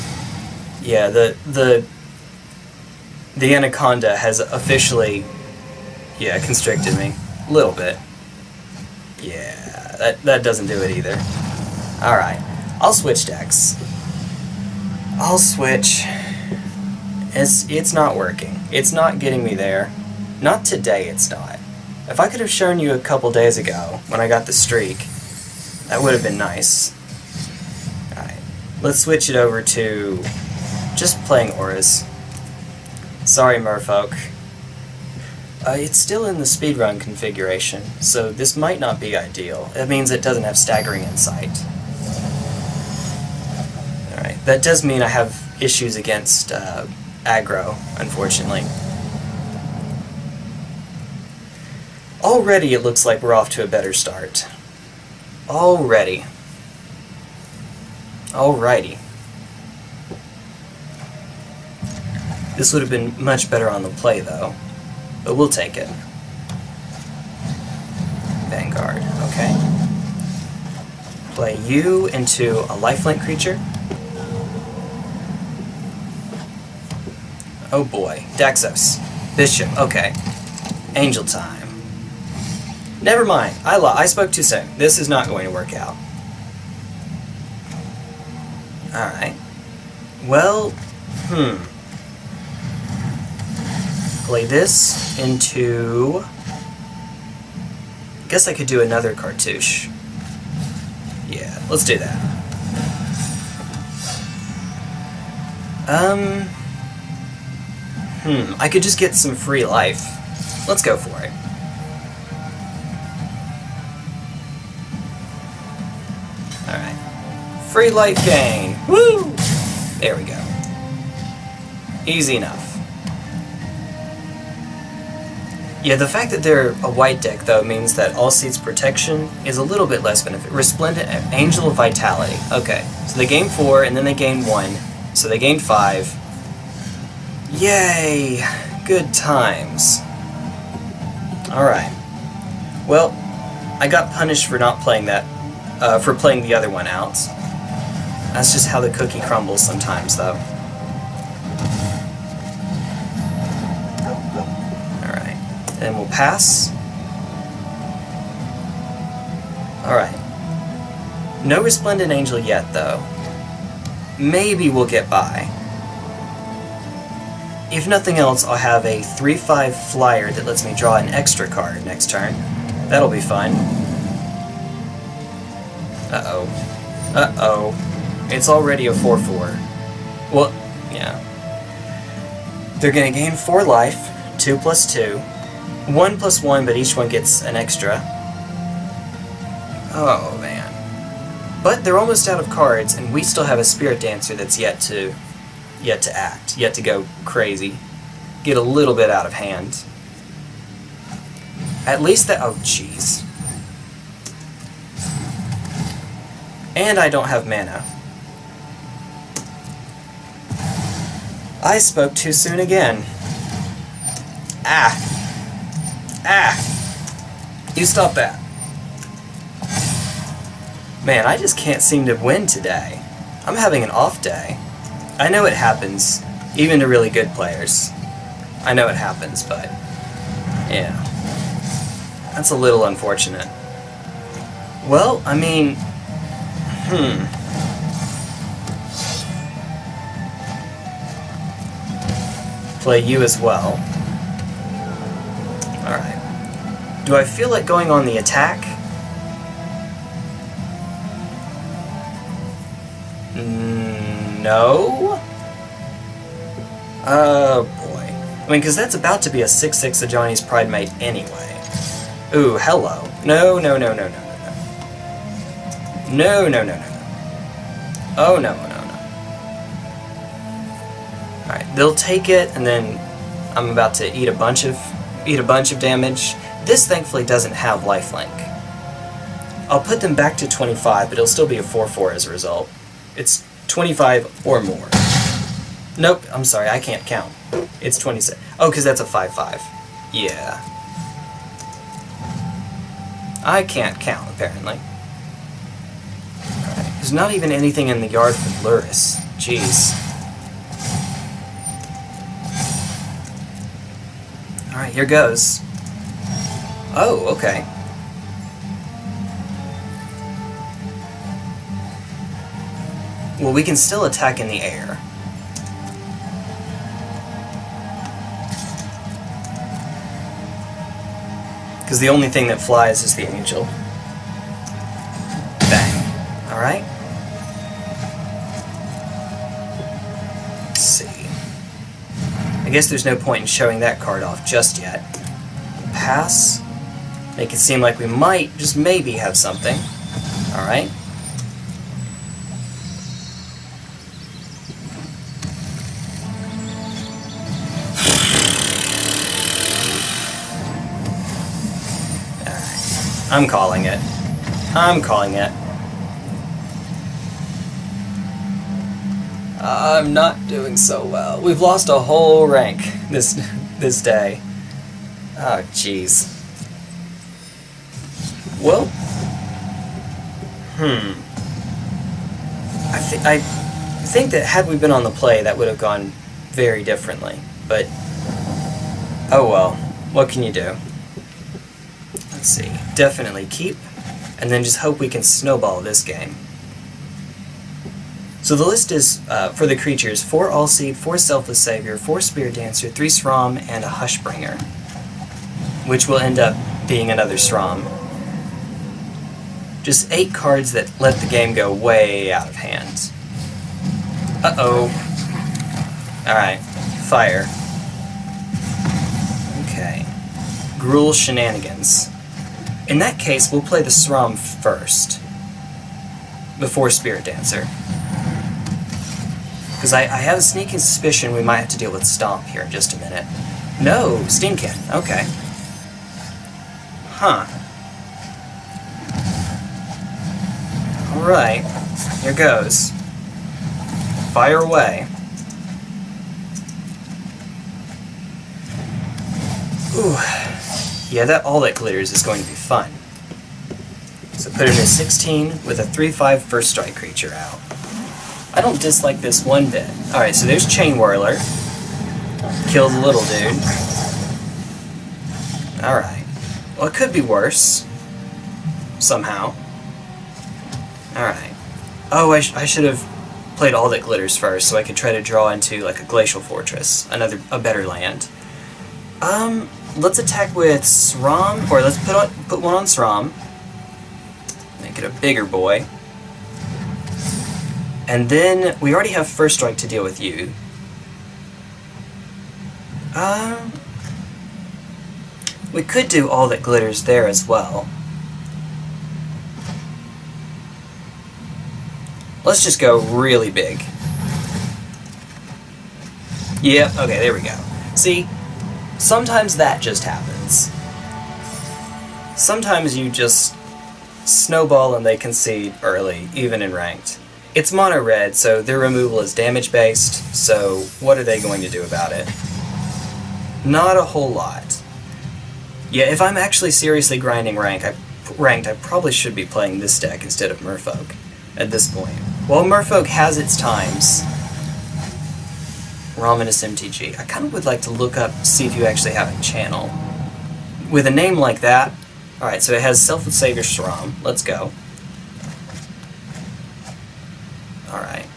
Yeah, the Anaconda has officially, yeah, constricted me. A little bit. Yeah. That doesn't do it either. Alright. I'll switch decks. I'll switch. It's not working. It's not getting me there. Not today, it's not. If I could have shown you a couple days ago, when I got the streak, that would have been nice. Alright. Let's switch it over to just playing auras. Sorry, Merfolk. It's still in the speedrun configuration, so this might not be ideal. That means it doesn't have staggering insight. Alright, that does mean I have issues against aggro, unfortunately. Already it looks like we're off to a better start. Already. Alrighty. This would have been much better on the play, though. But we'll take it. Vanguard, okay. play you into a lifelink creature. Oh boy. Daxos. Bishop. Okay. Angel time. Never mind. I spoke too soon. This is not going to work out. Alright. Well, play this into... I guess I could do another cartouche. Yeah, let's do that. I could just get some free life. Let's go for it. Alright. Free life gain! Woo! There we go. Easy enough. Yeah, the fact that they're a white deck, though, means that Alseid's protection is a little bit less benefit. Resplendent Angel of Vitality. Okay, so they gained 4, and then they gained 1. So they gained 5. Yay! Good times. Alright. Well, I got punished for not playing that, for playing the other one out. That's just how the cookie crumbles sometimes, though. And we'll pass. Alright. No Resplendent Angel yet, though. Maybe we'll get by. If nothing else, I'll have a 3/5 flyer that lets me draw an extra card next turn. That'll be fun. Uh-oh. Uh-oh. It's already a 4/4. Well, yeah. They're gonna gain 4 life, 2+2. 1+1, but each one gets an extra. Oh, man. But they're almost out of cards, and we still have a Spiritdancer that's yet to act, yet to go crazy. Get a little bit out of hand. At least that... oh, jeez. And I don't have mana. I spoke too soon again. Ah! Ah! You stop that. Man, I just can't seem to win today. I'm having an off day. I know it happens, even to really good players. I know it happens, but... yeah. That's a little unfortunate. Well, I mean... Play you as well. Alright. Do I feel like going on the attack? No? Oh boy. I mean, because that's about to be a 6/6 Ajani's Pride Mate anyway. Ooh, hello. No, no, no, no, no, no, no. No, no, no, no, no. Oh, no, no, no. Alright, they'll take it, and then I'm about to eat a bunch of... damage. This thankfully doesn't have lifelink. I'll put them back to 25, but it'll still be a 4/4 as a result. It's 25 or more. Nope, I'm sorry, I can't count. It's 26. Oh, because that's a 5/5. Yeah. I can't count, apparently. Right. There's not even anything in the yard for Luris. Jeez. Alright, here goes. Oh, okay. Well, we can still attack in the air. Because the only thing that flies is the angel. Bang. Alright. I guess there's no point in showing that card off just yet. Pass. Make it seem like we might, just maybe, have something. Alright. Alright. I'm calling it. I'm calling it. I'm not doing so well. We've lost a whole rank this day. Oh, jeez. Well... I think that had we been on the play, that would have gone very differently. But, oh well. What can you do? Let's see. Definitely keep, and then just hope we can snowball this game. So the list is, for the creatures, 4 Alseid, 4 Selfless Savior, 4 Spiritdancer, 3 Sram, and a Hushbringer, which will end up being another Sram. Just 8 cards that let the game go way out of hand. Uh-oh. Alright. Fire. Okay. Gruul Shenanigans. In that case, we'll play the Sram first, before Spiritdancer. Because I have a sneaking suspicion we might have to deal with Stomp here in just a minute. No! Steam Can. Okay. Huh. Alright. Here goes. Fire away. Ooh. Yeah, that all that glitters is going to be fun. So put in a 16 with a 3/5 first strike creature out. I don't dislike this one bit. Alright, so there's Chain Whirler. Kill the little dude. Alright. Well, it could be worse. Somehow. Alright. Oh, I should have played all that glitters first, so I could try to draw into, like, a Glacial Fortress. A better land. Let's attack with Sram, or let's put one on Sram. Make it a bigger boy. And then, we already have First Strike to deal with you. We could do all that glitters there as well. Let's just go really big. Yep, okay, there we go. See, sometimes that just happens. Sometimes you just snowball and they concede early, even in ranked. It's mono-red, so their removal is damage-based, so what are they going to do about it? Not a whole lot. Yeah, if I'm actually seriously grinding ranked, I probably should be playing this deck instead of Merfolk at this point. Well, Merfolk has its times. Romanus MTG. I kind of would like to look up, see if you actually have a channel. With a name like that... Alright, so it has Selfless Savior Sram. Let's go. Alright.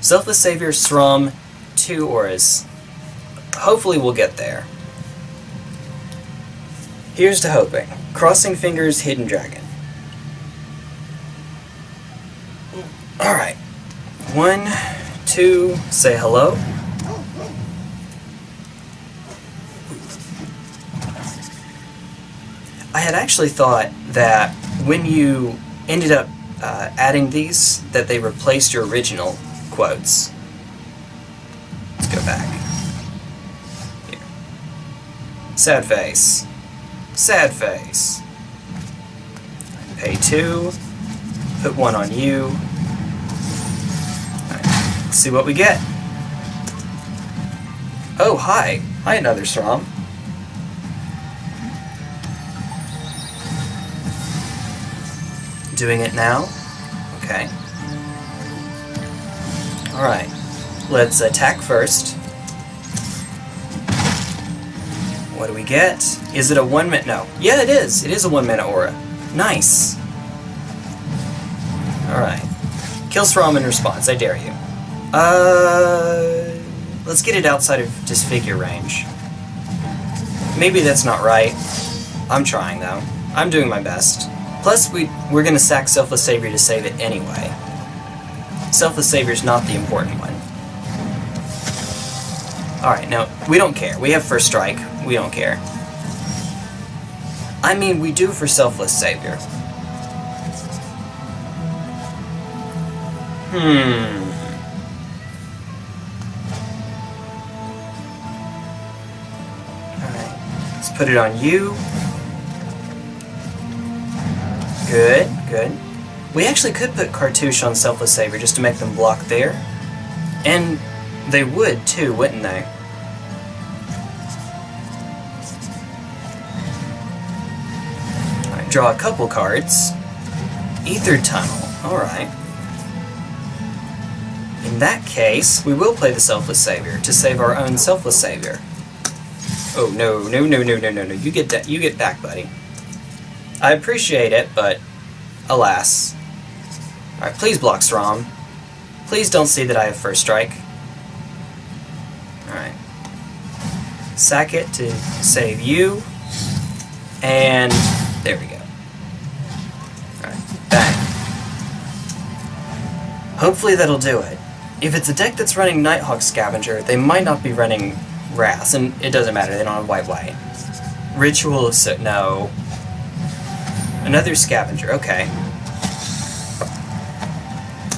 Selfless Savior, Sram, 2 Auras. Hopefully we'll get there. Here's to hoping. Crossing Fingers, Hidden Dragon. Alright. 1, 2, say hello. I had actually thought that when you ended up adding these, that they replaced your original quotes. Let's go back. Here. Sad face. Sad face. Pay 2. Put 1 on you. Alright, let's see what we get. Oh, hi. Hi, another Sram. Doing it now? Okay. Alright. Let's attack first. What do we get? Is it a 1-minute? No. Yeah, it is! It is a 1-minute aura. Nice! Alright. Kill Sram in response, I dare you. Let's get it outside of Disfigure range. Maybe that's not right. I'm trying, though. I'm doing my best. Plus, we're going to sack Selfless Savior to save it anyway. Selfless Savior's not the important one. Alright, now, we don't care. We have First Strike. We don't care. I mean, we do for Selfless Savior. Alright, let's put it on you. Good, good. We actually could put Cartouche on Selfless Savior just to make them block there. And they would too, wouldn't they? Alright, draw a couple cards. Aether Tunnel, alright. In that case, we will play the Selfless Savior to save our own Selfless Savior. Oh no, you get that, you get back, buddy. I appreciate it, but alas. Alright, please block Sram. Please don't see that I have first strike. Alright. Sack it to save you. And there we go. Alright, bang. Hopefully that'll do it. If it's a deck that's running Nighthawk Scavenger, they might not be running Wrath, and it doesn't matter, they don't have white. Ritual of Soot, no. Another Scavenger, okay.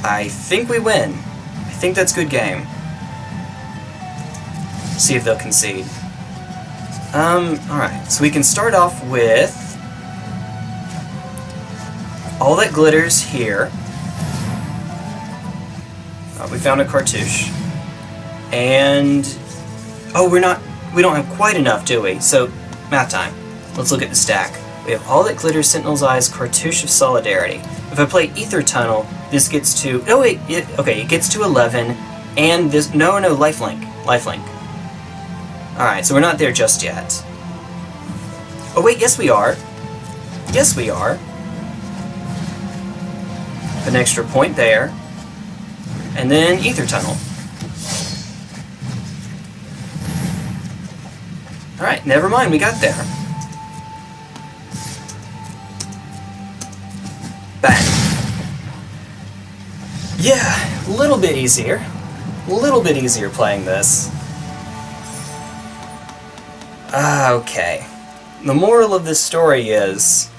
I think we win. I think that's good game. See if they'll concede. Alright, so we can start off with all that glitters here. Oh, we found a cartouche. And oh, we don't have quite enough, do we? So, math time. Let's look at the stack. We have all that glitters, Sentinel's Eyes, Cartouche of Solidarity. If I play Aether Tunnel, this gets to it gets to 11, and this no, lifelink. Alright, so we're not there just yet. Oh wait, yes we are. Yes we are. An extra point there. And then Aether Tunnel. Alright, never mind, we got there. Yeah, a little bit easier. A little bit easier playing this. Okay. The moral of this story is,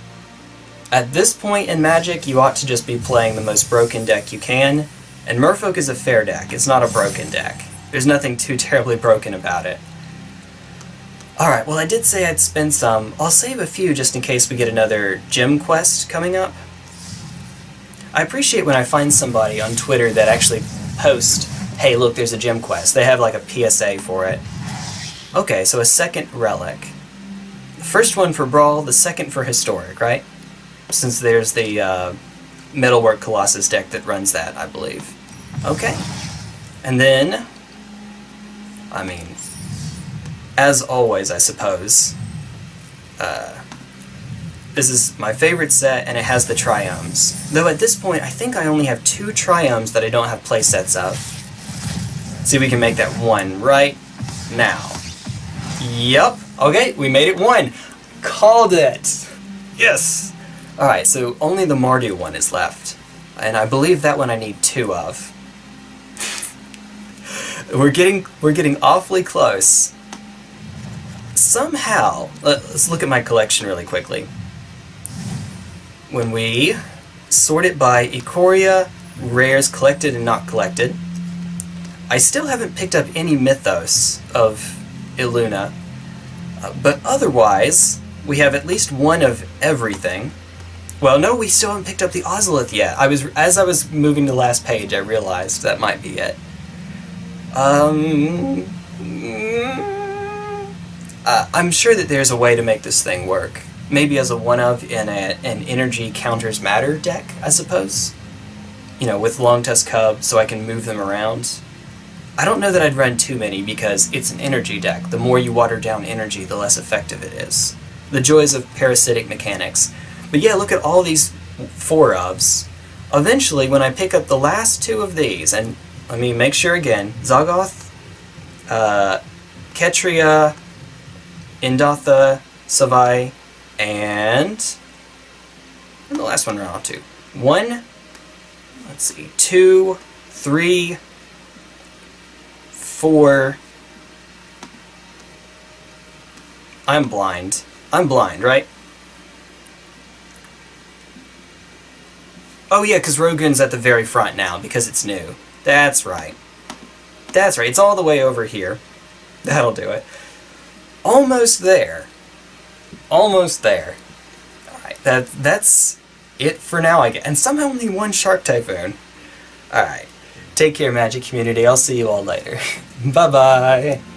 at this point in Magic, you ought to just be playing the most broken deck you can, and Merfolk is a fair deck. It's not a broken deck. There's nothing too terribly broken about it. Alright, well I did say I'd spend some. I'll save a few just in case we get another gem quest coming up. I appreciate when I find somebody on Twitter that actually posts, hey look, there's a gem quest. They have like a PSA for it. Okay, so a second relic. The first one for Brawl, the second for Historic, right? Since there's the Metalwork Colossus deck that runs that, I believe. Okay. And then, I mean, as always, I suppose, this is my favorite set, and it has the triomes. Though at this point, I think I only have 2 triomes that I don't have play sets of. Let's see if we can make that one right now. Yup. Okay, we made it one. Called it. Yes. Alright, so only the Mardu one is left. And I believe that one I need 2 of. We're getting awfully close. Somehow, let's look at my collection really quickly. When we sort it by Ikoria, Rares Collected and Not Collected, I still haven't picked up any Mythos of Iluna, but otherwise, we have at least 1 of everything. Well, no, we still haven't picked up the Ozolith yet. As I was moving to the last page, I realized that might be it. I'm sure that there's a way to make this thing work. Maybe as a one-of in an energy counters matter deck, I suppose? You know, with Longtusk Cub, so I can move them around. I don't know that I'd run too many because it's an energy deck. The more you water down energy, the less effective it is. The joys of parasitic mechanics. But yeah, look at all these 4 ofs. Eventually, when I pick up the last 2 of these, and let me make sure again, Zoggoth, Ketria, Indatha, Savai, and the last one ran off to 1, let's see, 2, 3, 4, I'm blind, right? Oh yeah, because Rogun's at the very front now, because it's new. That's right, it's all the way over here. That'll do it. Almost there. Almost there. Alright, that's it for now, I guess. And somehow only 1 Shark Typhoon. Alright, take care, Magic community. I'll see you all later. Bye-bye.